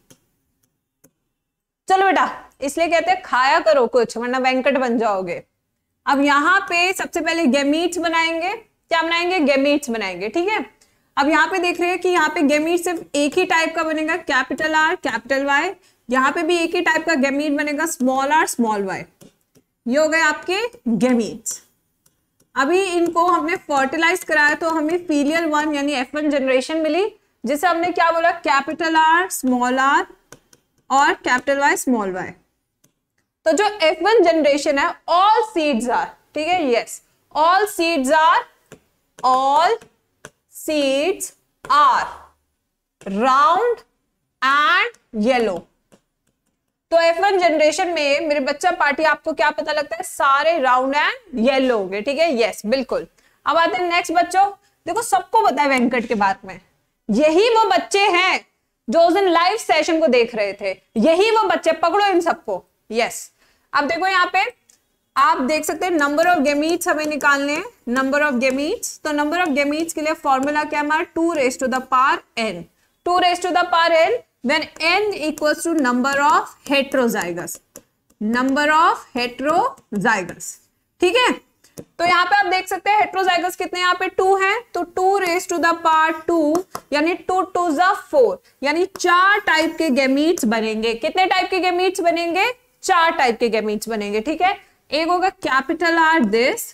चलो बेटा इसलिए कहते हैं खाया करो कुछ वरना वेंकट बन जाओगे। अब यहाँ पे सबसे पहले गैमीट्स बनाएंगे, क्या बनाएंगे? गैमीट्स बनाएंगे, ठीक है। अब यहाँ पे देख रहे हैं कि यहाँ पे गैमीट सिर्फ एक ही टाइप का बनेगा, कैपिटल आर कैपिटल वाई, यहाँ पे भी एक ही टाइप का गैमीट बनेगा, स्मॉल आर स्मॉल वाई, ये हो गए आपके गैमीट्स। अभी इनको हमने फर्टिलाइज कराया तो हमें फीलियल 1 यानी F1 जनरेशन मिली, जिसे हमने क्या बोला? कैपिटल आर स्मॉल आर और कैपिटल वाई स्मॉल वाई। तो जो F1 जनरेशन है ऑल सीड्स आर, ठीक है, yes all seeds are, all seeds are round and yellow. तो F1 जनरेशन में मेरे बच्चा पार्टी आपको क्या पता लगता है? सारे राउंड एंड येलो हो गए, ठीक है, यस बिल्कुल। अब आते हैं नेक्स्ट बच्चों, देखो सबको पता है वेंकट के बारे में, यही वो बच्चे हैं जो उस दिन लाइव सेशन को देख रहे थे, यही वो बच्चे, पकड़ो इन सबको। यस, अब देखो यहाँ पे आप देख सकते हैं नंबर ऑफ गेमीट्स हमें निकालने हैं, नंबर ऑफ गेमीट्स। तो नंबर ऑफ गेमीट्स के लिए फॉर्मूला क्या है हमारा, 2 raised to the power n, 2 raised to the power n, when n equals to number of heterozygous, ठीक है। तो यहाँ पे आप देख सकते हैं हेट्रोजाइगस कितने यहाँ पे 2 हैं, तो 2 raised to the power 2 यानी 2 to the 4 यानी 4 टाइप के गेमीट्स बनेंगे। कितने टाइप के गेमीट्स बनेंगे? 4 टाइप के गेमीट्स बनेंगे, ठीक है। एक होगा कैपिटल आर दिस,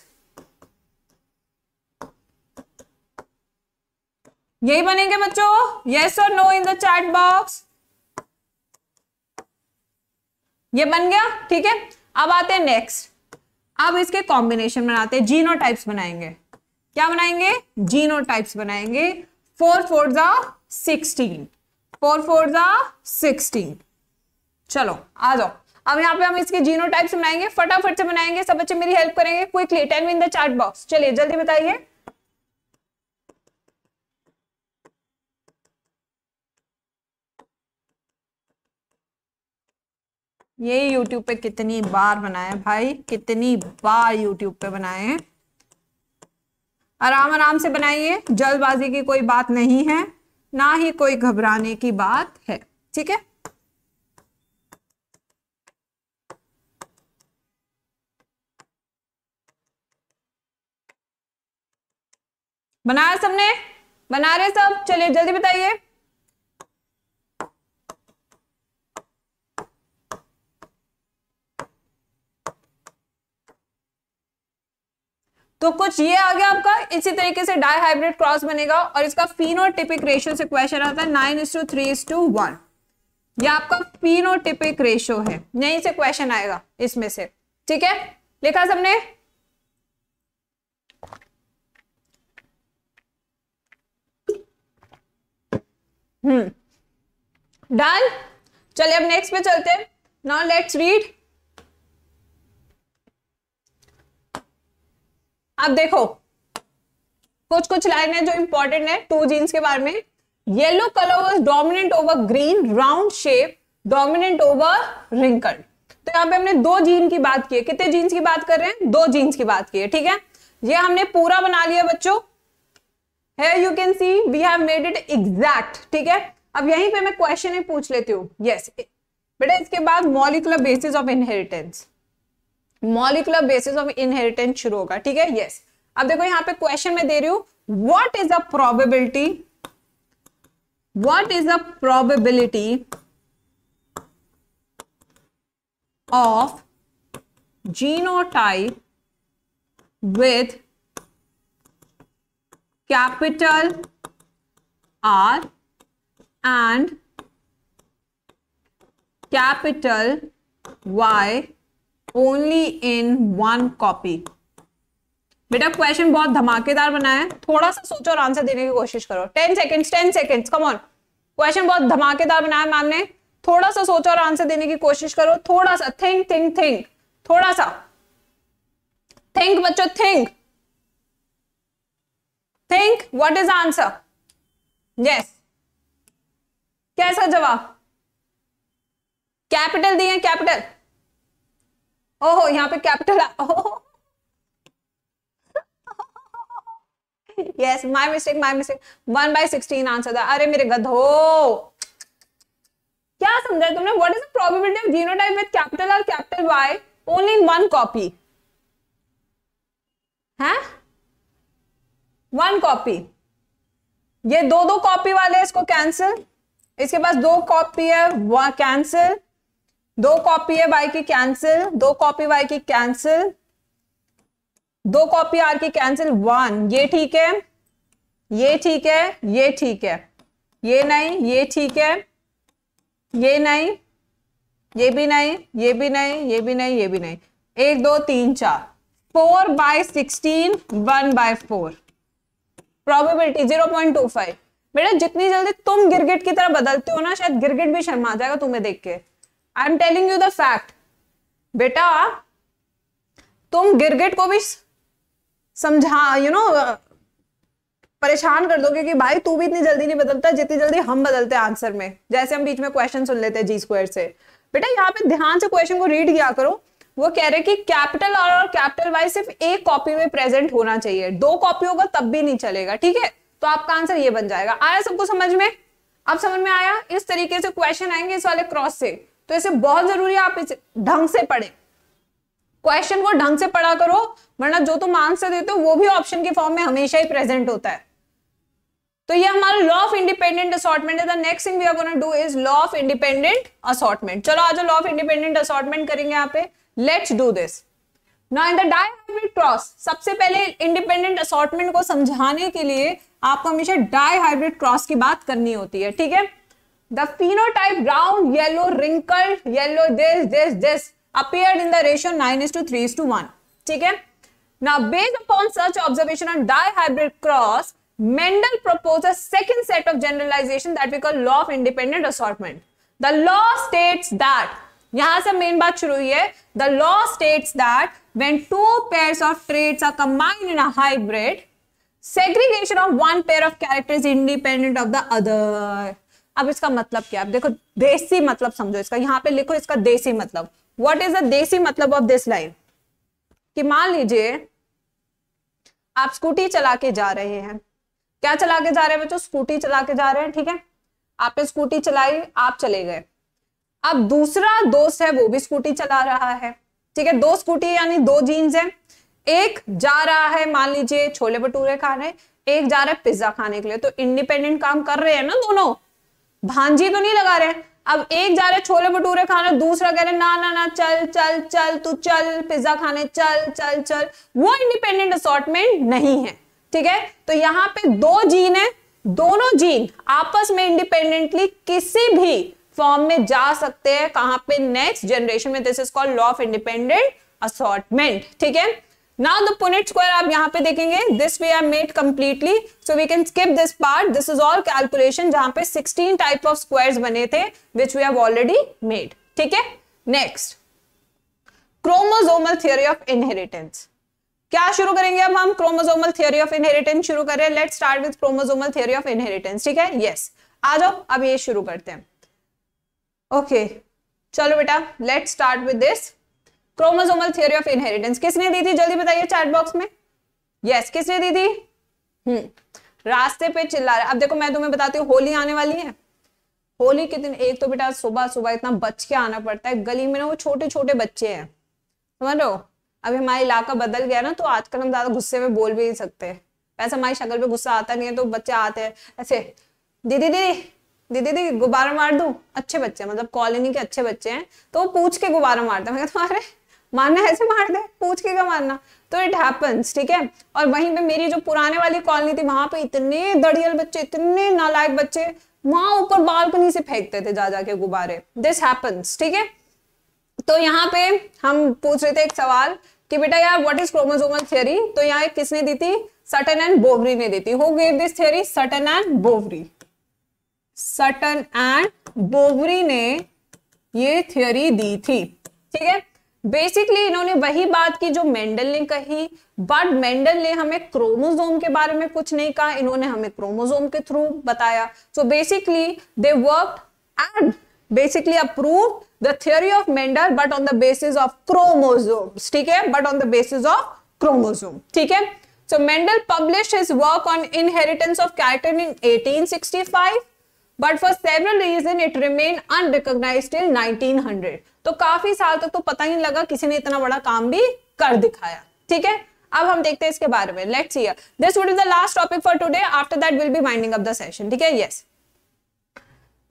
यही बनेंगे बच्चों, यस और no in the chat box. ये बन गया, ठीक है। अब आते हैं नेक्स्ट, अब इसके कॉम्बिनेशन बनाते हैं, जीनोटाइप्स बनाएंगे। क्या बनाएंगे? जीनोटाइप्स बनाएंगे। 4 × 4 = 16, 4 × 4 = 16। चलो आ जाओ, अब यहाँ पे हम इसके जीनोटाइप्स बनाएंगे, फटाफट से बनाएंगे, सब बच्चे मेरी हेल्प करेंगे quickly. 10 in the chat box, चलिए जल्दी बताइए। ये YouTube पे कितनी बार बनाए भाई, कितनी बार YouTube पे बनाए, आराम आराम से बनाइए, जल्दबाजी की कोई बात नहीं है, ना ही कोई घबराने की बात है, ठीक है। बनाया सबने? बना रहे सब? चलिए जल्दी बताइए। तो कुछ ये आ गया आपका, इसी तरीके से डाई हाइब्रिड क्रॉस बनेगा और इसका फिनोटिपिक रेशियो से क्वेश्चन आता है 9:3:1। यह आपका फिनोटिपिक रेशियो है, यहीं से क्वेश्चन आएगा इसमें से, ठीक है। लिखा सबने? डन। चलिए अब नेक्स्ट पे चलते हैं। Now let's read. अब देखो कुछ कुछ लाइनें जो इंपॉर्टेंट है टू जीन्स के बारे में। Yellow colour was dominant over green, round shape dominant over wrinkled. तो यहाँ पे हमने 2 जीन की बात की है। कितने जीन्स की बात कर रहे हैं? 2 जीन्स की बात की है, ठीक है। ये हमने पूरा बना लिया बच्चों, है you can see we have made it exact, ठीक है। अब यहीं पे मैं क्वेश्चन ही पूछ लेती हूँ। यस बेटा, इसके बाद molecular basis of inheritance, molecular basis of inheritance शुरू होगा, ठीक है। यस, अब देखो यहाँ पे क्वेश्चन में दे रही हूं, what is the probability of genotype with capital R and capital Y only in 1 copy. बेटा क्वेश्चन बहुत धमाकेदार बना है, थोड़ा सा सोचो और आंसर देने की कोशिश करो। 10 सेकेंड, कम ऑन। क्वेश्चन बहुत धमाकेदार बनाया मैम ने, थोड़ा सा सोचो और आंसर देने की कोशिश करो, थोड़ा सा थिंक, थोड़ा सा थिंक बच्चों, think what is answer. Yes, कैसा जवाब? कैपिटल दिए, कैपिटल, ओहो यहाँ पे capital, yes my mistake, 1/16 answer था। अरे मेरे गधो, क्या समझा तुमने? What is the probability of genotype with capital R capital Y only in 1 copy, है 1 कॉपी। ये 2-2 कॉपी वाले, इसको कैंसिल, इसके पास 2 कॉपी है, वह कैंसिल, 2 कॉपी है वाई की, कैंसिल, 2 कॉपी वाई की, कैंसिल, 2 कॉपी आर की, कैंसिल, 1। ये ठीक है, ये ठीक है, ये ठीक है, ये नहीं, ये ठीक है, ये नहीं, ये भी नहीं, ये भी नहीं, ये भी नहीं, ये भी नहीं। 1 2 3 4, 4/16, 1/4 प्रोबेबिलिटी 0.25। बेटा जितनी जल्दी तुम गिरगिट की तरह बदलते हो ना, शायद गिरगिट भी शर्मा जाएगा तुम्हें देख के। I am telling you the fact. बेटा तुम गिरगिट को भी समझा, यू नो परेशान कर दोगे कि भाई तू भी इतनी जल्दी नहीं बदलता जितनी जल्दी हम बदलते हैं आंसर में। जैसे हम बीच में क्वेश्चन सुन लेते हैं जी स्क्वायर से। बेटा यहाँ पे ध्यान से क्वेश्चन को रीड किया करो। वो कह रहे कि कैपिटल आर और कैपिटल वाई सिर्फ एक कॉपी में प्रेजेंट होना चाहिए, दो कॉपी होगा तब भी नहीं चलेगा। ठीक है, तो आपका आंसर ये बन जाएगा। आया सबको समझ में? अब समझ में आया? इस तरीके से क्वेश्चन आएंगे इस वाले क्रॉस से, तो इसे बहुत जरूरी है आप इसे ढंग से पढ़े, क्वेश्चन को ढंग से पढ़ा करो, वरना जो तुम आंसर देते हो वो भी ऑप्शन के फॉर्म में हमेशा ही प्रेजेंट होता है। तो ये हमारा लॉ ऑफ इंडिपेंडेंट असॉर्टमेंट है। The next thing we are gonna do is law of independent assortment. चलो आज लॉ ऑफ इंडिपेंडेंट असॉर्टमेंट करेंगे यहाँ पे। Let's do this now in the dihybrid cross. सबसे पहले इंडिपेंडेंट असॉर्टमेंट को समझाने के लिए आपको हमेशा डायहाइब्रिड क्रॉस की बात करनी होती है। ठीक है, the phenotype brown yellow wrinkled yellow this this this appeared in the ratio 9:3:1। ठीक है, now based upon such observation on dihybrid cross Mendel proposes second set of generalization that we call law of independent assortment. The law states that, यहाँ से main बात शुरू हुई है, the law states that when two pairs of traits are combined in a hybrid, segregation of one pair of characters is independent of the other. अब इसका मतलब क्या? अब देखो देसी मतलब समझो इसका, यहाँ पे लिखो इसका देसी मतलब। What is the देसी मतलब of this line? कि मान लीजिए आप स्कूटी चला के जा रहे हैं, क्या चला के जा रहे हैं बच्चों? स्कूटी चला के जा रहे हैं। ठीक है, आपने स्कूटी चलाई, आप चले गए। अब दूसरा दोस्त है वो भी स्कूटी चला रहा है। ठीक है, दो स्कूटी यानी दो जीन्स है। एक जा रहा है मान लीजिए छोले भटूरे खाने, एक जा रहा है पिज्जा खाने के लिए। तो इंडिपेंडेंट काम कर रहे हैं ना दोनों, भांजी तो नहीं लगा रहे। अब एक जा रहा है छोले भटूरे खाने, दूसरा कह रहे ना ना ना चल चल चल तू चल पिज्जा खाने चल चल चल, वो इंडिपेंडेंट असॉर्टमेंट नहीं है। ठीक है, तो यहाँ पे दो जीन है, दोनों जीन आपस में इंडिपेंडेंटली किसी भी फॉर्म में जा सकते हैं। कहां पे? नेक्स्ट जनरेशन में। This is called law of independent assortment. ठीक है, नाउ द पुनेट स्क्वायर आप यहाँ पे देखेंगे। This we are made completely so we can skip this part. This is all calculation जहां पे 16 टाइप ऑफ स्क्वायर्स बने थे which we have already made. ठीक है, next chromosomal theory of inheritance. क्या शुरू करेंगे अब हम? क्रोमोसोमल थियोरी ऑफ इनहेरिटेंस शुरू कर रहे हैं। Let's start with chromosomal theory of inheritance. ठीक है, यस, आ जाओ अब ये शुरू करते हैं। ओके चलो बेटा, let's start with this chromosomal theory of inheritance. किसने दी थी जल्दी बताइए चैट बॉक्स में? यस, किसने दी थी? रास्ते पे चिल्ला रहा। अब देखो मैं तुम्हें बताती हूँ, होली आने वाली है। होली के दिन एक तो बेटा सुबह सुबह इतना बच के आना पड़ता है, गली में ना वो छोटे छोटे बच्चे हैं, समझ लो। अभी हमारा इलाका बदल गया ना, तो आजकल हम ज्यादा गुस्से में बोल भी नहीं सकते। वैसे हमारी शक्ल पे गुस्सा आता नहीं है, तो बच्चे आते हैं ऐसे, दीदी दीदी दीदी दीदी गुब्बारा मार दूं। अच्छे बच्चे, मतलब कॉलोनी के अच्छे बच्चे हैं, तो वो पूछ के गुब्बारा मारते हैं। मैं कहता हूं अरे मारना ऐसे मार दे, पूछ के क्या मारना। तो इट हैपन्स। ठीक है, और वहीं पे मेरी जो पुराने वाली कॉलोनी थी, वहां पे इतने दड़ियल बच्चे, इतने नालायक बच्चे, वहां ऊपर बालकनी से फेंकते थे जा जाके गुब्बारे। This happens. ठीक है, तो यहाँ पे हम पूछ रहे थे एक सवाल कि बेटा यार व्हाट इज क्रोमोसोमल थ्योरी। तो यहाँ किसने दी थी? सटन एंड बोवरी ने दी थी। Who gave this theory? Sutton and Boveri. Sutton and Boveri ने ये थ्योरी दी थी। ठीक है, बेसिकली इन्होंने वही बात की जो मेंडल ने कही, बट मेंडल ने हमें क्रोमोसोम के बारे में कुछ नहीं कहा, इन्होंने हमें क्रोमोसोम के थ्रू बताया। So basically they worked and basically approved the theory of Mendel but on the basis of chromosomes. ठीक है, but on the basis of chromosome. ठीक है, so Mendel published his work on inheritance of character in 1865 but for several reasons it remained unrecognized till 1900. तो काफी साल तक तो पता ही नहीं लगा किसी ने इतना बड़ा काम भी कर दिखाया। ठीक है, अब हम देखते हैं इसके बारे में। Let's see. This would be the last topic for today. After that we'll be winding up the session. ठीक है, yes.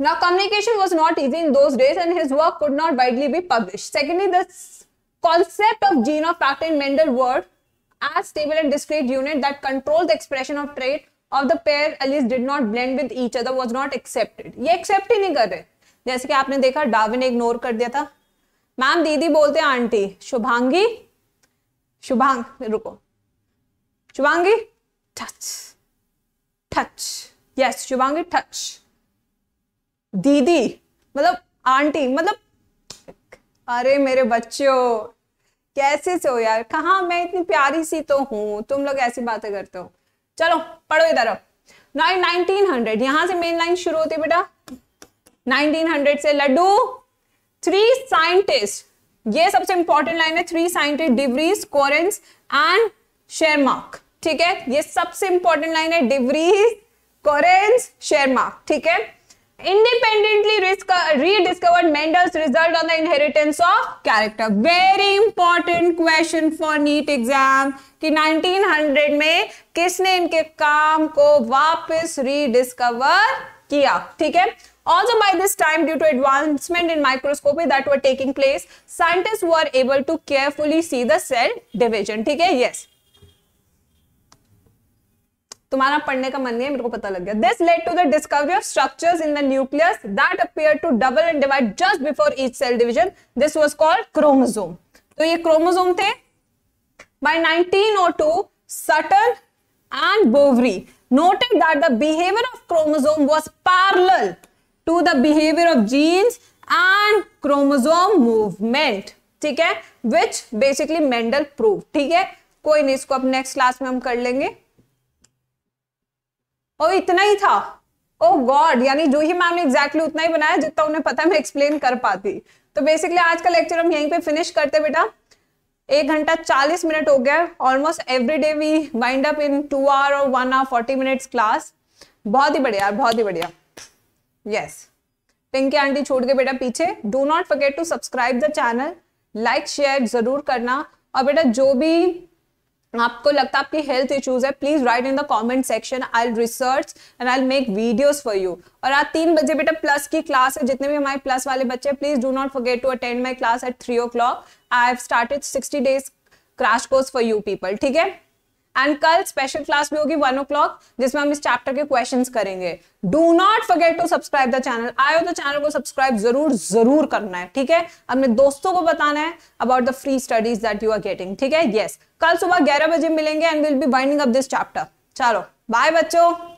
Now communication was not easy in those days and his work could not widely be published. Secondly, the concept of gene of factor in Mendel worked as stable and discrete unit that controlled the expression of trait of the pair alleles did not blend with each other was not accepted. ये accept ही नहीं कर रहे, जैसे कि आपने देखा Darwin ने ignore कर दिया था। मैम दीदी बोलते हैं आंटी, शुभांगी रुको, Shubhangi touch, yes Shubhangi touch, दीदी मतलब आंटी मतलब। अरे मेरे बच्चों कैसे से हो यार, कहाँ मैं इतनी प्यारी सी तो हूँ, तुम लोग ऐसी बातें करते हो। चलो पढ़ो इधर। 1900 यहां से मेन लाइन शुरू होती है बेटा 1900 से। लड्डू, थ्री साइंटिस्ट, ये सबसे इंपॉर्टेंट लाइन है, three scientist, de Vries, Correns and Tschermak, ठीक है, ये सबसे इंपॉर्टेंट लाइन है, डे व्रीज, कोरेंस, शेरमाक, ठीक है। Independently rediscovered Mendel's result on the inheritance of character, very important question for NEET exam कि 1900 में किसने इनके काम को वापस रीडिस्कवर किया, ठीक है। Also by this time, due to advancement in microscopy that were taking place, scientists were able to carefully see the cell division, ठीक है, yes. तुम्हारा पढ़ने का मन नहीं है, मेरे को पता लग गया। This led to the discovery of structures in the nucleus that appeared to double and divide just before each cell division. This was called chromosome. तो ये क्रोमोसोम थे। By 1902, Sutton and Boveri noted that the behavior of chromosome was parallel to the behavior of genes and chromosome movement, ठीक है, which basically Mendel proved, ठीक है। कोई नहीं, इसको अब नेक्स्ट क्लास में हम कर लेंगे। और इतना ही था, ओ गॉड, यानी जो ही मैम ने एग्जैक्टली उतना ही बनाया जितना उन्हें पता मैं एक्सप्लेन कर पाती। तो बेसिकली आज का लेक्चर हम यहीं पे फिनिश करते बेटा, 1 घंटा 40 मिनट हो गया। Almost every day we wind up in 2 hour और 1 आवर 40 मिनट्स क्लास। बहुत ही बढ़िया, बहुत ही बढ़िया, यस। पिंकी आंटी छोड़ के बेटा पीछे। Do not forget to subscribe the channel, like share जरूर करना। और बेटा जो भी आपको लगता है आपकी हेल्थ इश्यूज है, please write in the comment section, I will research and I will make videos for you. और आज 3 बजे बेटा प्लस की क्लास है, जितने भी हमारे प्लस वाले बच्चे please do not forget to attend my class at 3 o'clock। I have started 60 days crash course for you people, ठीक है। एंड कल स्पेशल क्लास भी होगी 1 o'clock, जिसमें हम इस चैप्टर के क्वेश्चंस करेंगे। Do not forget to subscribe the channel, आयो तो चैनल को सब्सक्राइब जरूर जरूर करना है, ठीक है। अपने दोस्तों को बताना है about the free studies that you are getting, ठीक है, यस। कल सुबह 11 बजे मिलेंगे and will be winding up this chapter. चलो बाय बच्चों।